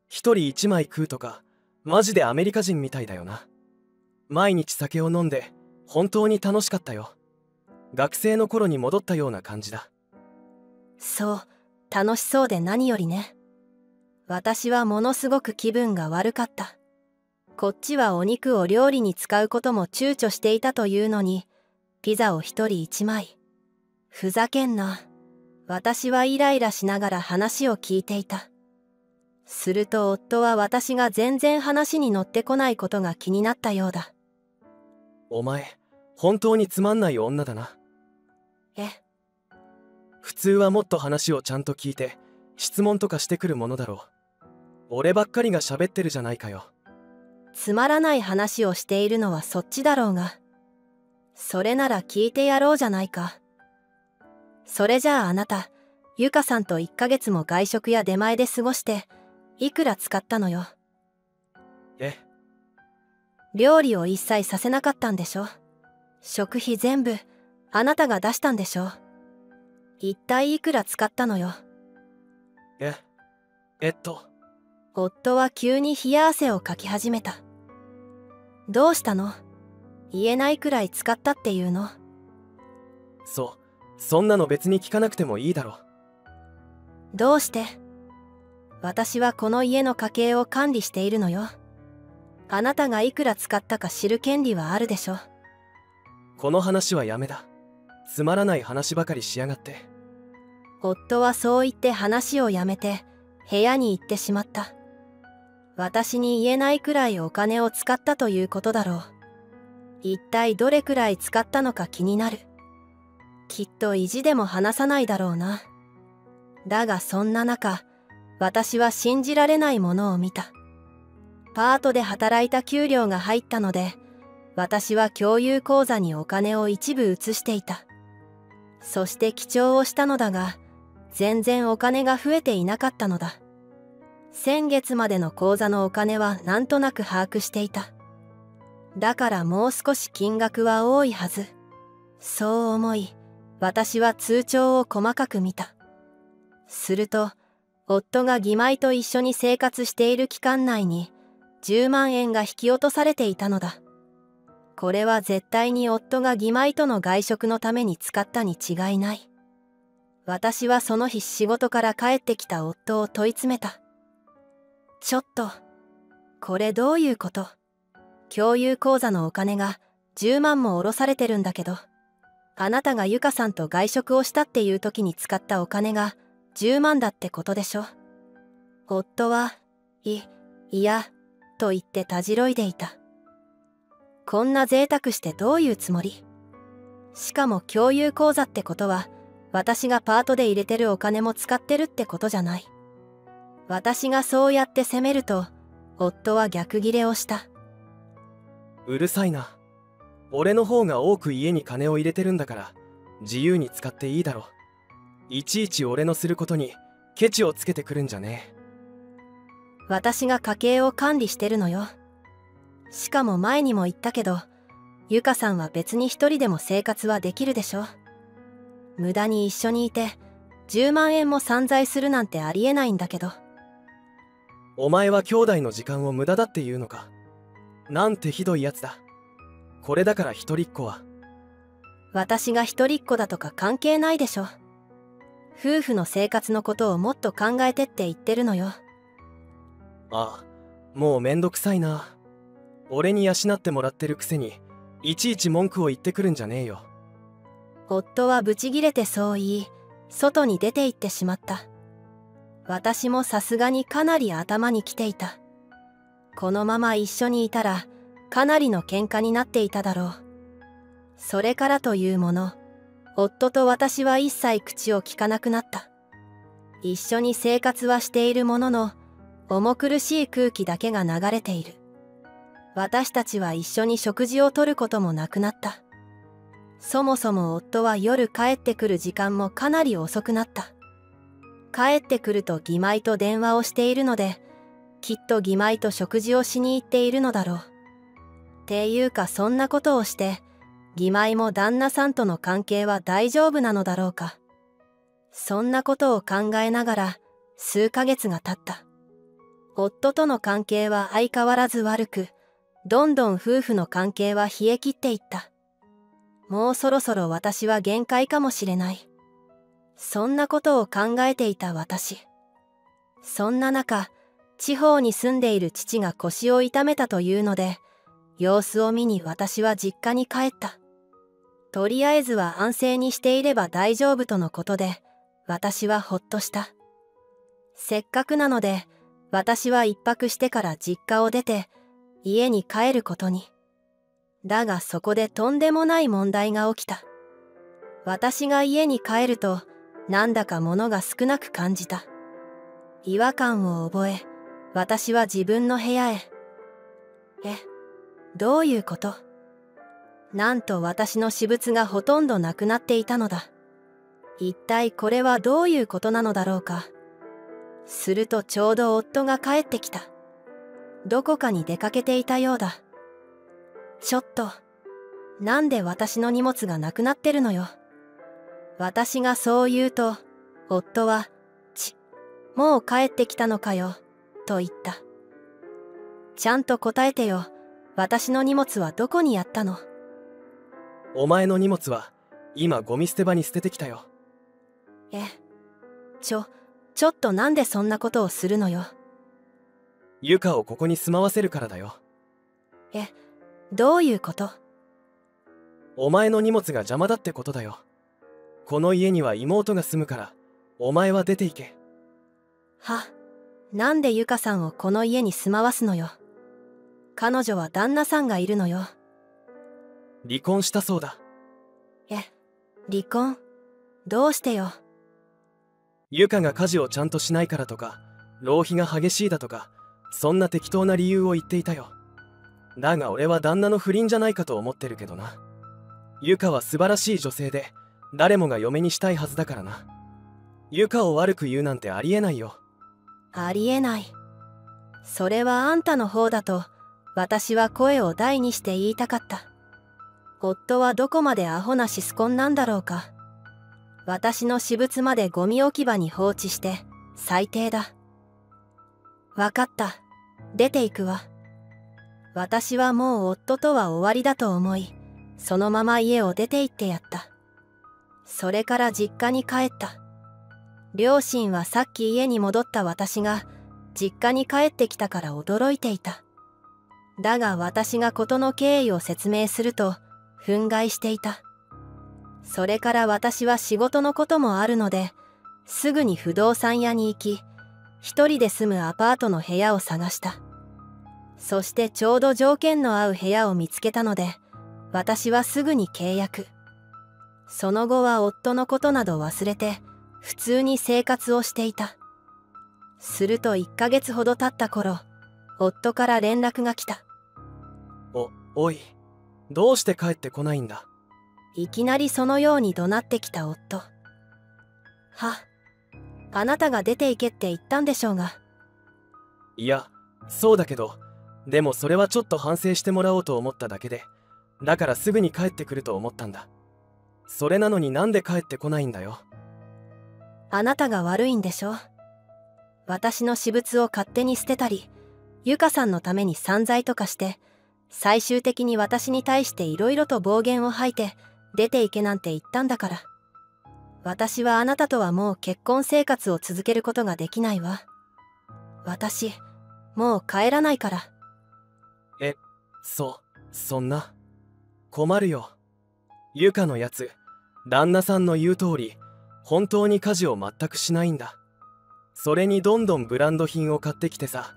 一人一枚食うとか、マジでアメリカ人みたいだよな。毎日酒を飲んで本当に楽しかったよ。学生の頃に戻ったような感じだ。そう、楽しそうで何よりね。私はものすごく気分が悪かった。こっちはお肉を料理に使うことも躊躇していたというのに、ピザを一人一枚。ふざけんな。私はイライラしながら話を聞いていた。すると夫は私が全然話に乗ってこないことが気になったようだ。お前、本当につまんない女だな。え？普通はもっと話をちゃんと聞いて、質問とかしてくるものだろう。俺ばっかりが喋ってるじゃないかよ。つまらない話をしているのはそっちだろうが。それなら聞いてやろうじゃないか。それじゃああなた、ゆかさんと1ヶ月も外食や出前で過ごして、いくら使ったのよ。え？料理を一切させなかったんでしょ。食費全部、あなたが出したんでしょ。一体いくら使ったのよ。夫は急に冷や汗をかき始めた。どうしたの？言えないくらい使ったっていうの？そんなの別に聞かなくてもいいだろ。どうして？私はこの家の家計を管理しているのよ。あなたがいくら使ったか知る権利はあるでしょ。この話はやめだ。つまらない話ばかりしやがって。夫はそう言って話をやめて部屋に行ってしまった。私に言えないくらいお金を使ったということだろう。一体どれくらい使ったのか気になる。きっと意地でも話さないだろうな。だがそんな中、私は信じられないものを見た。パートで働いた給料が入ったので、私は共有口座にお金を一部移していた。そして記帳をしたのだが、全然お金が増えていなかったのだ。先月までの口座のお金はなんとなく把握していた。だからもう少し金額は多いはず。そう思い、私は通帳を細かく見た。すると、夫が義妹と一緒に生活している期間内に10万円が引き落とされていたのだ。これは絶対に夫が義妹との外食のために使ったに違いない。私はその日仕事から帰ってきた夫を問い詰めた。ちょっと、これどういうこと？共有口座のお金が10万も下ろされてるんだけど、あなたがゆかさんと外食をしたっていう時に使ったお金が10万だってことでしょ。夫は、いや、と言ってたじろいでいた。こんな贅沢してどういうつもり？しかも共有口座ってことは、私がパートで入れてるお金も使ってるってことじゃない。私がそうやって責めると、夫は逆ギレをした。うるさいな。俺の方が多く家に金を入れてるんだから、自由に使っていいだろう。いちいち俺のすることにケチをつけてくるんじゃねえ。私が家計を管理してるのよ。しかも前にも言ったけど、ゆかさんは別に一人でも生活はできるでしょ。無駄に一緒にいて10万円も散財するなんてありえないんだけど。お前は兄弟の時間を無駄だって言うのか。なんてひどいやつだ。これだから一人っ子は。私が一人っ子だとか関係ないでしょ。夫婦の生活のことをもっと考えてって言ってるのよ。ああ、もうめんどくさいな。俺に養ってもらってるくせに、いちいち文句を言ってくるんじゃねえよ。夫はブチギレてそう言い、外に出て行ってしまった。私もさすがにかなり頭にきていた。このまま一緒にいたら、かなりの喧嘩になっていただろう。それからというもの、夫と私は一切口を聞かなくなった。一緒に生活はしているものの、重苦しい空気だけが流れている。私たちは一緒に食事をとることもなくなった。そもそも夫は夜帰ってくる時間もかなり遅くなった。帰ってくると義妹と電話をしているので、きっと義妹と食事をしに行っているのだろう。っていうかそんなことをして、義妹も旦那さんとの関係は大丈夫なのだろうか。そんなことを考えながら数ヶ月が経った。夫との関係は相変わらず悪く、どんどん夫婦の関係は冷え切っていった。もうそろそろ私は限界かもしれない。そんなことを考えていた私。そんな中、地方に住んでいる父が腰を痛めたというので、様子を見に私は実家に帰った。とりあえずは安静にしていれば大丈夫とのことで、私はほっとした。せっかくなので、私は一泊してから実家を出て、家に帰ることに。だがそこでとんでもない問題が起きた。私が家に帰ると、なんだか物が少なく感じた。違和感を覚え、私は自分の部屋へ。どういうこと？なんと私の私物がほとんどなくなっていたのだ。一体これはどういうことなのだろうか。するとちょうど夫が帰ってきた。どこかに出かけていたようだ。ちょっと、なんで私の荷物がなくなってるのよ。私がそう言うと、夫は、もう帰ってきたのかよ、と言った。ちゃんと答えてよ、私の荷物はどこにやったの？お前の荷物は、今ゴミ捨て場に捨ててきたよ。ちょっとなんでそんなことをするのよ。ゆかをここに住まわせるからだよ。どういうこと？お前の荷物が邪魔だってことだよ。この家には妹が住むから、お前は出て行け。なんでゆかさんをこの家に住まわすのよ。彼女は旦那さんがいるのよ。離婚したそうだ。離婚？どうしてよ。ゆかが家事をちゃんとしないからとか、浪費が激しいだとか、そんな適当な理由を言っていたよ。だが俺は旦那の不倫じゃないかと思ってるけどな。ゆかは素晴らしい女性で、誰もが嫁にしたいはずだからな。ゆかを悪く言うなんてありえないよ。ありえない。それはあんたの方だと、私は声を大にして言いたかった。夫はどこまでアホなシスコンなんだろうか。私の私物までゴミ置き場に放置して、最低だ。わかった。出ていくわ。私はもう夫とは終わりだと思い、そのまま家を出て行ってやった。それから実家に帰った。両親はさっき家に戻った私が実家に帰ってきたから驚いていた。だが私が事の経緯を説明すると憤慨していた。それから私は仕事のこともあるので、すぐに不動産屋に行き、一人で住むアパートの部屋を探した。そしてちょうど条件の合う部屋を見つけたので、私はすぐに契約。その後は夫のことなど忘れて、普通に生活をしていた。すると1ヶ月ほど経った頃、夫から連絡が来た。おい、どうして帰ってこないんだ？いきなりそのように怒鳴ってきた夫。あなたが出て行けって言ったんでしょうが。いや、そうだけど、でもそれはちょっと反省してもらおうと思っただけで、だからすぐに帰ってくると思ったんだ。それなのになんで帰ってこないんだよ。あなたが悪いんでしょ。私の私物を勝手に捨てたり、ゆかさんのために散財とかして、最終的に私に対していろいろと暴言を吐いて、出ていけなんて言ったんだから。私はあなたとはもう結婚生活を続けることができないわ。私、もう帰らないから。そんな。困るよ。ゆかのやつ、旦那さんの言う通り、本当に家事を全くしないんだ。それにどんどんブランド品を買ってきてさ、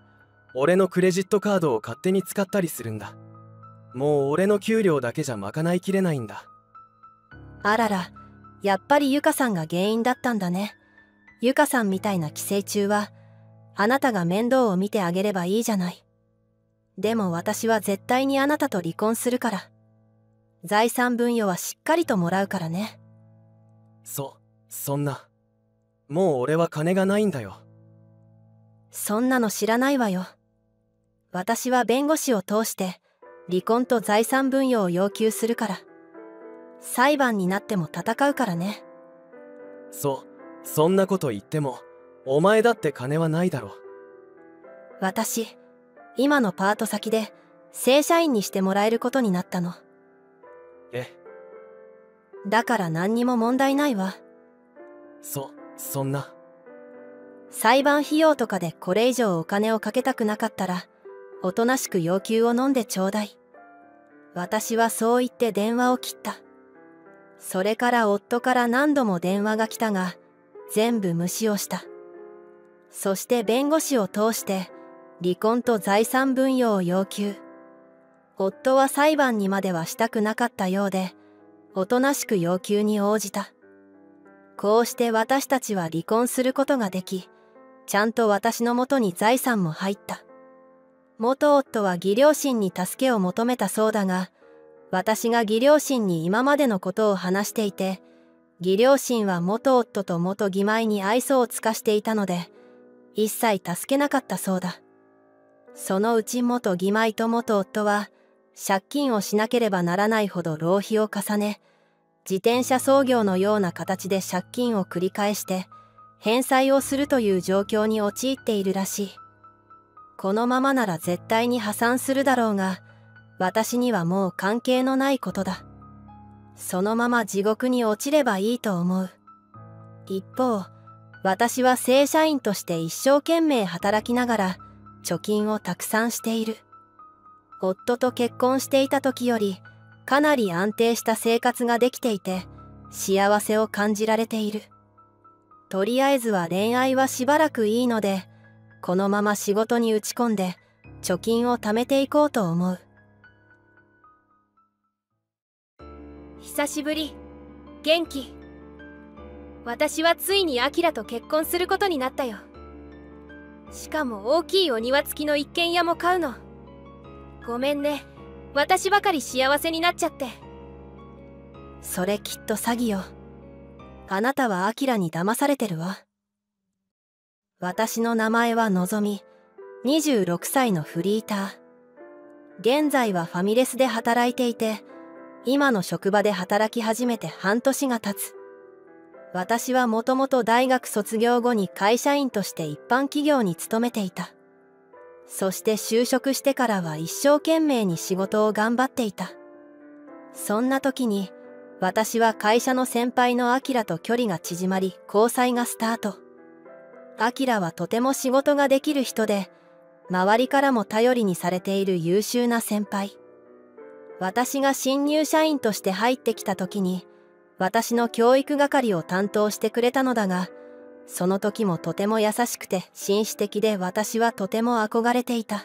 俺のクレジットカードを勝手に使ったりするんだ。もう俺の給料だけじゃ賄いきれないんだ。あらら、やっぱりゆかさんが原因だったんだね。ゆかさんみたいな寄生虫は、あなたが面倒を見てあげればいいじゃない。でも私は絶対にあなたと離婚するから。財産分与はしっかりともらうからね。そんな。もう俺は金がないんだよ。そんなの知らないわよ。私は弁護士を通して離婚と財産分与を要求するから。裁判になっても戦うからね。そんなこと言っても、お前だって金はないだろ。私、今のパート先で正社員にしてもらえることになったの。だから何にも問題ないわ。そんな。裁判費用とかでこれ以上お金をかけたくなかったら、おとなしく要求を飲んでちょうだい。私はそう言って電話を切った。それから夫から何度も電話が来たが、全部無視をした。そして弁護士を通して、離婚と財産分与を要求。夫は裁判にまではしたくなかったようで、おとなしく要求に応じた。こうして私たちは離婚することができ、ちゃんと私の元に財産も入った。元夫は義両親に助けを求めたそうだが、私が義両親に今までのことを話していて、義両親は元夫と元義妹に愛想を尽かしていたので、一切助けなかったそうだ。そのうち元義妹と元夫は、借金をしなければならないほど浪費を重ね、自転車操業のような形で借金を繰り返して、返済をするという状況に陥っているらしい。このままなら絶対に破産するだろうが、私にはもう関係のないことだ。そのまま地獄に落ちればいいと思う。一方、私は正社員として一生懸命働きながら、貯金をたくさんしている。夫と結婚していた時よりかなり安定した生活ができていて、幸せを感じられている。とりあえずは恋愛はしばらくいいので、このまま仕事に打ち込んで貯金を貯めていこうと思う。久しぶり、元気。私はついにアキラと結婚することになったよ。しかも大きいお庭付きの一軒家も買うの。ごめんね、私ばかり幸せになっちゃって。それきっと詐欺よ。あなたはアキラに騙されてるわ。私の名前はのぞみ、26歳のフリーター。現在はファミレスで働いていて、今の職場で働き始めて半年が経つ。私はもともと大学卒業後に会社員として一般企業に勤めていた。そして就職してからは一生懸命に仕事を頑張っていた。そんな時に私は会社の先輩のアキラと距離が縮まり、交際がスタート。アキラはとても仕事ができる人で、周りからも頼りにされている優秀な先輩。私が新入社員として入ってきた時に、私の教育係を担当してくれたのだが、その時もとても優しくて紳士的で、私はとても憧れていた。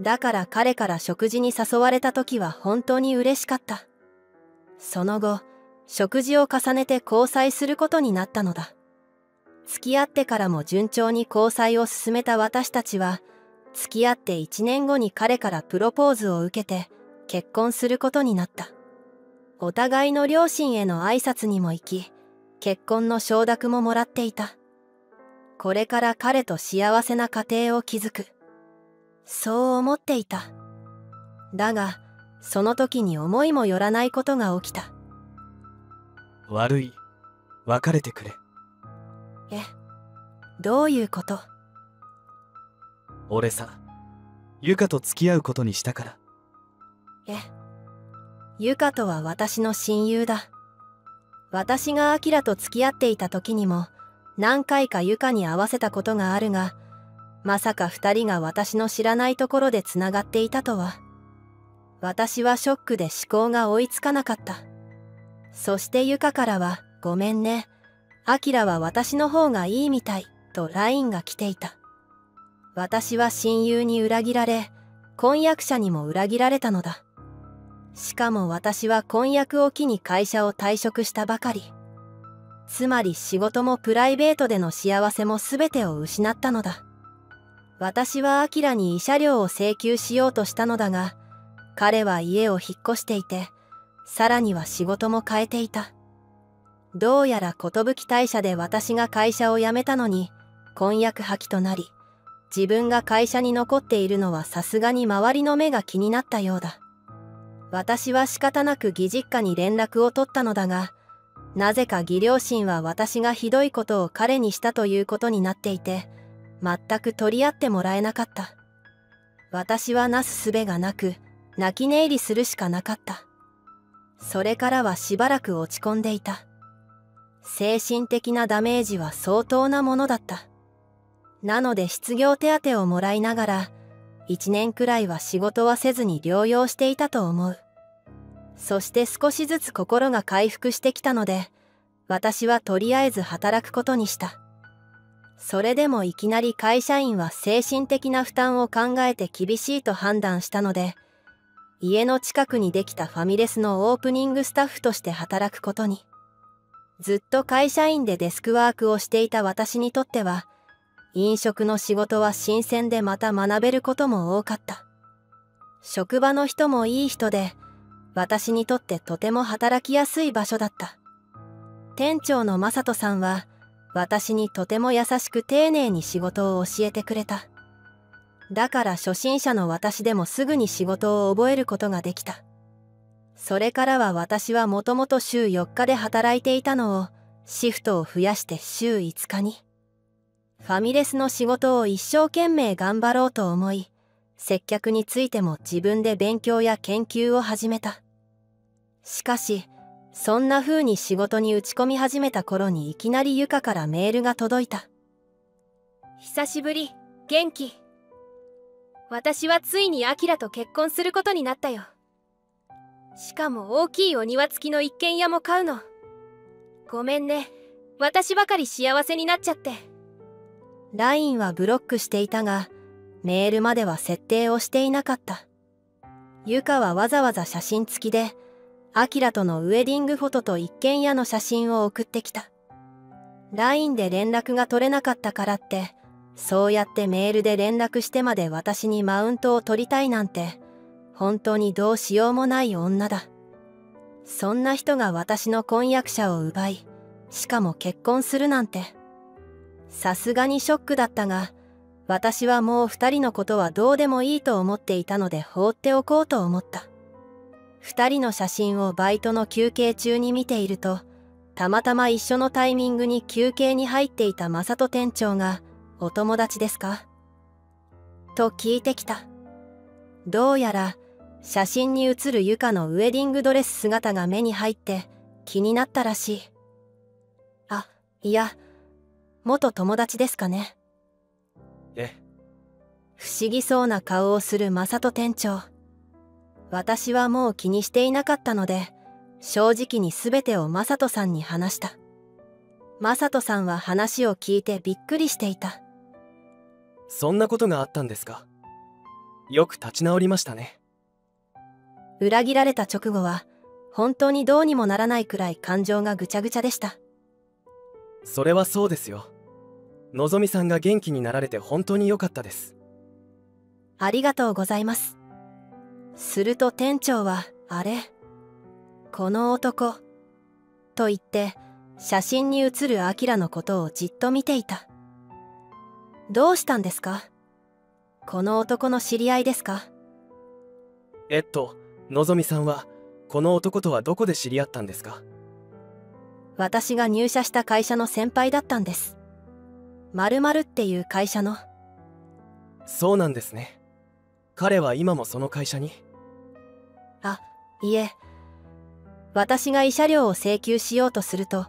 だから彼から食事に誘われた時は本当に嬉しかった。その後、食事を重ねて交際することになったのだ。付き合ってからも順調に交際を進めた私たちは、付き合って1年後に彼からプロポーズを受けて結婚することになった。お互いの両親への挨拶にも行き、結婚の承諾ももらっていた。これから彼と幸せな家庭を築く。そう思っていた。だが、その時に思いもよらないことが起きた。悪い。別れてくれ。え、どういうこと？俺さ、ゆかと付き合うことにしたから。え？ゆかとは私の親友だ。私がアキラと付き合っていた時にも何回かゆかに会わせたことがあるが、まさか2人が私の知らないところでつながっていたとは。私はショックで思考が追いつかなかった。そしてゆかからは「ごめんね、アキラは私の方がいいみたい」と LINE が来ていた。私は親友に裏切られ、婚約者にも裏切られたのだ。しかも私は婚約を機に会社を退職したばかり。つまり仕事もプライベートでの幸せも全てを失ったのだ。私はアキラに慰謝料を請求しようとしたのだが、彼は家を引っ越していて、さらには仕事も変えていた。どうやら寿退社で私が会社を辞めたのに、婚約破棄となり、自分が会社に残っているのはさすがに周りの目が気になったようだ。私は仕方なく義実家に連絡を取ったのだが、なぜか義両親は私がひどいことを彼にしたということになっていて、全く取り合ってもらえなかった。私はなすすべがなく、泣き寝入りするしかなかった。それからはしばらく落ち込んでいた。精神的なダメージは相当なものだった。なので失業手当をもらいながら1年くらいは仕事はせずに療養していたと思う。そして少しずつ心が回復してきたので、私はとりあえず働くことにした。それでもいきなり会社員は精神的な負担を考えて厳しいと判断したので、家の近くにできたファミレスのオープニングスタッフとして働くことに。ずっと会社員でデスクワークをしていた私にとっては、飲食の仕事は新鮮でまた学べることも多かった。職場の人もいい人で、私にとってとても働きやすい場所だった。店長の正人さんは、私にとても優しく丁寧に仕事を教えてくれた。だから初心者の私でもすぐに仕事を覚えることができた。それからは私はもともと週4日で働いていたのを、シフトを増やして週5日に。ファミレスの仕事を一生懸命頑張ろうと思い、接客についても自分で勉強や研究を始めた。しかし、そんな風に仕事に打ち込み始めた頃にいきなりゆかからメールが届いた。久しぶり、元気。私はついにあきらと結婚することになったよ。しかも大きいお庭付きの一軒家も買うの。ごめんね、私ばかり幸せになっちゃって。LINE はブロックしていたが、メールまでは設定をしていなかった。ゆかはわざわざ写真付きで、あきらとのウエディングフォトと一軒家の写真を送ってきた。LINE で連絡が取れなかったからって、そうやってメールで連絡してまで私にマウントを取りたいなんて、本当にどうしようもない女だ。そんな人が私の婚約者を奪い、しかも結婚するなんて。さすがにショックだったが、私はもう二人のことはどうでもいいと思っていたので放っておこうと思った。二人の写真をバイトの休憩中に見ていると、たまたま一緒のタイミングに休憩に入っていた正人店長が、お友達ですか?と聞いてきた。どうやら、写真に写るゆかのウェディングドレス姿が目に入って気になったらしい。あ、いや、元友達ですかね。不思議そうな顔をする正人店長。私はもう気にしていなかったので、正直に全てを正人さんに話した。正人さんは話を聞いてびっくりしていた。そんなことがあったんですか。よく立ち直りましたね。裏切られた直後は、本当にどうにもならないくらい感情がぐちゃぐちゃでした。それはそうですよ。のぞみさんが元気になられて本当に良かったです。ありがとうございます。すると店長は、あれ?この男。と言って、写真に写るアキラのことをじっと見ていた。どうしたんですか?この男の知り合いですか?のぞみさんは、この男とはどこで知り合ったんですか?私が入社した会社の先輩だったんです。〇〇っていう会社の。そうなんですね。彼は今もその会社に?あ、いえ。私が慰謝料を請求しようとすると、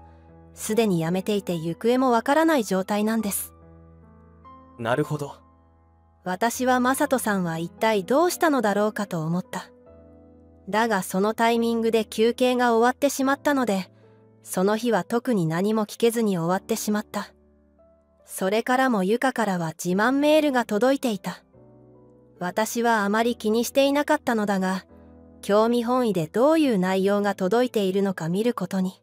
すでに辞めていて行方もわからない状態なんです。なるほど。私は正人さんは一体どうしたのだろうかと思った。だがそのタイミングで休憩が終わってしまったので、その日は特に何も聞けずに終わってしまった。それからもゆかからは自慢メールが届いていた。私はあまり気にしていなかったのだが、興味本位でどういう内容が届いているのか見ることに。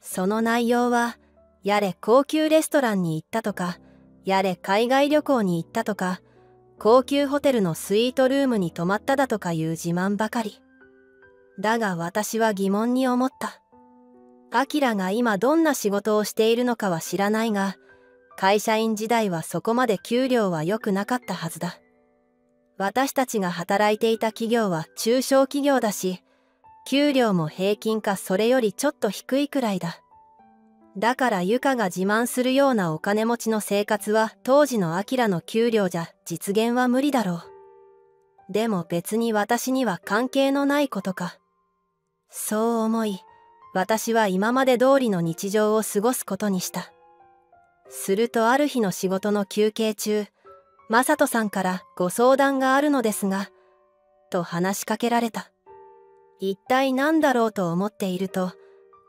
その内容は、やれ高級レストランに行ったとか、やれ海外旅行に行ったとか、高級ホテルのスイートルームに泊まっただとかいう自慢ばかり。だが私は疑問に思った。あきらが今どんな仕事をしているのかは知らないが、会社員時代はそこまで給料は良くなかったはずだ。私たちが働いていた企業は中小企業だし、給料も平均かそれよりちょっと低いくらいだ。だからゆかが自慢するようなお金持ちの生活は当時のあきらの給料じゃ実現は無理だろう。でも別に私には関係のないことか。そう思い、私は今まで通りの日常を過ごすことにした。するとある日の仕事の休憩中、マサトさんからご相談があるのですが、と話しかけられた。一体何だろうと思っていると、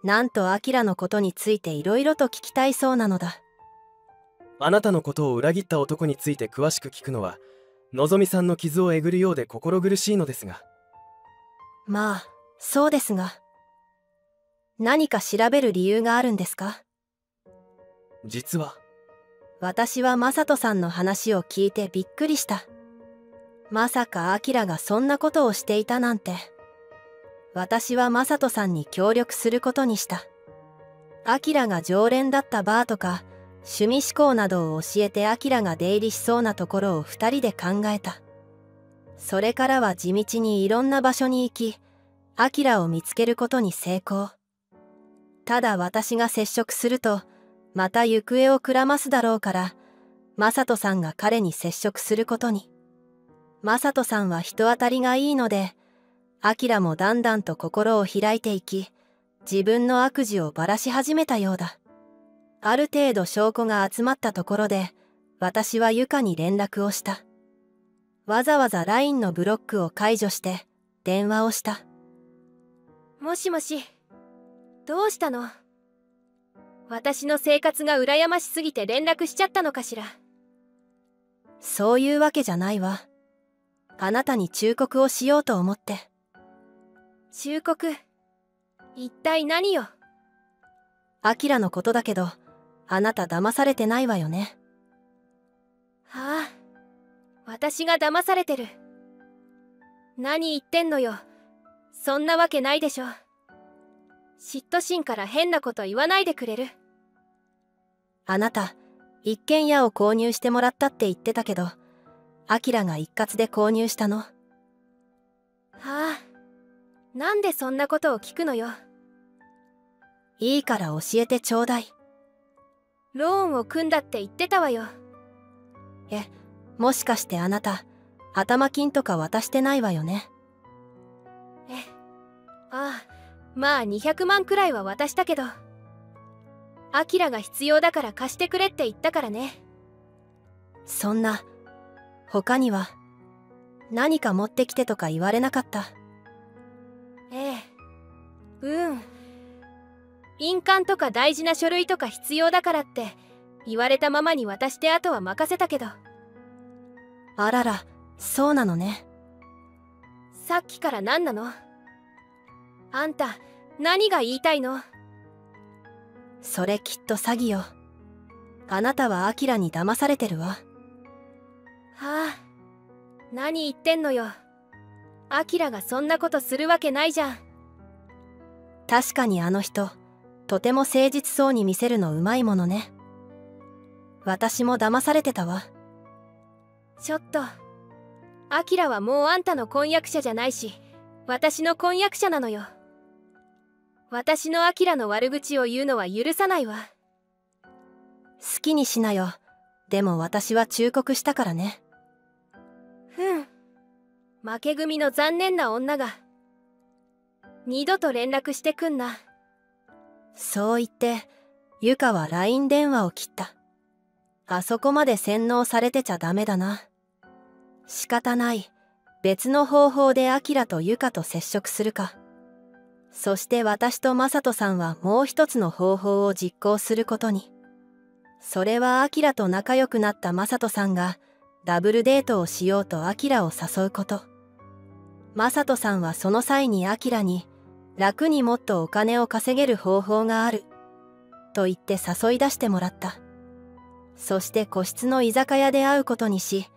なんとアキラのことについていろいろと聞きたいそうなのだ。あなたのことを裏切った男について詳しく聞くのは、のぞみさんの傷をえぐるようで心苦しいのですが。まあ、そうですが。何か調べる理由があるんですか？実は。私はマサトさんの話を聞いてびっくりした。まさかアキラがそんなことをしていたなんて。私はマサトさんに協力することにした。アキラが常連だったバーとか、趣味嗜好などを教えてアキラが出入りしそうなところを2人で考えた。それからは地道にいろんな場所に行き、アキラを見つけることに成功。ただ私が接触すると、また行方をくらますだろうから、マサトさんが彼に接触することに。マサトさんは人当たりがいいので、アキラもだんだんと心を開いていき、自分の悪事をばらし始めたようだ。ある程度証拠が集まったところで、私はユカに連絡をした。わざわざ LINE のブロックを解除して、電話をした。もしもし、どうしたの？私の生活が羨ましすぎて連絡しちゃったのかしら。そういうわけじゃないわ。あなたに忠告をしようと思って。忠告？一体何よ？アキラのことだけど、あなた騙されてないわよね。ああ、私が騙されてる。何言ってんのよ。そんなわけないでしょ。嫉妬心から変なこと言わないでくれる？あなた、一軒家を購入してもらったって言ってたけど、アキラが一括で購入したの？ああ、なんでそんなことを聞くのよ。いいから教えてちょうだい。ローンを組んだって言ってたわよ。え、もしかしてあなた、頭金とか渡してないわよね？え、ああ、まあ200万くらいは渡したけど、アキラが必要だから貸してくれって言ったからね。そんな、他には、何か持ってきてとか言われなかった？ええ、うん。印鑑とか大事な書類とか必要だからって言われたままに渡して、あとは任せたけど。あらら、そうなのね。さっきから何なの？あんた、何が言いたいの？それきっと詐欺よ。あなたはアキラに騙されてるわ。はあ、何言ってんのよ。アキラがそんなことするわけないじゃん。確かにあの人、とても誠実そうに見せるのうまいものね。私も騙されてたわ。ちょっと、アキラはもうあんたの婚約者じゃないし、私の婚約者なのよ。私のアキラの悪口を言うのは許さないわ。好きにしなよ。でも私は忠告したからね。ふん。負け組の残念な女が。二度と連絡してくんな。そう言って、ユカは LINE 電話を切った。あそこまで洗脳されてちゃダメだな。仕方ない。別の方法でアキラとユカと接触するか。そして私とマサトさんはもう一つの方法を実行することに。それはアキラと仲良くなったマサトさんがダブルデートをしようとアキラを誘うこと。マサトさんはその際にアキラに、楽にもっとお金を稼げる方法がある。と言って誘い出してもらった。そして個室の居酒屋で会うことにし、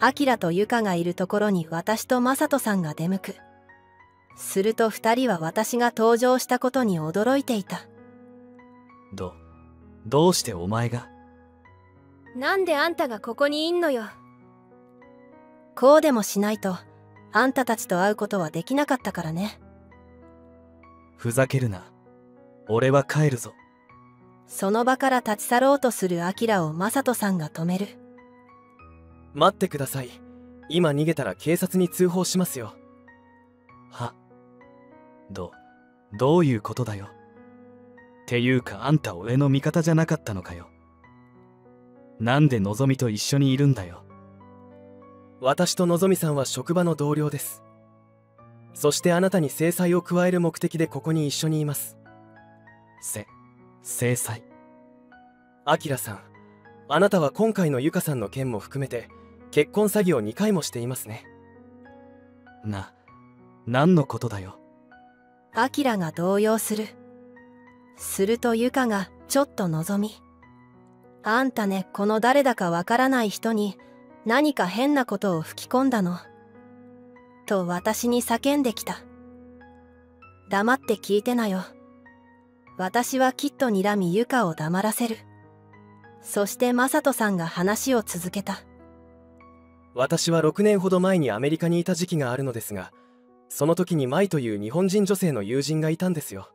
アキラとユカがいるところに私とマサトさんが出向く。すると二人は私が登場したことに驚いていた。どうしてお前が？なんであんたがここにいんのよ。こうでもしないと、あんたたちと会うことはできなかったからね。ふざけるな。俺は帰るぞ。その場から立ち去ろうとするアキラをマサトさんが止める。待ってください。今逃げたら警察に通報しますよ。は？どういうことだよ。っていうかあんた俺の味方じゃなかったのかよ。なんでのぞみと一緒にいるんだよ。私とのぞみさんは職場の同僚です。そしてあなたに制裁を加える目的でここに一緒にいます。制裁。あきらさん、あなたは今回のゆかさんの件も含めて結婚詐欺を2回もしていますね。何のことだよ。あきらが動揺する。するとゆかがちょっとのぞみ、あんたね、この誰だかわからない人に何か変なことを吹き込んだのと私に叫んできた。黙って聞いてなよ。私はきっと睨みゆかを黙らせる。そしてマサトさんが話を続けた。私は6年ほど前にアメリカにいた時期があるのですが、その時に舞という日本人女性の友人がいたんですよ。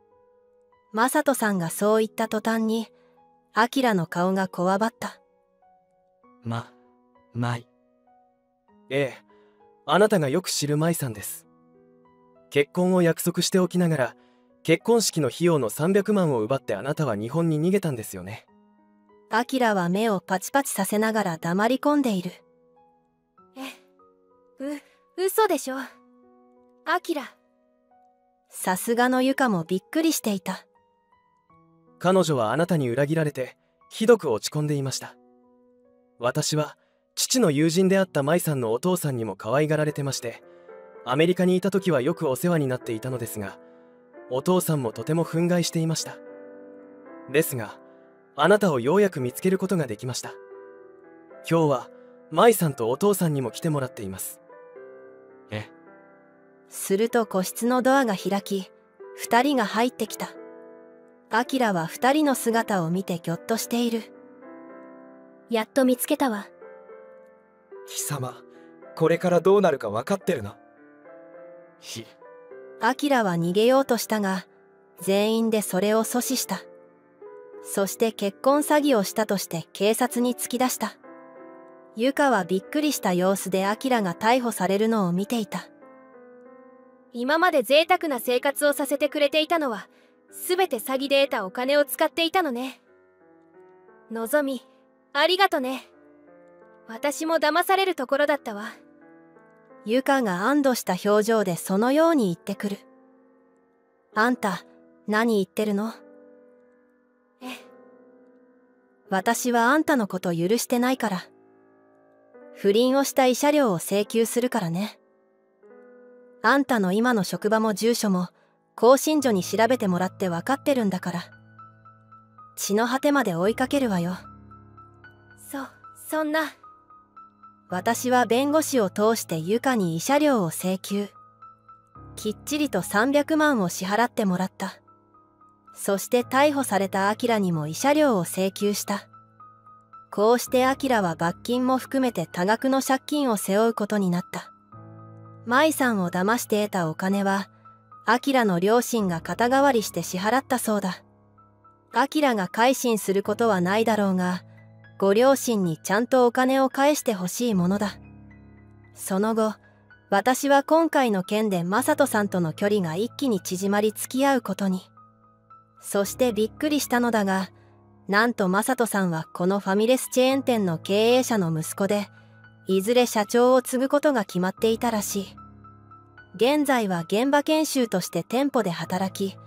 マサトさんがそう言った途端にアキラの顔がこわばった。舞。ええ、あなたがよく知る舞さんです。結婚を約束しておきながら結婚式の費用の300万を奪ってあなたは日本に逃げたんですよね。アキラは目をパチパチさせながら黙り込んでいる。嘘でしょ、アキラ。さすがのゆかもびっくりしていた。彼女はあなたに裏切られてひどく落ち込んでいました。私は父の友人であった舞さんのお父さんにも可愛がられてまして、アメリカにいた時はよくお世話になっていたのですが、お父さんもとても憤慨していました。ですがあなたをようやく見つけることができました。今日は舞さんとお父さんにも来てもらっています。すると個室のドアが開き、2人が入ってきた。アキラは2人の姿を見てぎょっとしている。やっと見つけたわ。貴様、これからどうなるか分かってるな。アキラは逃げようとしたが、全員でそれを阻止した。そして結婚詐欺をしたとして警察に突き出した。ゆかはびっくりした様子でアキラが逮捕されるのを見ていた。今まで贅沢な生活をさせてくれていたのは、すべて詐欺で得たお金を使っていたのね。のぞみ、ありがとね。私も騙されるところだったわ。ゆかが安堵した表情でそのように言ってくる。あんた、何言ってるの？私はあんたのこと許してないから。不倫をした慰謝料を請求するからね。あんたの今の職場も住所も興信所に調べてもらって分かってるんだから。地の果てまで追いかけるわよ。そんな。私は弁護士を通してゆかに慰謝料を請求。きっちりと300万を支払ってもらった。そして逮捕されたアキラにも慰謝料を請求した。こうしてアキラは罰金も含めて多額の借金を背負うことになった。舞さんを騙して得たお金は、アキラの両親が肩代わりして支払ったそうだ。アキラが改心することはないだろうが、ご両親にちゃんとお金を返してほしいものだ。その後、私は今回の件でマサトさんとの距離が一気に縮まり付き合うことに。そしてびっくりしたのだが、なんとマサトさんはこのファミレスチェーン店の経営者の息子で、いずれ社長を継ぐことが決まっていたらしい。現在は現場研修として店舗で働き、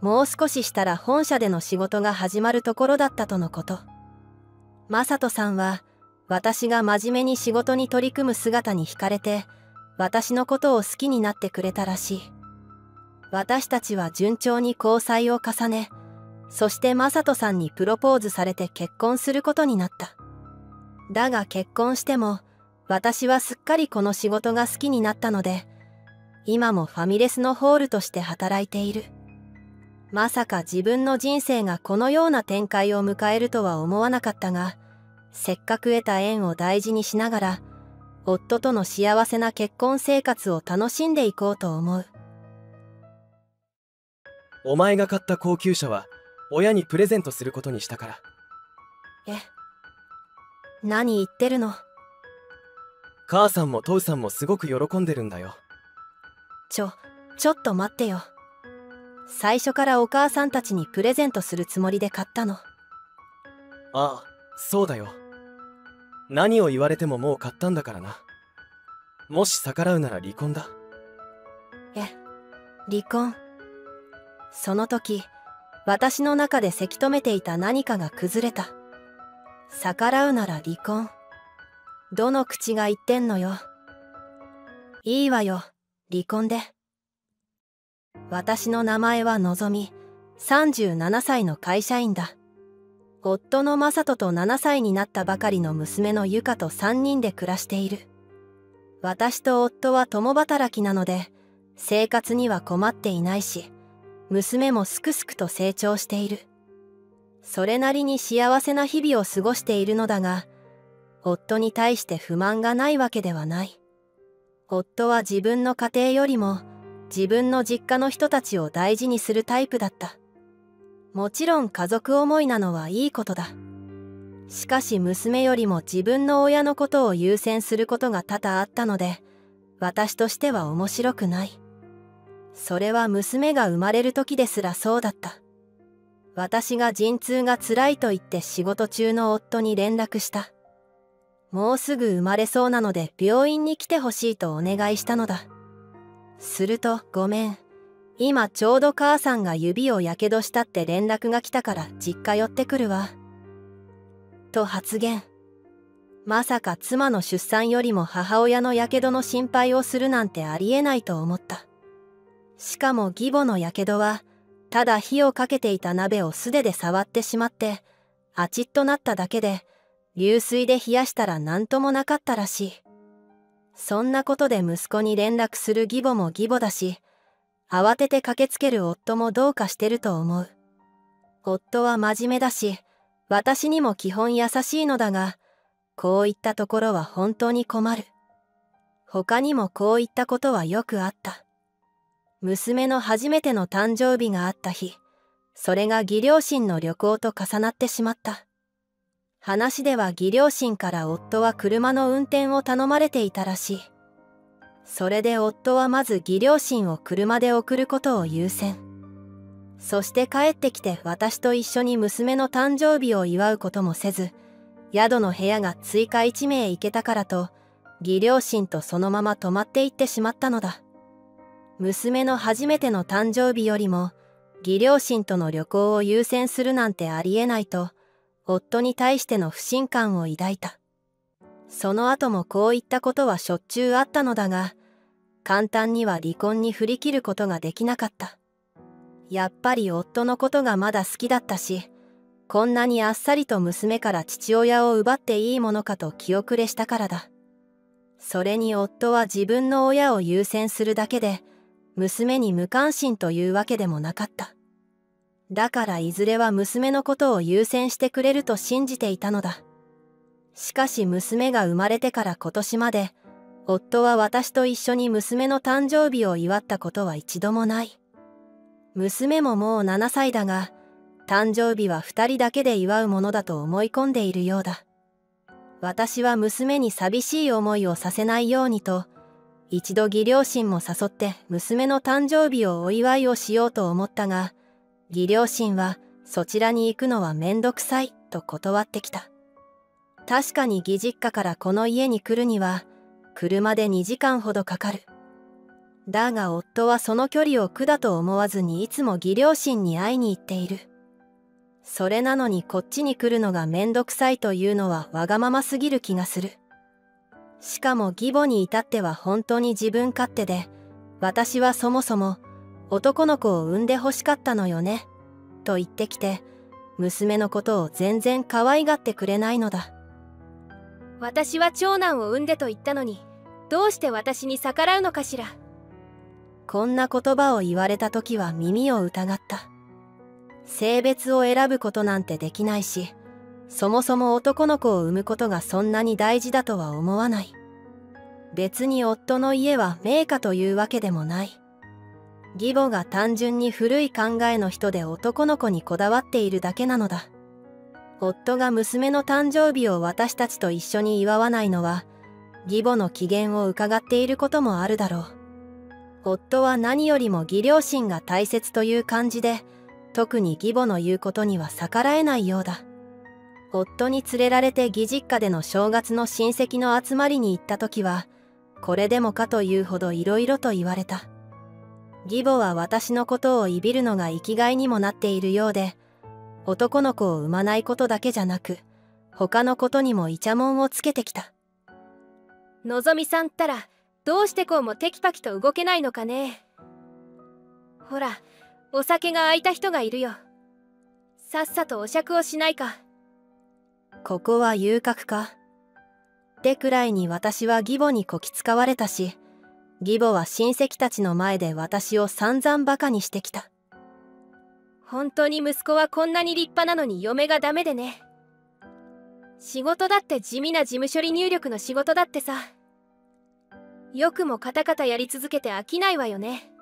もう少ししたら本社での仕事が始まるところだったとのこと。マサトさんは私が真面目に仕事に取り組む姿に惹かれて、私のことを好きになってくれたらしい。私たちは順調に交際を重ね、そしてマサトさんにプロポーズされて結婚することになった。だが結婚しても、私はすっかりこの仕事が好きになったので、今もファミレスのホールとして働いている。まさか自分の人生がこのような展開を迎えるとは思わなかったが、せっかく得た縁を大事にしながら、夫との幸せな結婚生活を楽しんでいこうと思う。お前が買った高級車は、親にプレゼントすることにしたから。何言ってるの？母さんも父さんもすごく喜んでるんだよ。ちょっと待ってよ。最初からお母さんたちにプレゼントするつもりで買ったの？ああ、そうだよ。何を言われてももう買ったんだからな。もし逆らうなら離婚だ。え、離婚。その時、私の中でせき止めていた何かが崩れた。逆らうなら離婚。どの口が言ってんのよ。いいわよ、離婚で。私の名前はのぞみ、37歳の会社員だ。夫の正人と7歳になったばかりの娘のゆかと3人で暮らしている。私と夫は共働きなので、生活には困っていないし、娘もすくすくと成長している。それなりに幸せな日々を過ごしているのだが、夫に対して不満がないわけではない。夫は自分の家庭よりも自分の実家の人たちを大事にするタイプだった。もちろん家族思いなのはいいことだ。しかし娘よりも自分の親のことを優先することが多々あったので、私としては面白くない。それは娘が生まれる時ですらそうだった。私が陣痛が辛いと言って仕事中の夫に連絡した。もうすぐ生まれそうなので病院に来てほしいとお願いしたのだ。すると、ごめん。今ちょうど母さんが指をやけどしたって連絡が来たから実家寄ってくるわ。と発言。まさか妻の出産よりも母親のやけどの心配をするなんてありえないと思った。しかも義母のやけどは、ただ火をかけていた鍋を素手で触ってしまって、あちっとなっただけで、流水で冷やしたら何ともなかったらしい。そんなことで息子に連絡する義母も義母だし、慌てて駆けつける夫もどうかしてると思う。夫は真面目だし、私にも基本優しいのだが、こういったところは本当に困る。他にもこういったことはよくあった。娘の初めての誕生日があった日、それが義両親の旅行と重なってしまった。話では義両親から夫は車の運転を頼まれていたらしい。それで夫はまず義両親を車で送ることを優先。そして帰ってきて私と一緒に娘の誕生日を祝うこともせず、宿の部屋が追加1名行けたからと、義両親とそのまま泊まっていってしまったのだ。娘の初めての誕生日よりも、義両親との旅行を優先するなんてありえないと、夫に対しての不信感を抱いた。その後もこういったことはしょっちゅうあったのだが、簡単には離婚に振り切ることができなかった。やっぱり夫のことがまだ好きだったし、こんなにあっさりと娘から父親を奪っていいものかと気後れしたからだ。それに夫は自分の親を優先するだけで、娘に無関心というわけでもなかった。だからいずれは娘のことを優先してくれると信じていたのだ。しかし娘が生まれてから今年まで、夫は私と一緒に娘の誕生日を祝ったことは一度もない。娘ももう7歳だが、誕生日は2人だけで祝うものだと思い込んでいるようだ。私は娘に寂しい思いをさせないようにと、一度義両親も誘って娘の誕生日をお祝いをしようと思ったが、義両親はそちらに行くのはめんどくさいと断ってきた。確かに義実家からこの家に来るには車で2時間ほどかかる。だが夫はその距離を苦だと思わずにいつも義両親に会いに行っている。それなのにこっちに来るのがめんどくさいというのはわがまますぎる気がする。しかも義母に至っては本当に自分勝手で、私はそもそも男の子を産んで欲しかったのよね、と言ってきて、娘のことを全然可愛がってくれないのだ。私は長男を産んでと言ったのに、どうして私に逆らうのかしら。こんな言葉を言われた時は耳を疑った。性別を選ぶことなんてできないし、そもそも男の子を産むことがそんなに大事だとは思わない。別に夫の家は名家というわけでもない。義母が単純に古い考えの人で男の子にこだわっているだけなのだ。夫が娘の誕生日を私たちと一緒に祝わないのは、義母の機嫌を伺っていることもあるだろう。夫は何よりも義両親が大切という感じで、特に義母の言うことには逆らえないようだ。夫に連れられて義実家での正月の親戚の集まりに行った時は、これでもかというほどいろいろと言われた。義母は私のことをいびるのが生きがいにもなっているようで、男の子を産まないことだけじゃなく、他のことにもイチャモンをつけてきた。のぞみさんったら、どうしてこうもテキパキと動けないのかね。ほら、お酒が空いた人がいるよ。さっさとお酌をしないか。ここは遊郭か。ってくらいに私は義母にこき使われたし、義母は親戚たちの前で私を散々バカにしてきた。本当に息子はこんなに立派なのに嫁がダメでね。仕事だって地味な事務処理入力の仕事だってさ。よくもカタカタやり続けて飽きないわよね。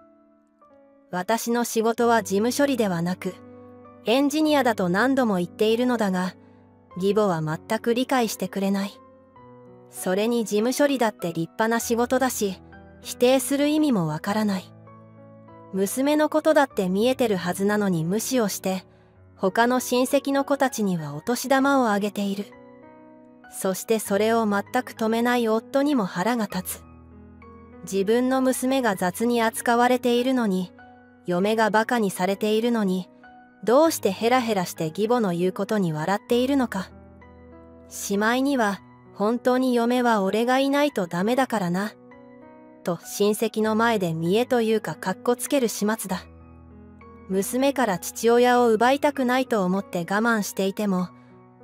私の仕事は事務処理ではなく、エンジニアだと何度も言っているのだが、義母は全く理解してくれない。それに事務処理だって立派な仕事だし、否定する意味もわからない。娘のことだって見えてるはずなのに無視をして、他の親戚の子たちにはお年玉をあげている。そしてそれを全く止めない夫にも腹が立つ。自分の娘が雑に扱われているのに、嫁がバカにされているのに、どうしてヘラヘラして義母の言うことに笑っているのか。しまいには、本当に嫁は俺がいないとダメだからな。と親戚の前で見えというかかっこつける始末だ。娘から父親を奪いたくないと思って我慢していても、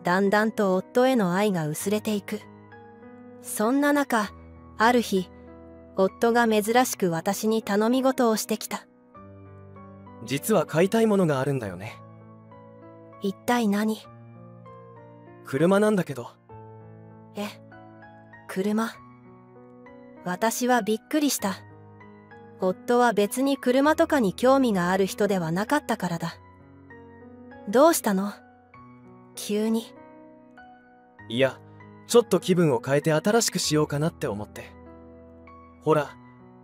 だんだんと夫への愛が薄れていく。そんな中、ある日、夫が珍しく私に頼み事をしてきた。実は買いたいものがあるんだよね。一体何？車なんだけど。え、車？私はびっくりした。夫は別に車とかに興味がある人ではなかったからだ。どうしたの？急に。いや、ちょっと気分を変えて新しくしようかなって思って。ほら、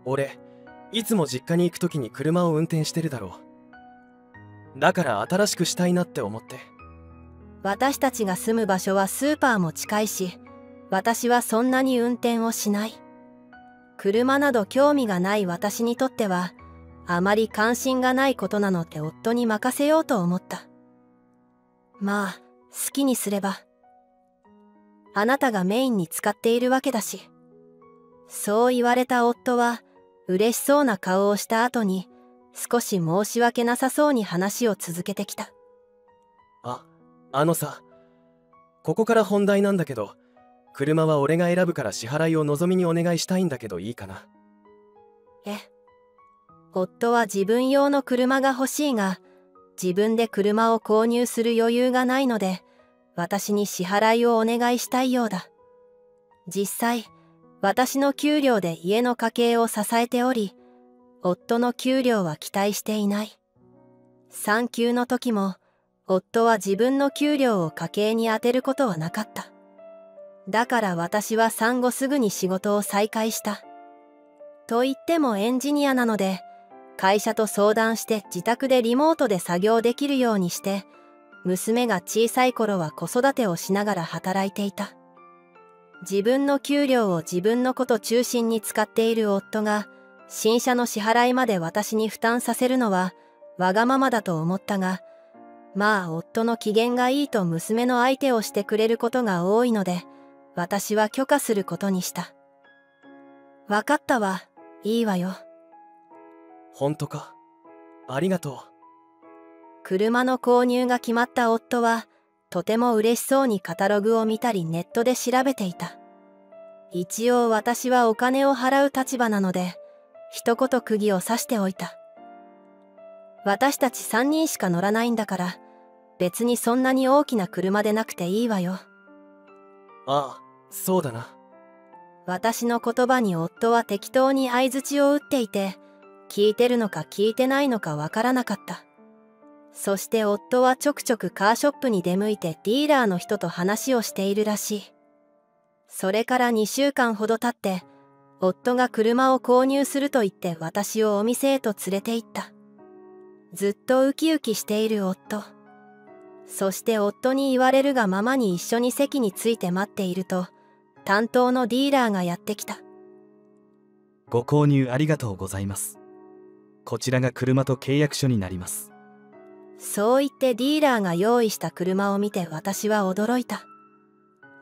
俺、いつも実家に行くときに車を運転してるだろう。だから新しくしたいなって思って。私たちが住む場所はスーパーも近いし、私はそんなに運転をしない。車など興味がない私にとっては、あまり関心がないことなので夫に任せようと思った。まあ、好きにすれば。あなたがメインに使っているわけだし。そう言われた夫は、嬉しそうな顔をした後に、少し申し訳なさそうに話を続けてきた。あのさ、ここから本題なんだけど、車は俺が選ぶから支払いをのぞみにお願いしたいんだけどいいかな。え、夫は自分用の車が欲しいが、自分で車を購入する余裕がないので、私に支払いをお願いしたいようだ。実際、私の給料で家の家計を支えており、夫の給料は期待していない。産休の時も、夫は自分の給料を家計に充てることはなかった。だから私は産後すぐに仕事を再開した。と言ってもエンジニアなので、会社と相談して自宅でリモートで作業できるようにして、娘が小さい頃は子育てをしながら働いていた。自分の給料を自分のこと中心に使っている夫が、新車の支払いまで私に負担させるのは、わがままだと思ったが、まあ夫の機嫌がいいと娘の相手をしてくれることが多いので、私は許可することにした。わかったわ、いいわよ。ほんとか。ありがとう。車の購入が決まった夫は、とても嬉しそうにカタログを見たりネットで調べていた。一応私はお金を払う立場なので、一言釘を刺しておいた。私たち3人しか乗らないんだから、別にそんなに大きな車でなくていいわよ。ああ、そうだな。私の言葉に夫は適当に相槌を打っていて、聞いてるのか聞いてないのかわからなかった。そして夫はちょくちょくカーショップに出向いてディーラーの人と話をしているらしい。それから2週間ほど経って、夫が車を購入すると言って私をお店へと連れて行った。ずっとウキウキしている夫。そして夫に言われるがままに一緒に席について待っていると、担当のディーラーがやってきた。ご購入ありがとうございます。こちらが車と契約書になります。そう言ってディーラーが用意した車を見て私は驚いた。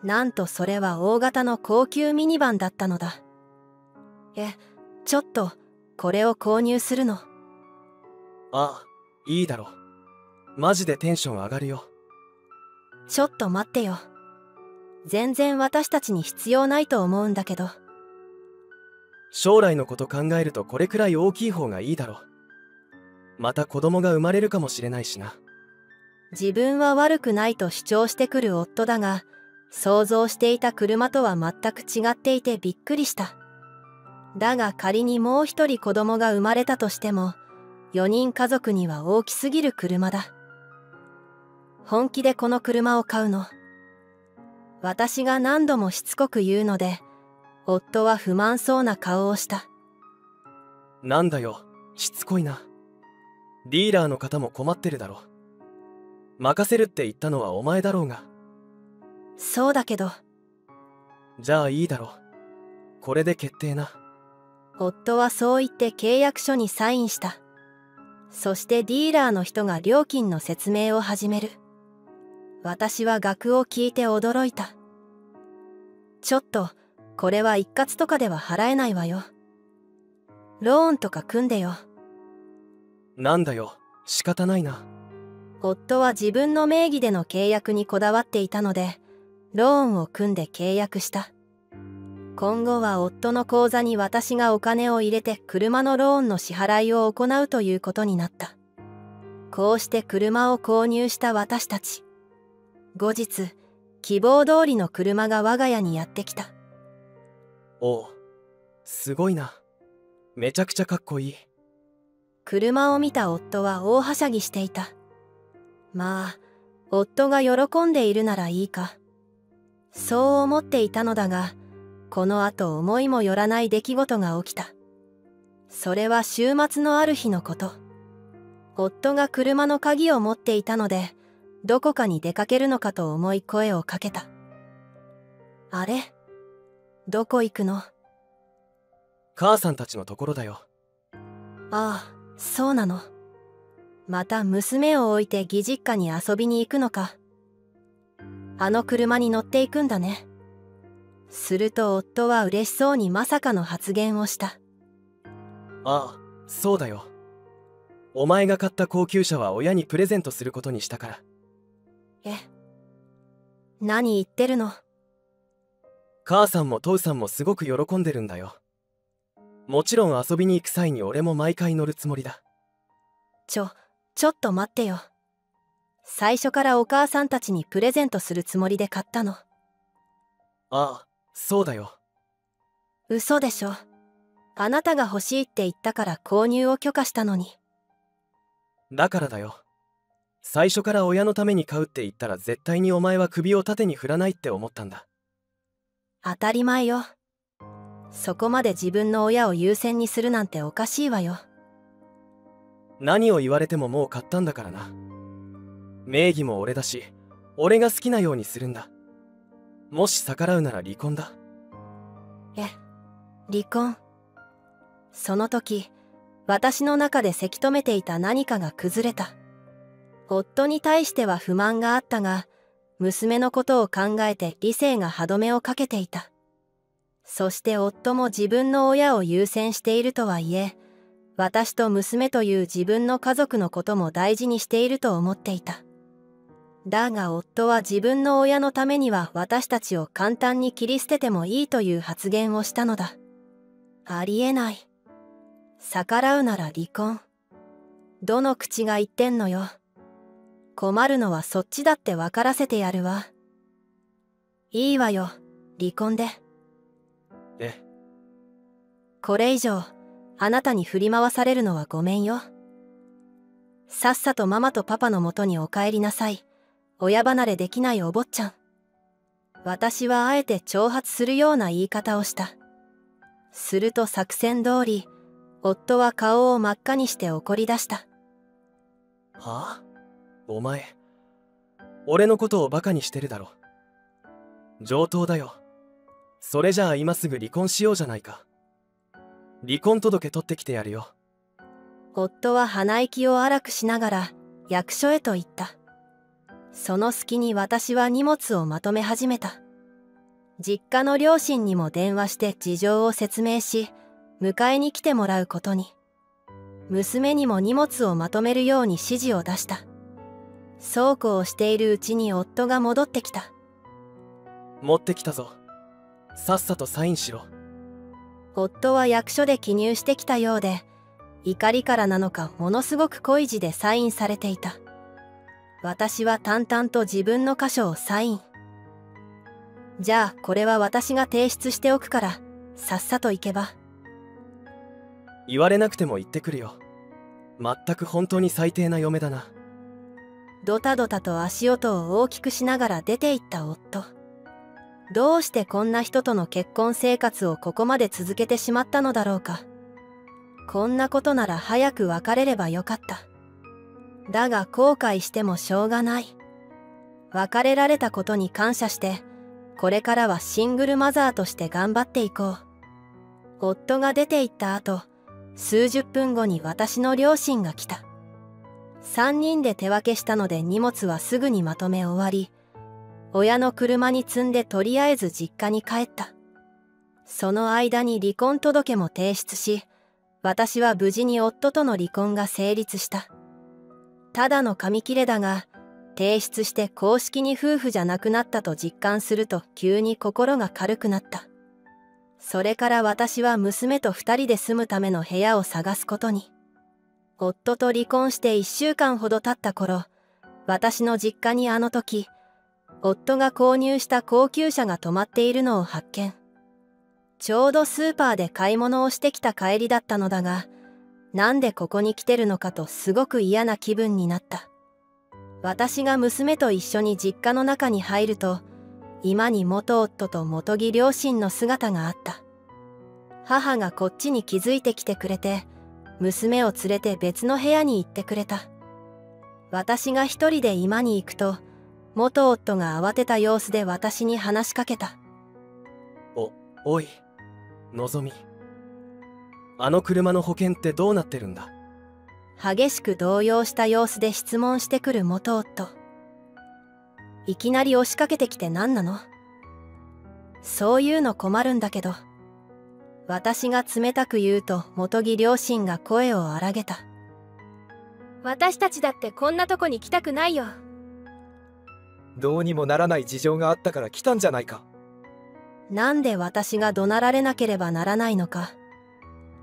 なんとそれは大型の高級ミニバンだったのだ。ちょっと、これを購入するの？あ、いいだろ。マジでテンション上がるよ。ちょっと待ってよ。全然私たちに必要ないと思うんだけど。将来のこと考えるとこれくらい大きい方がいいだろ。また子供が生まれるかもしれないしな。自分は悪くないと主張してくる夫だが、想像していた車とは全く違っていてびっくりした。だが仮にもう一人子供が生まれたとしても、4人家族には大きすぎる車だ。本気でこの車を買うの？私が何度もしつこく言うので、夫は不満そうな顔をした。なんだよ、しつこいな。ディーラーの方も困ってるだろ。任せるって言ったのはお前だろうが。そうだけど。じゃあいいだろ。これで決定な。夫はそう言って契約書にサインした。そしてディーラーの人が料金の説明を始める。私は額を聞いて驚いた。ちょっと、これは一括とかでは払えないわよ。ローンとか組んでよ。なんだよ、仕方ないな。夫は自分の名義での契約にこだわっていたので、ローンを組んで契約した。今後は夫の口座に私がお金を入れて車のローンの支払いを行うということになった。こうして車を購入した私たち。後日、希望通りの車が我が家にやってきた。おう、すごいな。めちゃくちゃかっこいい。車を見た夫は大はしゃぎしていた。まあ、夫が喜んでいるならいいか。そう思っていたのだが、この後思いもよらない出来事が起きた。それは週末のある日のこと。夫が車の鍵を持っていたので、どこかに出かけるのかと思い声をかけた。あれ？どこ行くの？母さんたちのところだよ。ああ、そうなの。また娘を置いて義実家に遊びに行くのか。あの車に乗っていくんだね。すると夫は嬉しそうにまさかの発言をした。ああ、そうだよ。お前が買った高級車は親にプレゼントすることにしたから。何言ってるの？母さんも父さんもすごく喜んでるんだよ。もちろん遊びに行く際に俺も毎回乗るつもりだ。ちょっと待ってよ。最初からお母さんたちにプレゼントするつもりで買ったの？ああ、そうだよ。嘘でしょ。あなたが欲しいって言ったから購入を許可したのに。だからだよ。最初から親のために買うって言ったら絶対にお前は首を縦に振らないって思ったんだ。当たり前よ。そこまで自分の親を優先にするなんておかしいわよ。何を言われてももう買ったんだからな。名義も俺だし、俺が好きなようにするんだ。もし逆らうなら離婚だ。離婚。その時、私の中でせき止めていた何かが崩れた。夫に対しては不満があったが、娘のことを考えて理性が歯止めをかけていた。そして夫も自分の親を優先しているとはいえ、私と娘という自分の家族のことも大事にしていると思っていた。だが夫は自分の親のためには私たちを簡単に切り捨ててもいいという発言をしたのだ。ありえない。逆らうなら離婚。どの口が言ってんのよ。困るのはそっちだって分からせてやるわ。いいわよ、離婚で。これ以上、あなたに振り回されるのはごめんよ。さっさとママとパパのもとにお帰りなさい。親離れできないお坊ちゃん。私はあえて挑発するような言い方をした。すると作戦通り、夫は顔を真っ赤にして怒り出した。はあ？お前、俺のことをバカにしてるだろ。上等だよ。それじゃあ今すぐ離婚しようじゃないか。離婚届取ってきてやるよ。夫は鼻息を荒くしながら役所へと行った。その隙に私は荷物をまとめ始めた。実家の両親にも電話して事情を説明し、迎えに来てもらうことに。娘にも荷物をまとめるように指示を出した。そうこうしているうちに夫が戻ってきた。持ってきたぞ。さっさとサインしろ。夫は役所で記入してきたようで、怒りからなのかものすごく濃い字でサインされていた。私は淡々と自分の箇所をサイン。じゃあこれは私が提出しておくから、さっさと行けば。言われなくても言ってくるよ。全く本当に最低な嫁だな。ドタドタと足音を大きくしながら出て行った夫。どうしてこんな人との結婚生活をここまで続けてしまったのだろうか。こんなことなら早く別れればよかった。だが後悔してもしょうがない。別れられたことに感謝して、これからはシングルマザーとして頑張っていこう。夫が出て行った後、数十分後に私の両親が来た。三人で手分けしたので荷物はすぐにまとめ終わり、親の車に積んでとりあえず実家に帰った。その間に離婚届も提出し、私は無事に夫との離婚が成立した。ただの紙切れだが、提出して公式に夫婦じゃなくなったと実感すると急に心が軽くなった。それから私は娘と二人で住むための部屋を探すことに。夫と離婚して1週間ほど経った頃、私の実家にあの時、夫が購入した高級車が止まっているのを発見。ちょうどスーパーで買い物をしてきた帰りだったのだが、なんでここに来てるのかとすごく嫌な気分になった。私が娘と一緒に実家の中に入ると、今に元夫と元義両親の姿があった。母がこっちに気づいてきてくれて、娘を連れて別の部屋に行ってくれた。私が一人で居間に行くと、元夫が慌てた様子で私に話しかけた。おい、のぞみ。あの車の保険ってどうなってるんだ？激しく動揺した様子で質問してくる元夫。いきなり押しかけてきて何なの？そういうの困るんだけど。私が冷たく言うと元木両親が声を荒げた。私たちだってこんなとこに来たくないよ。どうにもならない事情があったから来たんじゃないか。なんで私が怒鳴られなければならないのか。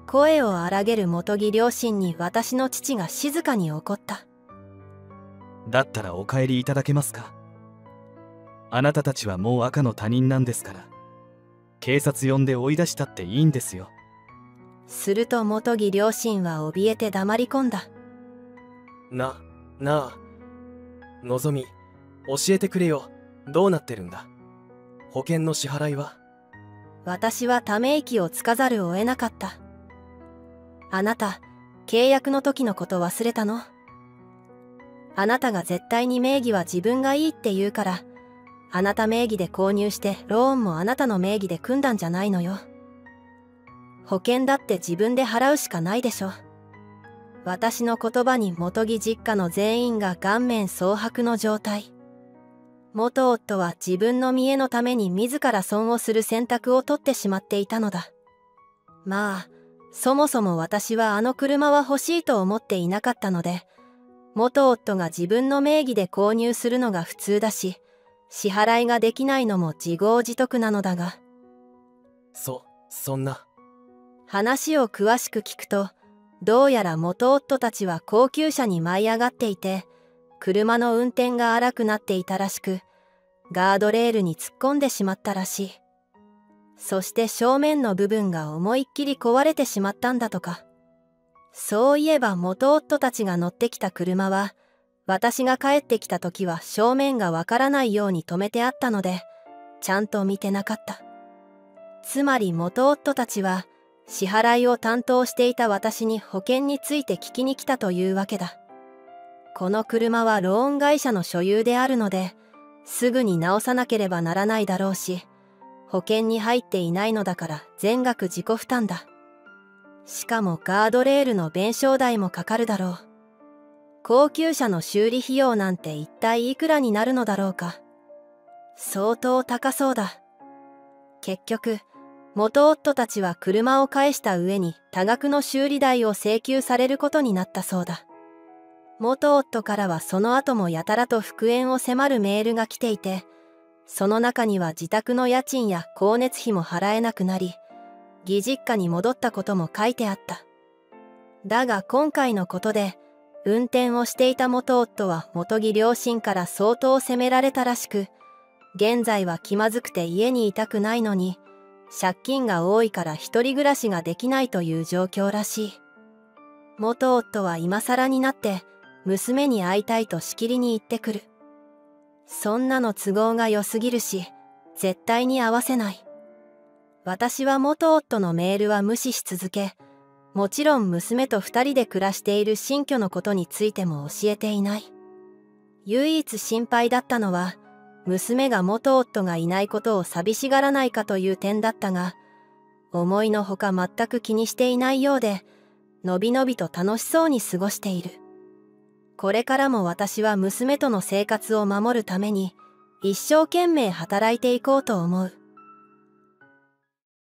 声を荒げる元木両親に私の父が静かに怒った。だったらお帰りいただけますか。あなたたちはもう赤の他人なんですから、警察呼んで追い出したっていいんですよ。すると元木両親は怯えて黙り込んだ。なあ、のぞみ、教えてくれよ、どうなってるんだ。保険の支払いは？私はため息をつかざるを得なかった。あなた、契約の時のこと忘れたの？あなたが絶対に名義は自分がいいって言うから、あなた名義で購入してローンもあなたの名義で組んだんじゃないのよ。保険だって自分で払うしかないでしょ。私の言葉に元木実家の全員が顔面蒼白の状態。元夫は自分の見栄のために自ら損をする選択を取ってしまっていたのだ。まあ、そもそも私はあの車は欲しいと思っていなかったので、元夫が自分の名義で購入するのが普通だし、支払いができないのも自業自得なのだが。そんな。話を詳しく聞くと、どうやら元夫たちは高級車に舞い上がっていて、車の運転が荒くなっていたらしく、ガードレールに突っ込んでしまったらしい。そして正面の部分が思いっきり壊れてしまったんだとか。そういえば元夫たちが乗ってきた車は、私が帰ってきた時は正面がわからないように止めてあったので、ちゃんと見てなかった。つまり元夫たちは、支払いを担当していた私に保険について聞きに来たというわけだ。この車はローン会社の所有であるので、すぐに直さなければならないだろうし、保険に入っていないのだから全額自己負担だ。しかもガードレールの弁償代もかかるだろう。高級車の修理費用なんて一体いくらになるのだろうか。相当高そうだ。結局、元夫たちは車を返した上に多額の修理代を請求されることになったそうだ。元夫からはその後もやたらと復縁を迫るメールが来ていて、その中には自宅の家賃や光熱費も払えなくなり、義実家に戻ったことも書いてあった。だが今回のことで、運転をしていた元夫は元義両親から相当責められたらしく、現在は気まずくて家にいたくないのに、借金が多いから一人暮らしができないという状況らしい。元夫は今更になって、娘に会いたいとしきりに言ってくる。そんなの都合が良すぎるし、絶対に会わせない。私は元夫のメールは無視し続け、もちろん娘と二人で暮らしている新居のことについても教えていない。唯一心配だったのは、娘が元夫がいないことを寂しがらないかという点だったが、思いのほか全く気にしていないようで、のびのびと楽しそうに過ごしている。これからも私は娘との生活を守るために一生懸命働いていこうと思う。